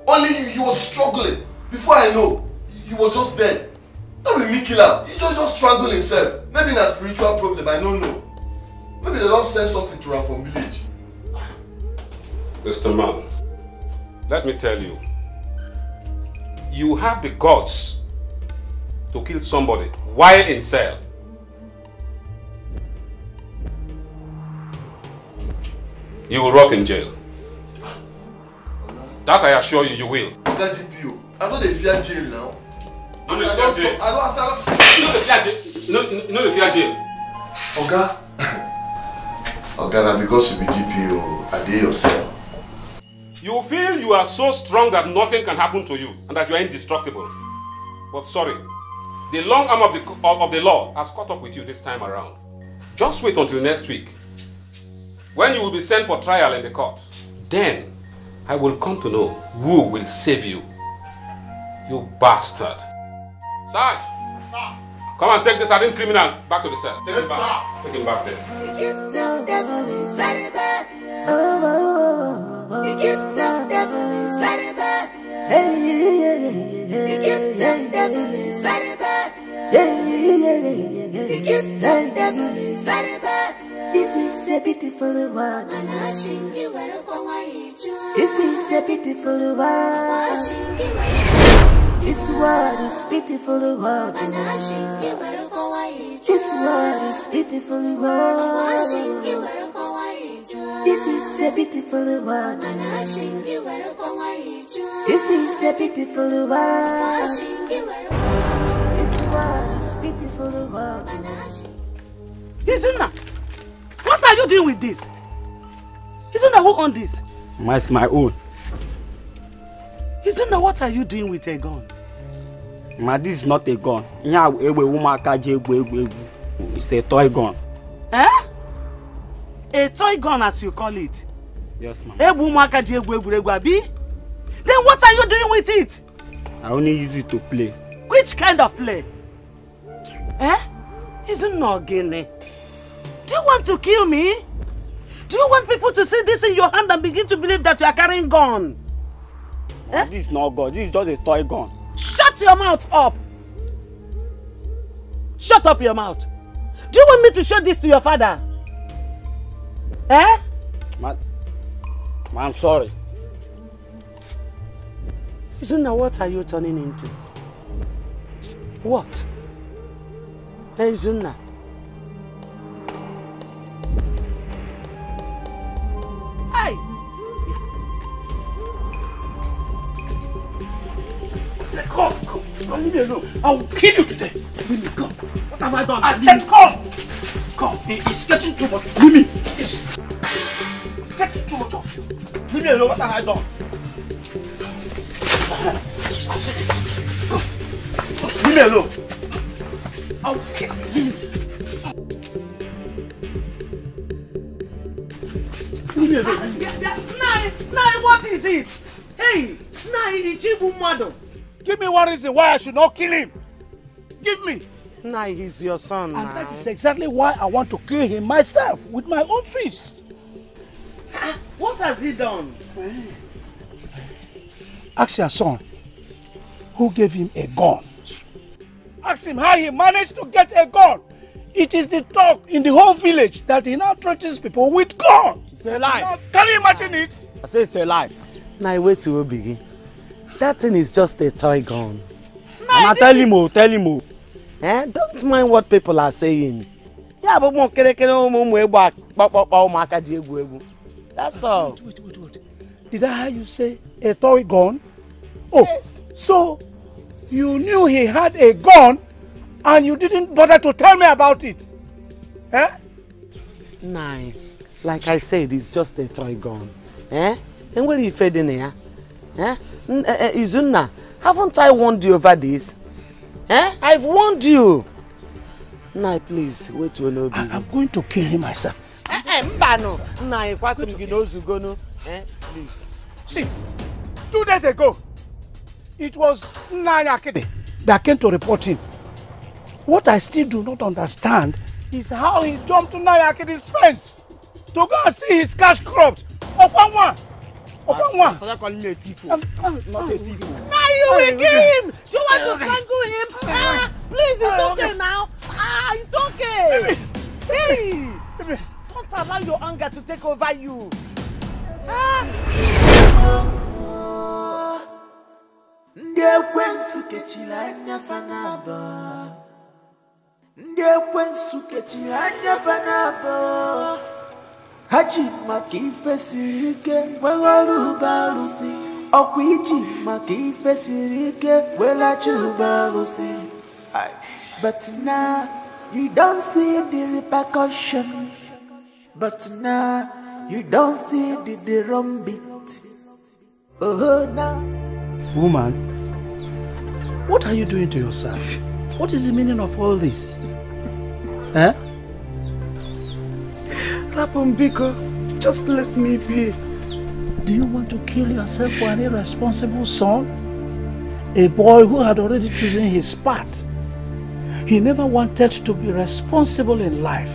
Only he was struggling. Before I know, he was just dead. Not with me killer. He just strangled himself. Maybe it's a spiritual problem. I don't know. Maybe they don't send something to her from village. Mr. Man, let me tell you. You have the guts to kill somebody while in cell. You will rot in jail. That I assure you, you will. That DPO, I know they fear jail now. No, they fear jail. No, they fear jail. Oga, now because you be DPO, I dare yourself. You feel you are so strong that nothing can happen to you and that you are indestructible. But sorry, the long arm of the law has caught up with you this time around. Just wait until next week. when you will be sent for trial in the court. Then I will come to know who will save you. You bastard. Sarge, come and take this hardened criminal back to the cell. Take him back. Take him back there. This is a beautiful world. This is a beautiful world. This world is beautiful world. This world is beautiful world. This is a beautiful world. This is a beautiful world. This world is beautiful world. Isn't what are you doing with this? Isn't that who owned this? It's my own. Isn't that what are you doing with a gun? Ma, this is not a gun. It's a toy gun. Eh? A toy gun as you call it? Yes, ma'am. Then what are you doing with it? I only use it to play. Which kind of play? Eh? Isn't no game? Do you want to kill me? Do you want people to see this in your hand and begin to believe that you are carrying gun? Oh, eh? This is not gun. This is just a toy gun. Shut your mouth up! Shut up your mouth! Do you want me to show this to your father? Eh? I'm sorry. Izuna, what are you turning into? What? Hey, Izuna. I said, come, come, come, leave me alone. I will kill you today. Leave me, come. What have I done? I said, come. Come, it's getting too much. Leave me. It's getting too much of you. Leave me alone. What have I done? I've said it. Come. Leave me alone. I will kill you. Leave me. Leave me alone. Now, what is it? Hey, now, it's evil model. Give me one reason why I should not kill him. Give me. Nah, he's your son. And that is exactly why I want to kill him myself with my own fist. What has he done? Ask your son who gave him a gun. Ask him how he managed to get a gun. It is the talk in the whole village that he now threatens people with guns. It's a lie. Can you imagine it? I say it's a lie. Now wait till we begin. That thing is just a toy gun. Nah, tell him, oh, tell him. Oh. Eh? Don't mind what people are saying. Yeah, but that's all. Wait. Did I hear you say a toy gun? Oh, yes. So you knew he had a gun and you didn't bother to tell me about it? Eh? Nah, like I said, it's just a toy gun. Eh? And where are you fed in here? Eh? Izuna, haven't I warned you over this? Eh? I've warned you. Nai, please, wait till Obi. I'm going to kill him myself. Nai, please. Since 2 days ago, it was Nai Akede that came to report him. What I still do not understand is how he jumped to Nai Akede's fence to go and see his cash cropped. Open one. I'm not a thief. Now you will kill him! Do you want to strangle him? Please, it's okay now. It's okay. Hey! Don't allow your anger to take over you. Hachimaki fesirike, welarubarusi. Okwichimaki fesirike, welachubarusi. But now you don't see the repercussion. But now you don't see the drum beat. Oh now. Woman, what are you doing to yourself? What is the meaning of all this? Huh? Biko, Just let me be. Do you want to kill yourself for an irresponsible son? A boy who had already chosen his path. He never wanted to be responsible in life.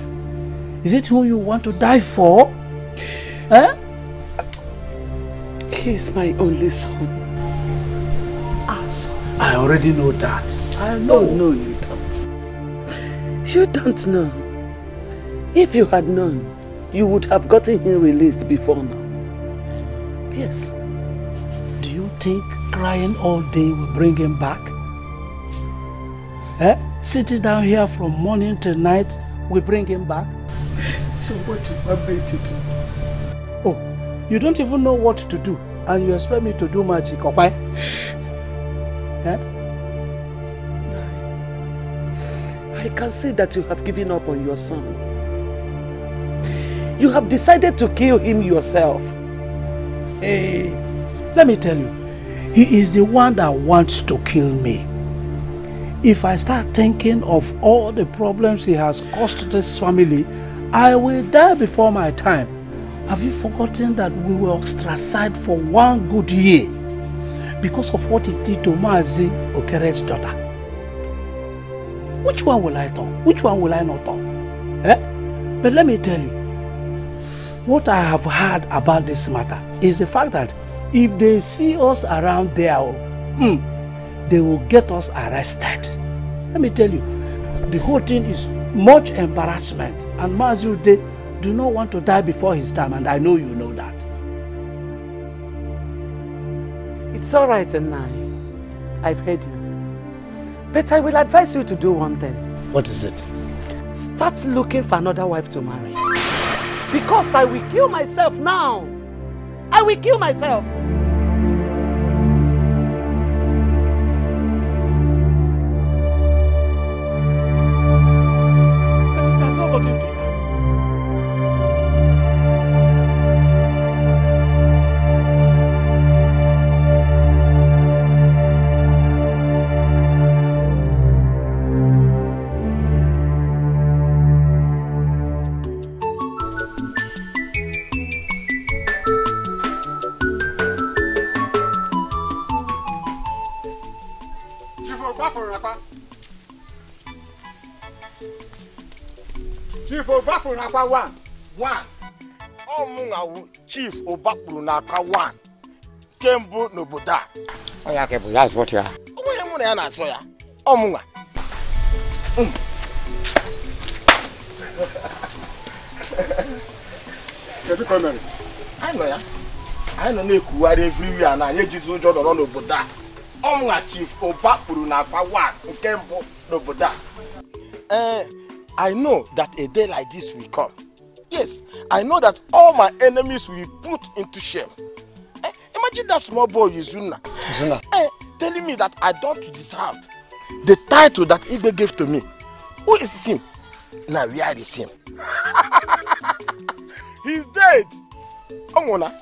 Is it who you want to die for? Eh? He is my only son. As I already know that. I know. Oh, no, you don't. You don't know. If you had known, you would have gotten him released before now. Yes. Do you think crying all day will bring him back? Eh? Sitting down here from morning till night will bring him back? So what do you want me to do? Oh, you don't even know what to do and you expect me to do magic, okay? Eh? No. I can see that you have given up on your son. You have decided to kill him yourself. Hey, let me tell you, he is the one that wants to kill me. If I start thinking of all the problems he has caused this family, I will die before my time. Have you forgotten that we were ostracized for one good year because of what he did to Mazi Okere's daughter? Which one will I talk? Which one will I not talk? Eh? But let me tell you, what I have heard about this matter is the fact that if they see us around there, they will get us arrested. Let me tell you, the whole thing is much embarrassment. And Mazude do not want to die before his time, and I know you know that. It's all right, Enai. I've heard you. But I will advise you to do one thing. What is it? Start looking for another wife to marry. Because I will kill myself now. I will kill myself. One. Oh, Chief Obapurunaka one. Kembu Nobuda. Oh, yeah, Kembu, that's what you are. Oh, yeah, Muna, so yeah. Oh, Muna. Can you come in? I know, yeah. I know, Niku, I review and I need you to join on Nobuda. Oh, Muna, Chief Obapurunaka one. Kembu Nobuda. I know that a day like this will come. Yes, I know that all my enemies will be put into shame. Eh, imagine that small boy Izuna. Telling me that I don't deserve the title that Igwe gave to me. Who is him? Now we are the same. He's dead. Omona.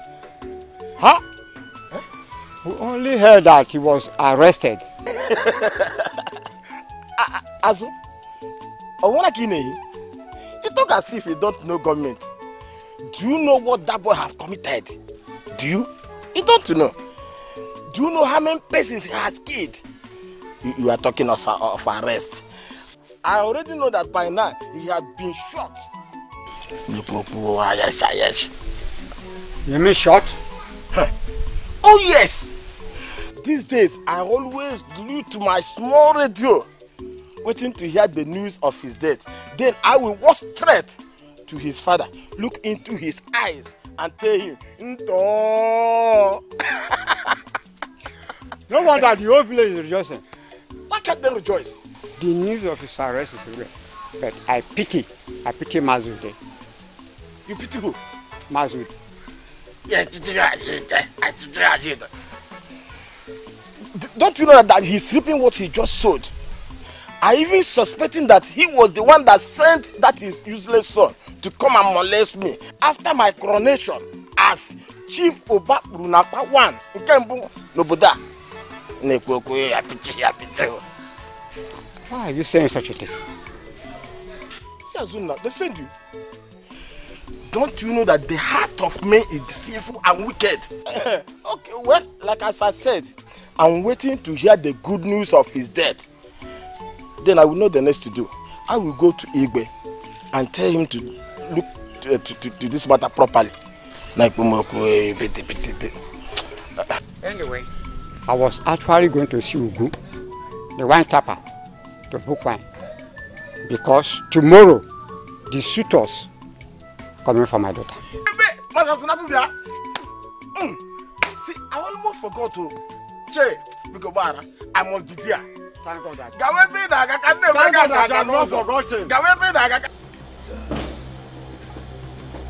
Huh? We only heard that he was arrested. Azu. You talk as if you don't know government. Do you know what that boy has committed? Do you? You don't know. Do you know how many persons he has killed? You are talking of arrest. I already know that by now he has been shot. You mean shot? Huh. Oh yes. These days I always glue to my small radio, waiting to hear the news of his death. Then I will walk straight to his father, look into his eyes, and tell him, Nto. No wonder the whole village is rejoicing. Why can't they rejoice? The news of his arrest is real. But I pity Mazude. You pity who? Mazude. Don't you know that he's sleeping what he just sold? I even suspecting that he was the one that sent that his useless son to come and molest me after my coronation as Chief Obapurunaka one in Kembu Nobuda. Why are you saying such a thing? See, Azuna, they send you. Don't you know that the heart of man is deceitful and wicked? Okay, well, like as I said, I'm waiting to hear the good news of his death. Then I will know the next to do. I will go to Igwe and tell him to look to this matter properly. Anyway, I was actually going to see Ugu, the wine tapper, to book wine. Because tomorrow, the suitors coming for my daughter. See, I almost forgot to check because I must be there. Thank God that.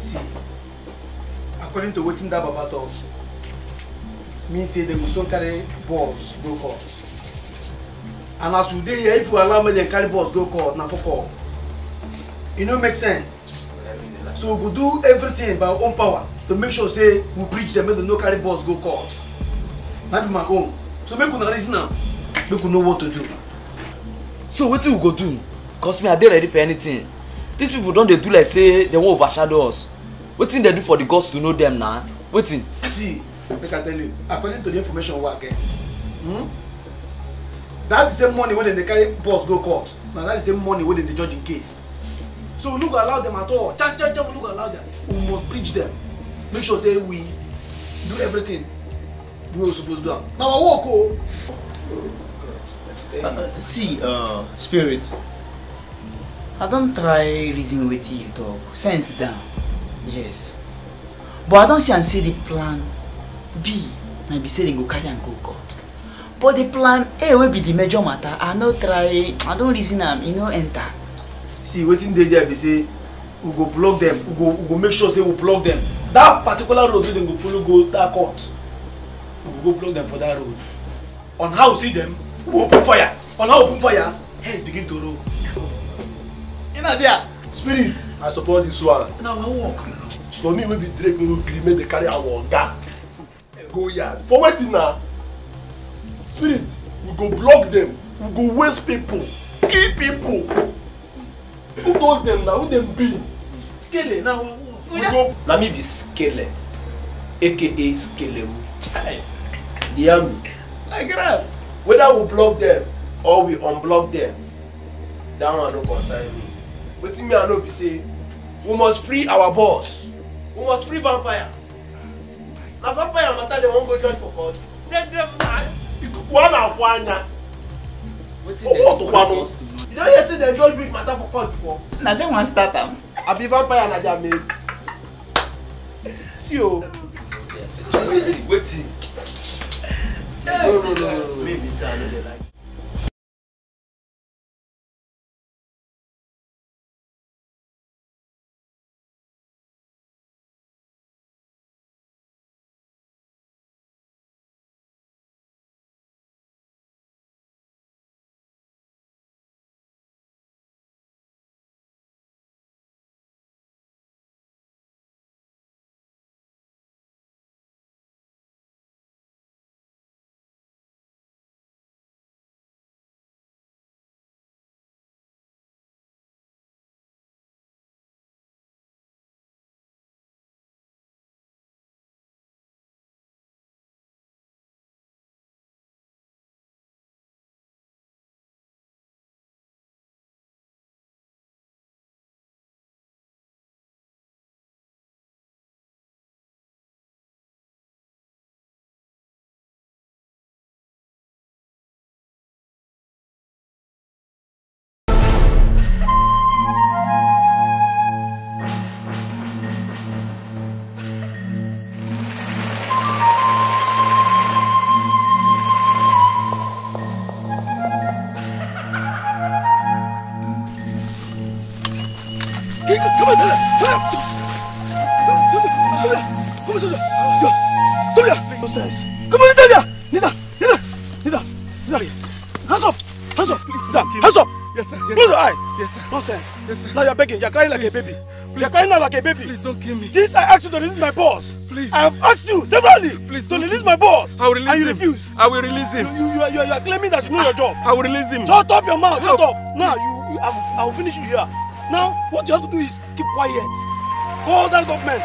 See, according to what that Baba told us, means they will soon carry balls go court. And as we did here, if we allow me to carry balls go court, not for court. It don't make sense. So we do everything by our own power to make sure say we preach them and no carry balls go court. Not my own. So make we reason now. Make we know what to do. So what do we go do? Cause me, are they ready for anything? These people don't they do like say they won't overshadow us. What thing they do for the gods to know them now? What thing? See, make I tell you, according to the information we get, that is the same money when they carry balls go court. Now that is the same money when they judge in case. So we don't allow them at all. We don't allow them. We must preach them. Make sure say we do everything we are supposed to do. Now we walk. See, spirit. I don't try reason with you talk. Sense down. Yes. But I don't see and say the plan B maybe say they go carry and go court. But the plan A will be the major matter. I don't try. I don't reason them. You know enter. See, waiting there be say we go block them, we go make sure say we block them. That particular road they go follow go that court. We go block them for that road. On how we see them, we open fire. On how we open fire, heads begin to roll. In there, spirit, I support this one. Now I walk. For me, we be Drake, we will make the carry our gun. Go yard. For waiting now, spirit, we go block them. We go waste people, kill people. Who goes them now? Who them be? Skele now. We go. Let me be Skele, aka Skele. The army. Like that. Whether we block them or we unblock them, that one no concern me. But me I know be say we must free our boss. We must free Vampire. Now Vampire matter they won't go join for court. Let them man. You could one and one now. What to do? You know you say they don't drink matter for court before. Now they want start them. I be Vampire and I made. See you. Yes. Waiting. No. Maybe so I know they like. Yes, sir. No sense. Yes, sir. Now you're begging. You're crying like a baby. Please. You're crying now like a baby. Please don't kill me. Since I asked you to release my boss, please. I have asked you severally to release my boss. I will release him. And you refuse. I will release him. You are claiming that you know your job. I will release him. Shut up your mouth. Shut up. Now I will finish you here. Now what you have to do is keep quiet. Call that government.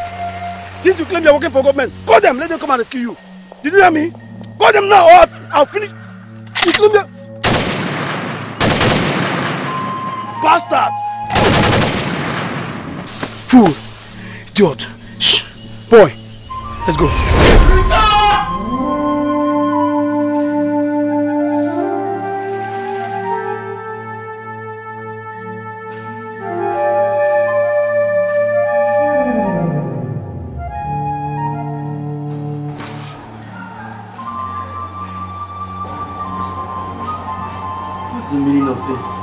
Since you claim you're working for government, call them, let them come and rescue you. Did you hear me? Call them now or I'll finish. You claim them. Bastard! Fool! Idiot! Shh! Boy! Let's go! What's the meaning of this?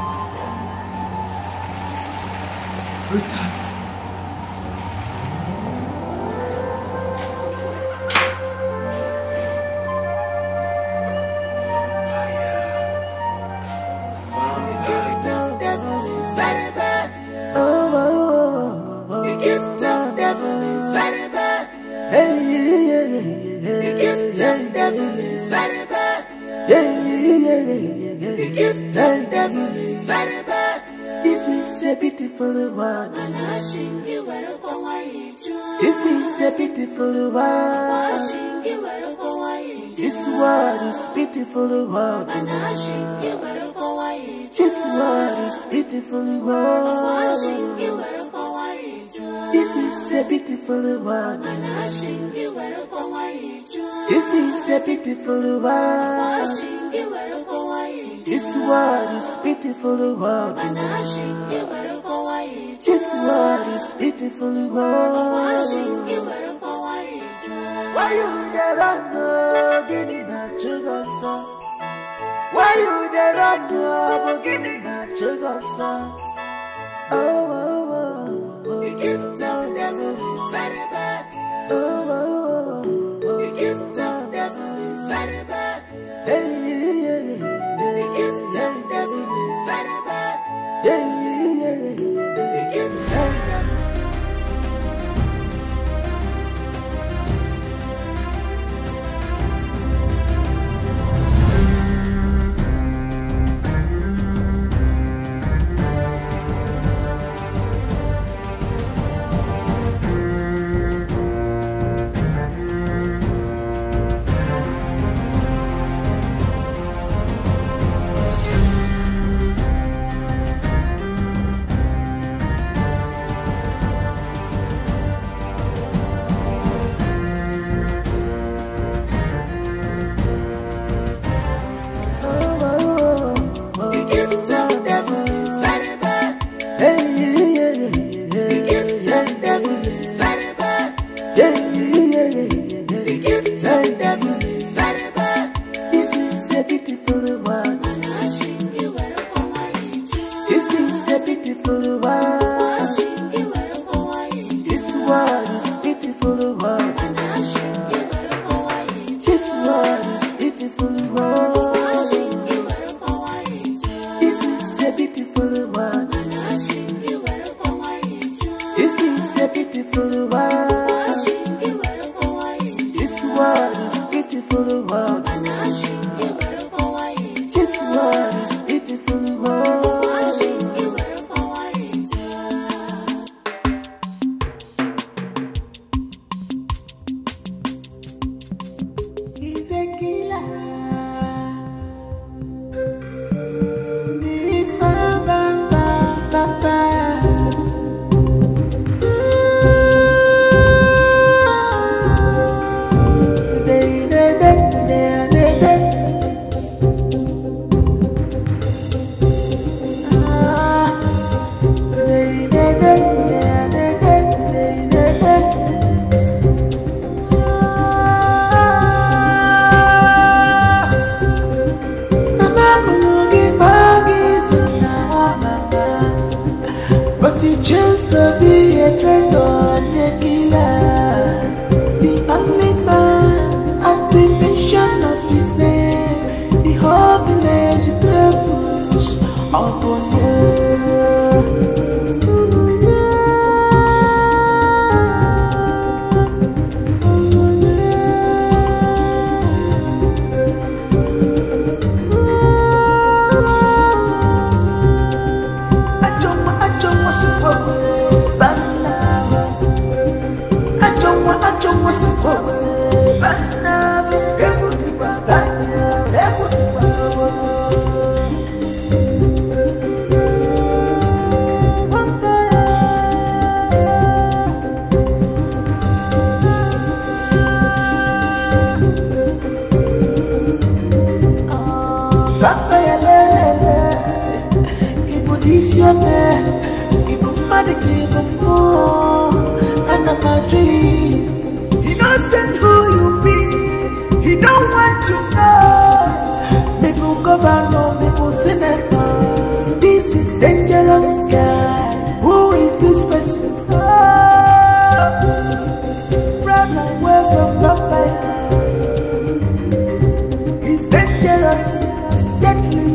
He doesn't who you be, he don't want to know. People govern, people senate. This is dangerous guy. Who is this person? Oh, run away from Vampire. He's dangerous, deadly.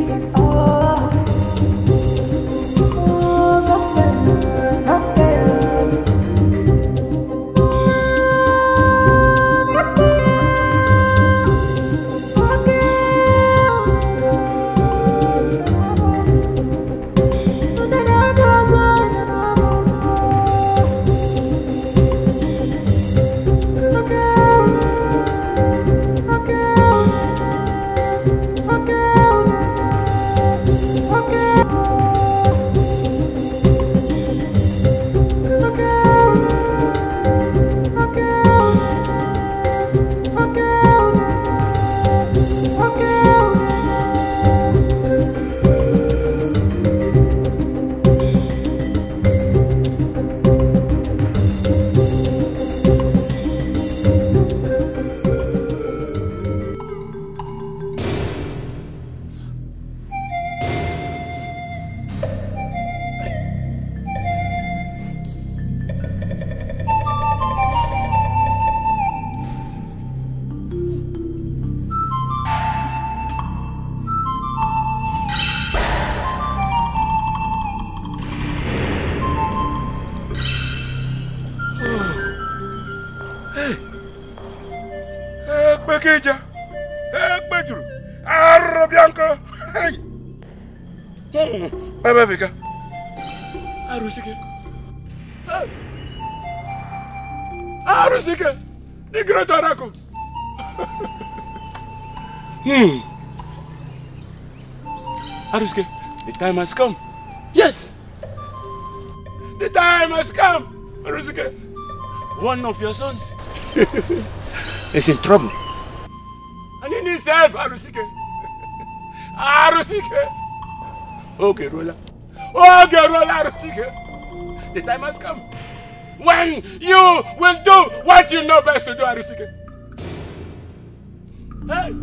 Arusike. Arusike. The great oracle. Arusike, the time has come. Yes. The time has come. Arusike. One of your sons is in trouble. And he needs help, Arusike. Arusike. Okay, Rola. Oh, girl, Arusike, the time has come when you will do what you know best to do, Arusike. Hey!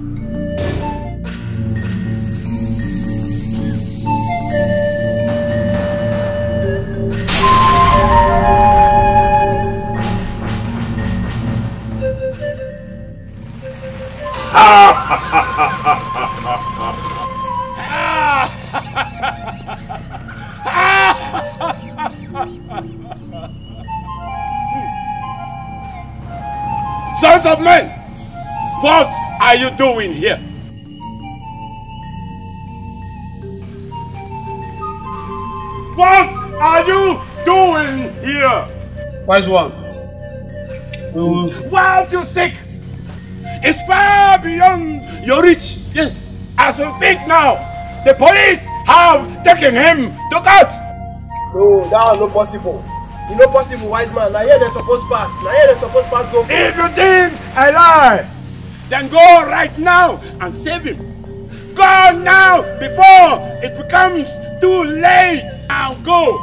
Sons of men, what are you doing here? What are you doing here? Wise one, what you seek is far beyond your reach. Yes. As we speak now, the police have taken him to court. No, that is not possible. It's not possible, wise man. Now here they're supposed to pass. Now here they're supposed to pass. Go. If you think I lie, then go right now and save him. Go now before it becomes too late. Now go.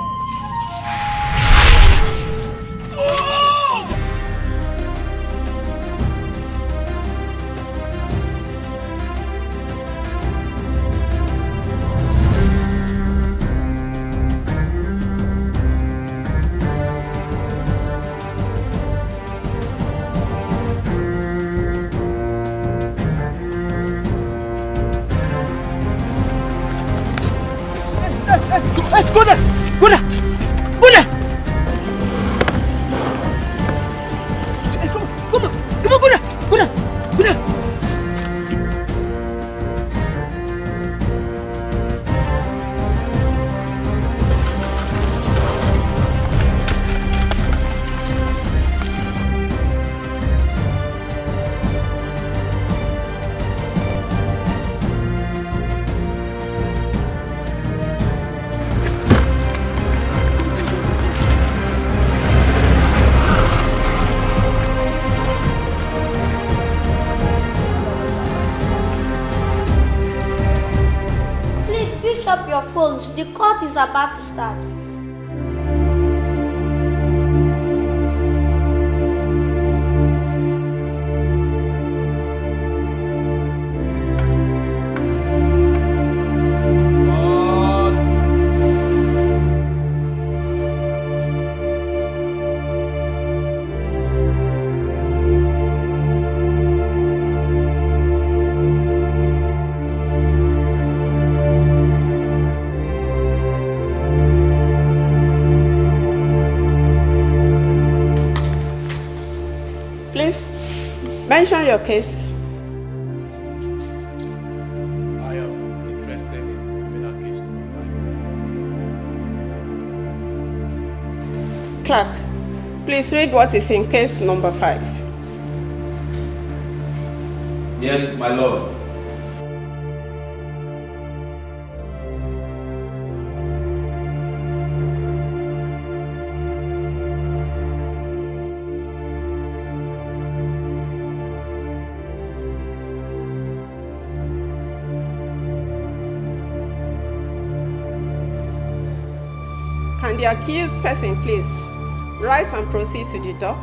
is about to start. Mention your case. I am interested in criminal case number 5. Clerk, please read what is in case number 5. Yes, my lord. The accused person, please rise and proceed to the dock.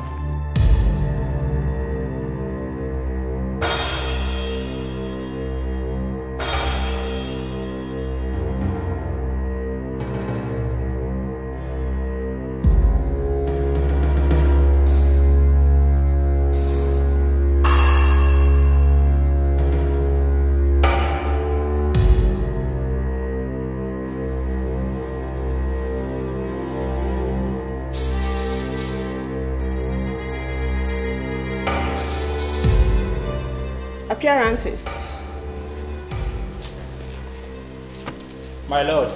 Appearances. My lord,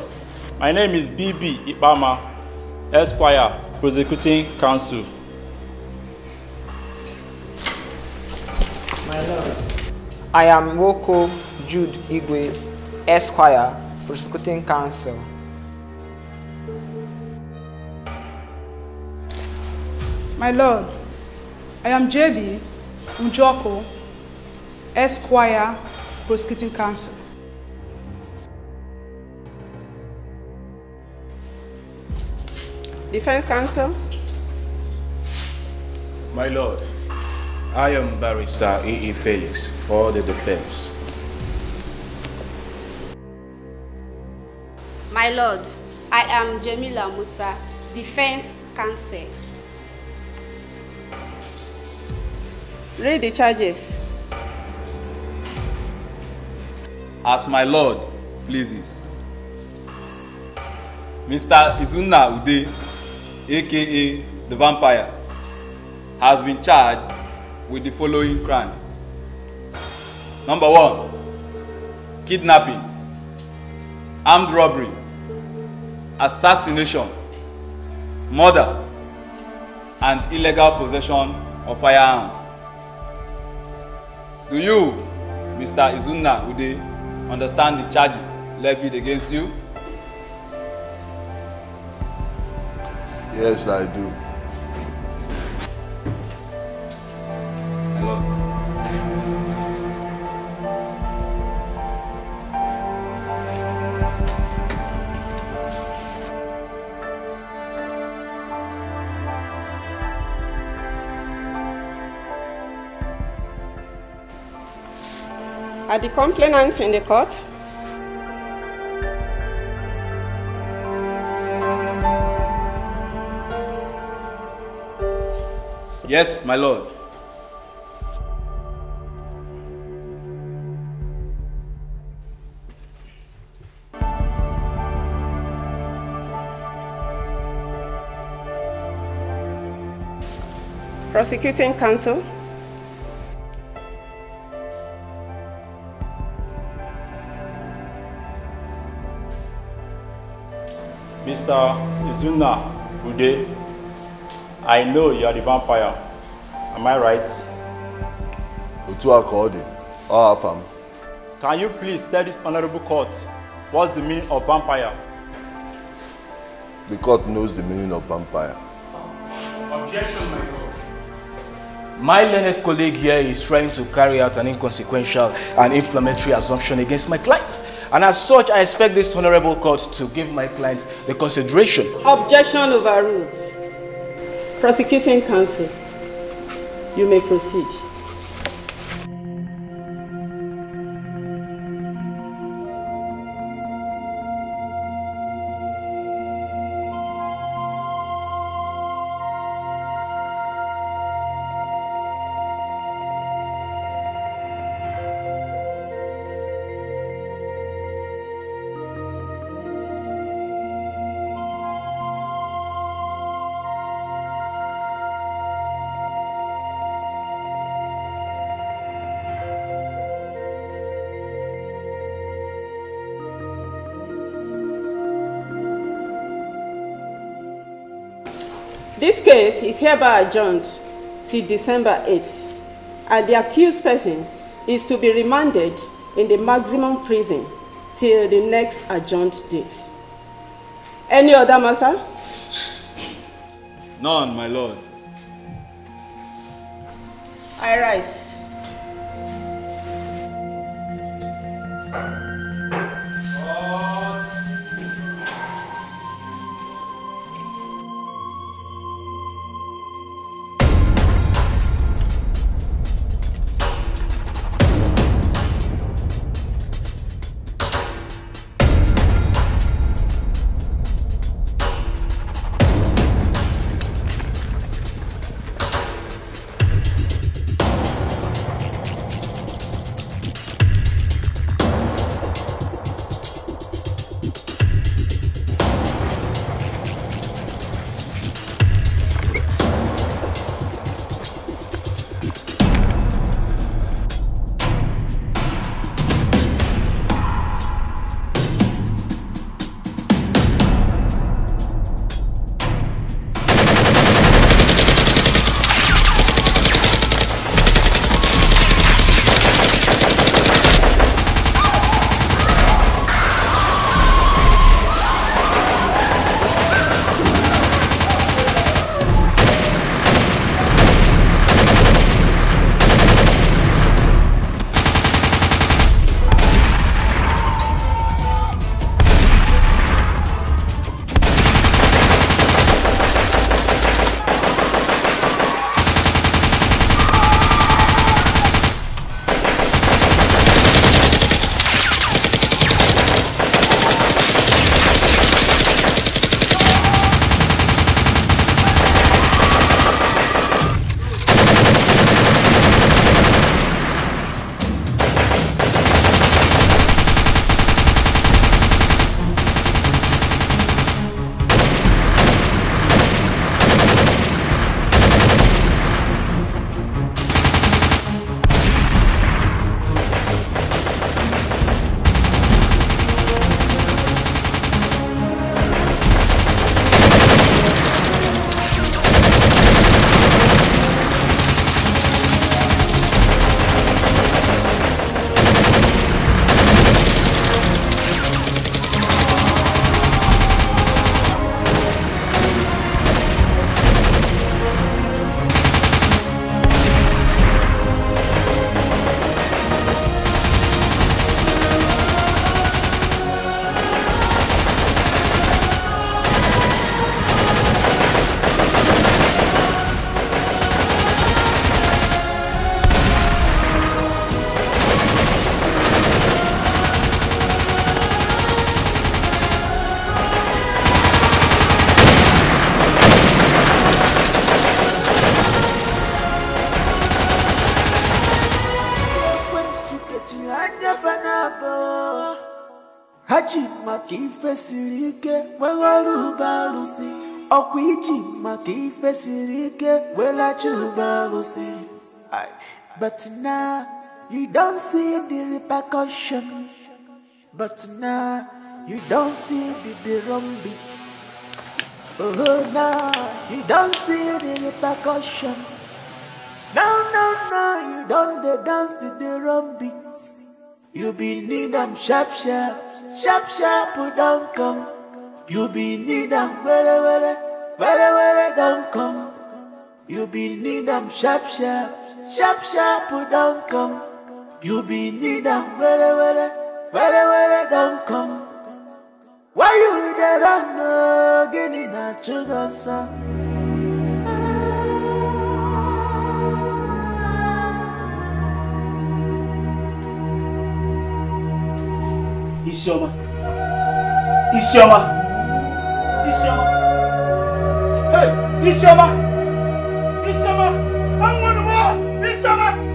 my name is B.B. Ibama, Esquire, Prosecuting Counsel. My lord, I am Woko Jude Igwe, Esquire, Prosecuting Counsel. My lord, I am J.B. Njoko, Esquire, Prosecuting Counsel. Defense Counsel. My lord, I am Barrister E.E. Felix for the defense. My lord, I am Jamila Musa, Defense Counsel. Read the charges. As my lord pleases. Mr. Izuna Ude, aka the Vampire, has been charged with the following crimes. Number 1, kidnapping, armed robbery, assassination, murder, and illegal possession of firearms. Do you, Mr. Izuna Ude, understand the charges levied against you? Yes, I do. Hello. Are the complainants in the court? Yes, my lord. Prosecuting counsel. Mr. Izuna Ude, I know you are the Vampire. Am I right? Can you please tell this honorable court what's the meaning of Vampire? The court knows the meaning of Vampire. Objection, my lord. My learned colleague here is trying to carry out an inconsequential and inflammatory assumption against my client. And as such, I expect this honorable court to give my clients the consideration. Objection overruled. Prosecuting counsel, you may proceed. This case is hereby adjourned till December 8th, and the accused persons is to be remanded in the maximum prison till the next adjourned date. Any other matter? None, my lord. I rise. But now you don't see the repercussion. But now you don't see the wrong beat. Oh, now you don't see the repercussion. No, no, no, you don't dance to the wrong beat. You be need them sharp, sharp, sharp, sharp, don't come. You be need them where, where don't come. You be need them sharp, sharp, sharp, sharp, don't come. You be need them where, Where they don't come. Why you get on no guinea na sugar sir? Isioma. Hey, Isioma. I'm going to war. Isioma.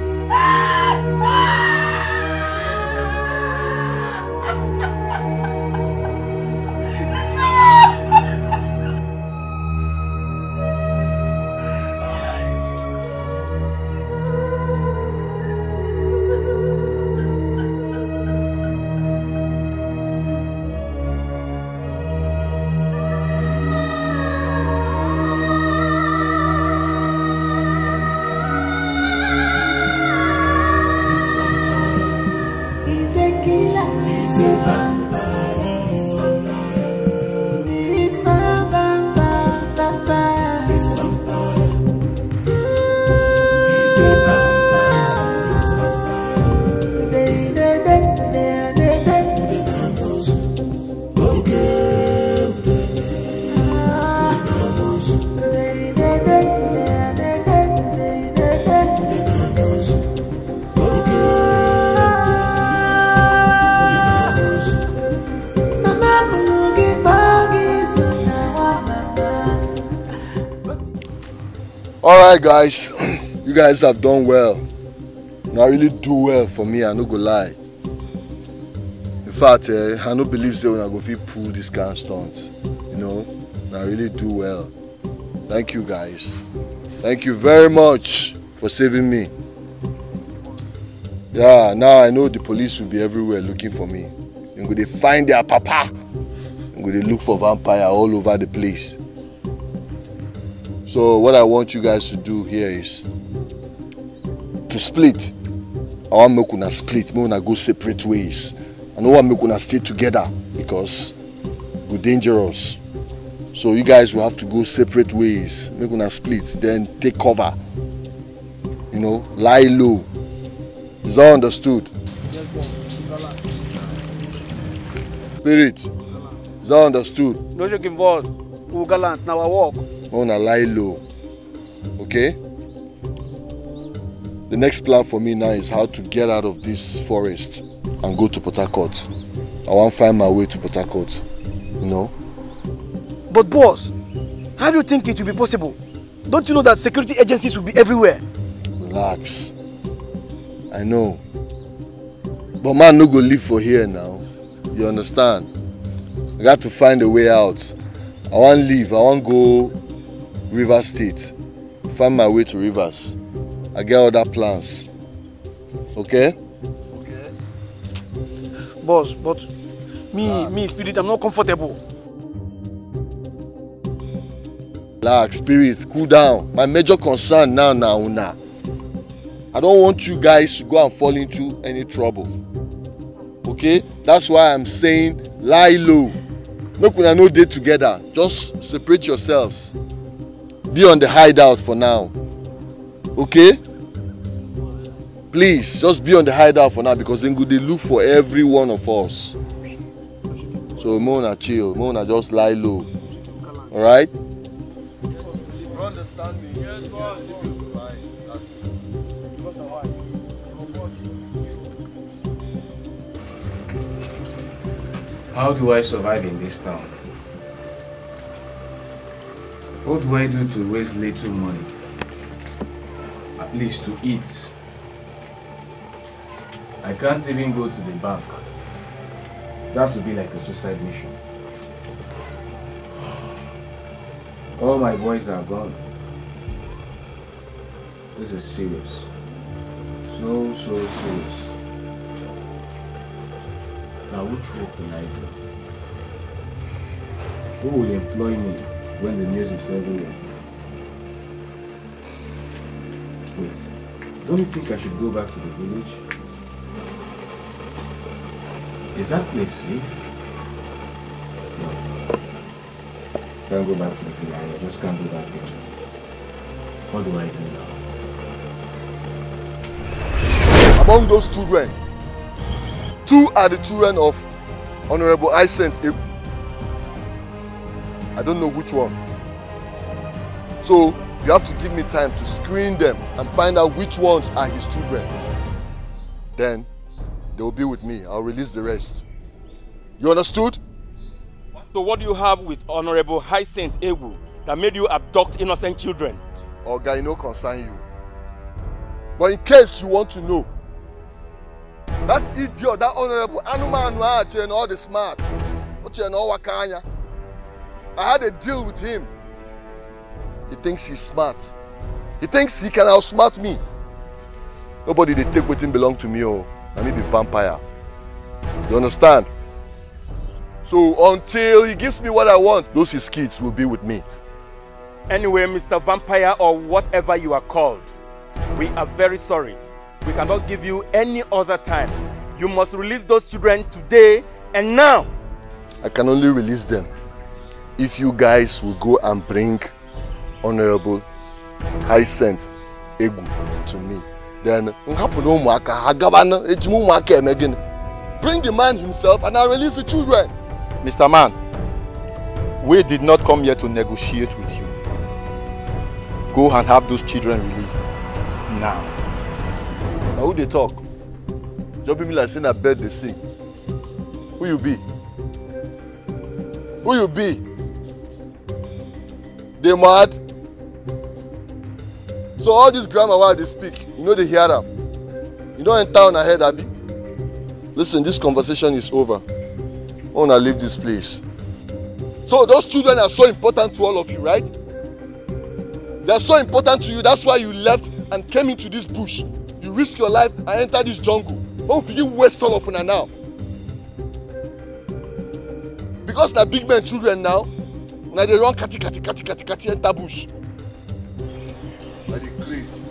Alright guys, you guys have done well. Now really do well for me, I no go lie. In fact, I no believe say when I go fit pull this kind of stunts. You know, I really do well. Thank you guys. Thank you very much for saving me. Yeah, now I know the police will be everywhere looking for me. They're going to find their papa. They're going to look for vampire all over the place. So what I want you guys to do here is to split. I want make una split, make una go separate ways. I don't want make una stay together because we're dangerous. So you guys will have to go separate ways, make una split, then take cover. You know, lie low. Is that understood? Spirit, is that understood? No joking, boss. We're gallant, now I walk. I want to lie low, okay? The next plan for me now is how to get out of this forest and go to Port Harcourt. I want to find my way to Port Harcourt, you know? But boss, how do you think it will be possible? Don't you know that security agencies will be everywhere? Relax, I know. But man, no go live for here now, you understand? I got to find a way out. I want to leave, I want to go Rivers State. Find my way to Rivers. I get other plans. Okay? Okay. Boss, but me, Spirit, I'm not comfortable. Relax, Spirit, cool down. My major concern now. I don't want you guys to go and fall into any trouble. Okay? That's why I'm saying lie low. Make una no dey together. Just separate yourselves. Be on the hideout for now, okay? Please, just be on the hideout for now because then they look for every one of us. So, Mona, chill. Mona, just lie low. All right? Yes, you understand me. Yes, boss. How do I survive in this town? What do I do to raise little money? At least to eat. I can't even go to the bank. That would be like a suicide mission. All my boys are gone. This is serious. So serious. Now which work will I do? Who will employ me when the music's everywhere? Wait, don't you think I should go back to the village? Is that place safe? No. Can't go back to the village, I just can't go back there. What do I do now? Among those children, Two are the children of Honorable Isent Igwe. I don't know which one. So you have to give me time to screen them and find out which ones are his children. Then they will be with me. I'll release the rest. You understood? So what do you have with Honorable Hyacinth Ewu that made you abduct innocent children? Oga, it no concern you. But in case you want to know, that idiot, that Honorable Anuma Anuachen, all the smart, I had a deal with him. He thinks he's smart. He thinks he can outsmart me. Nobody they take what belong to me, or I may be vampire. You understand? So until he gives me what I want, those his kids will be with me. Anyway, Mr. Vampire, or whatever you are called, we are very sorry. We cannot give you any other time. You must release those children today and now. I can only release them if you guys will go and bring Honorable Hyacinth Egwu to me. Then, bring the man himself and I'll release the children. Mr. Man, we did not come here to negotiate with you. Go and have those children released now. Now who they talk? Some people are saying I bet they sing. Who you be? Who you be? They mad? So all this grammar while they speak, you know they hear them. You know in town ahead, Abi. Listen, this conversation is over. I want to leave this place. So those children are so important to all of you, right? They are so important to you. That's why you left and came into this bush. You risk your life and enter this jungle. What if you waste all of them now? Because they're big men children now. Now they run kati enter bush. By the grace.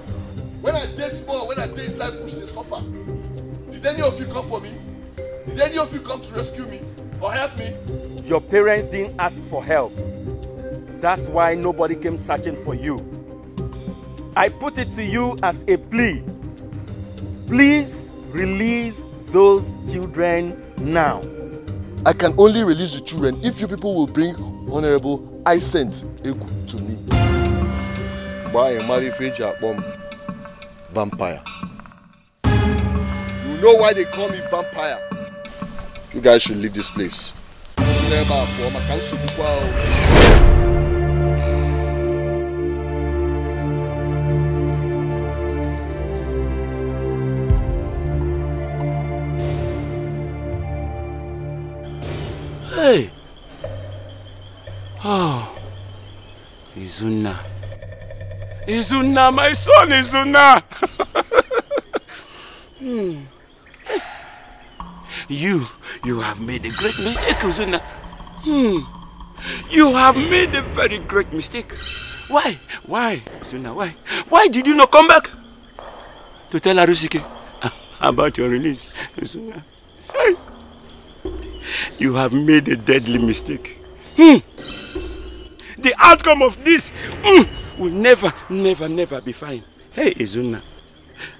When I day small, when I day inside bush, they suffer. Did any of you come for me? Did any of you come to rescue me or help me? Your parents didn't ask for help. That's why nobody came searching for you. I put it to you as a plea. Please release those children now. I can only release the children if you people will bring Honorable Hyacinth Egwu to me. By a married vampire. You know why they call me vampire. You guys should leave this place. Hey! Oh! Izuna. Izuna, my son, Izuna! Yes. You have made a great mistake, Izuna. You have made a very great mistake. Why? Why, Izuna, why? Why did you not come back to tell Arusike about your release, Izuna? Hey. You have made a deadly mistake. The outcome of this will never, never, never be fine. Hey, Izuna,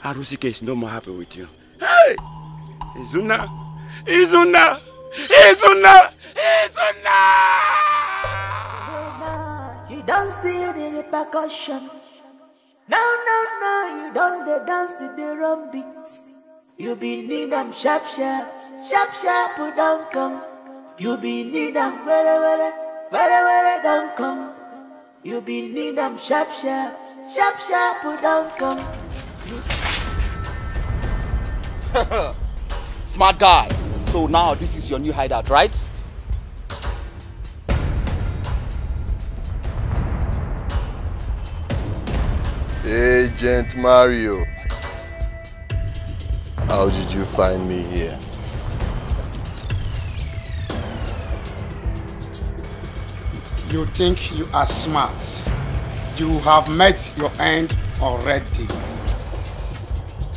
Arusike is no more happy with you. Hey! Izuna! Izuna! Izuna! Izuna! You don't see the percussion. No, you don't dance to the wrong beats. You be need them sharp, don't come. You be need them where don't come. You be need them sharp, don't come. Smart guy. So now this is your new hideout, right? Agent Mario. How did you find me here? You think you are smart. You have met your end already.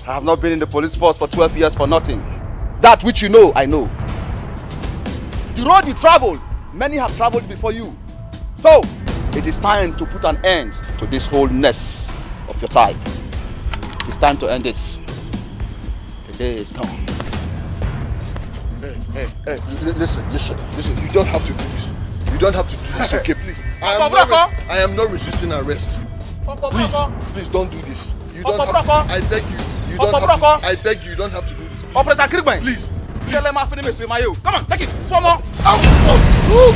I have not been in the police force for 12 years for nothing. That which you know, I know. The road you traveled, many have traveled before you. So, it is time to put an end to this whole mess of your type. It's time to end it. The day is coming. Hey, listen. You don't have to do this. You don't have to do this, okay, please. I am not resisting arrest. Please don't do this. You don't have to. I beg you. You don't have to. I beg you. You don't have to do this. Please. Come on, take it. Swallow. Oh.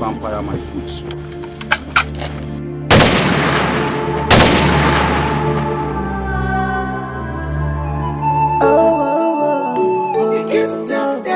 Vampire my foot. No, you don't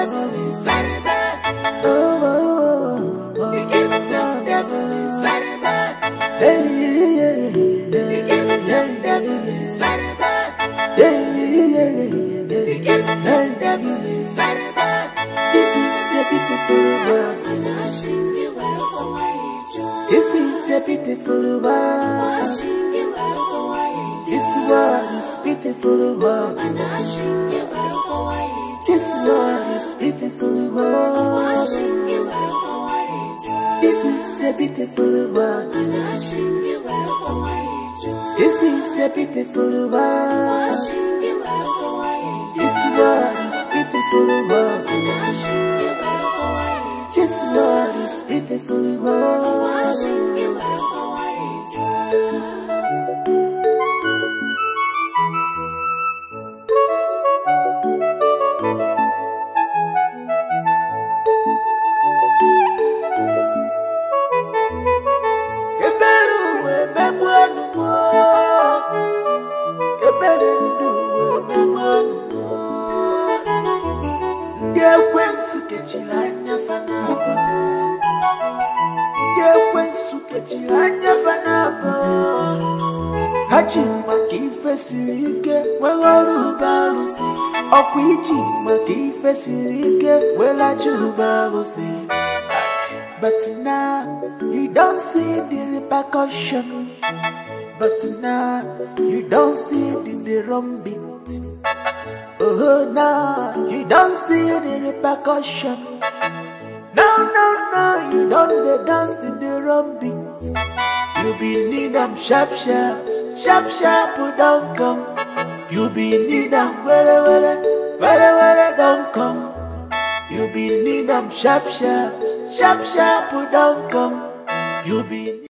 dance to the wrong beats. You be need them sharp, don't come. You be need them where don't come. You be need them sharp, don't come. You be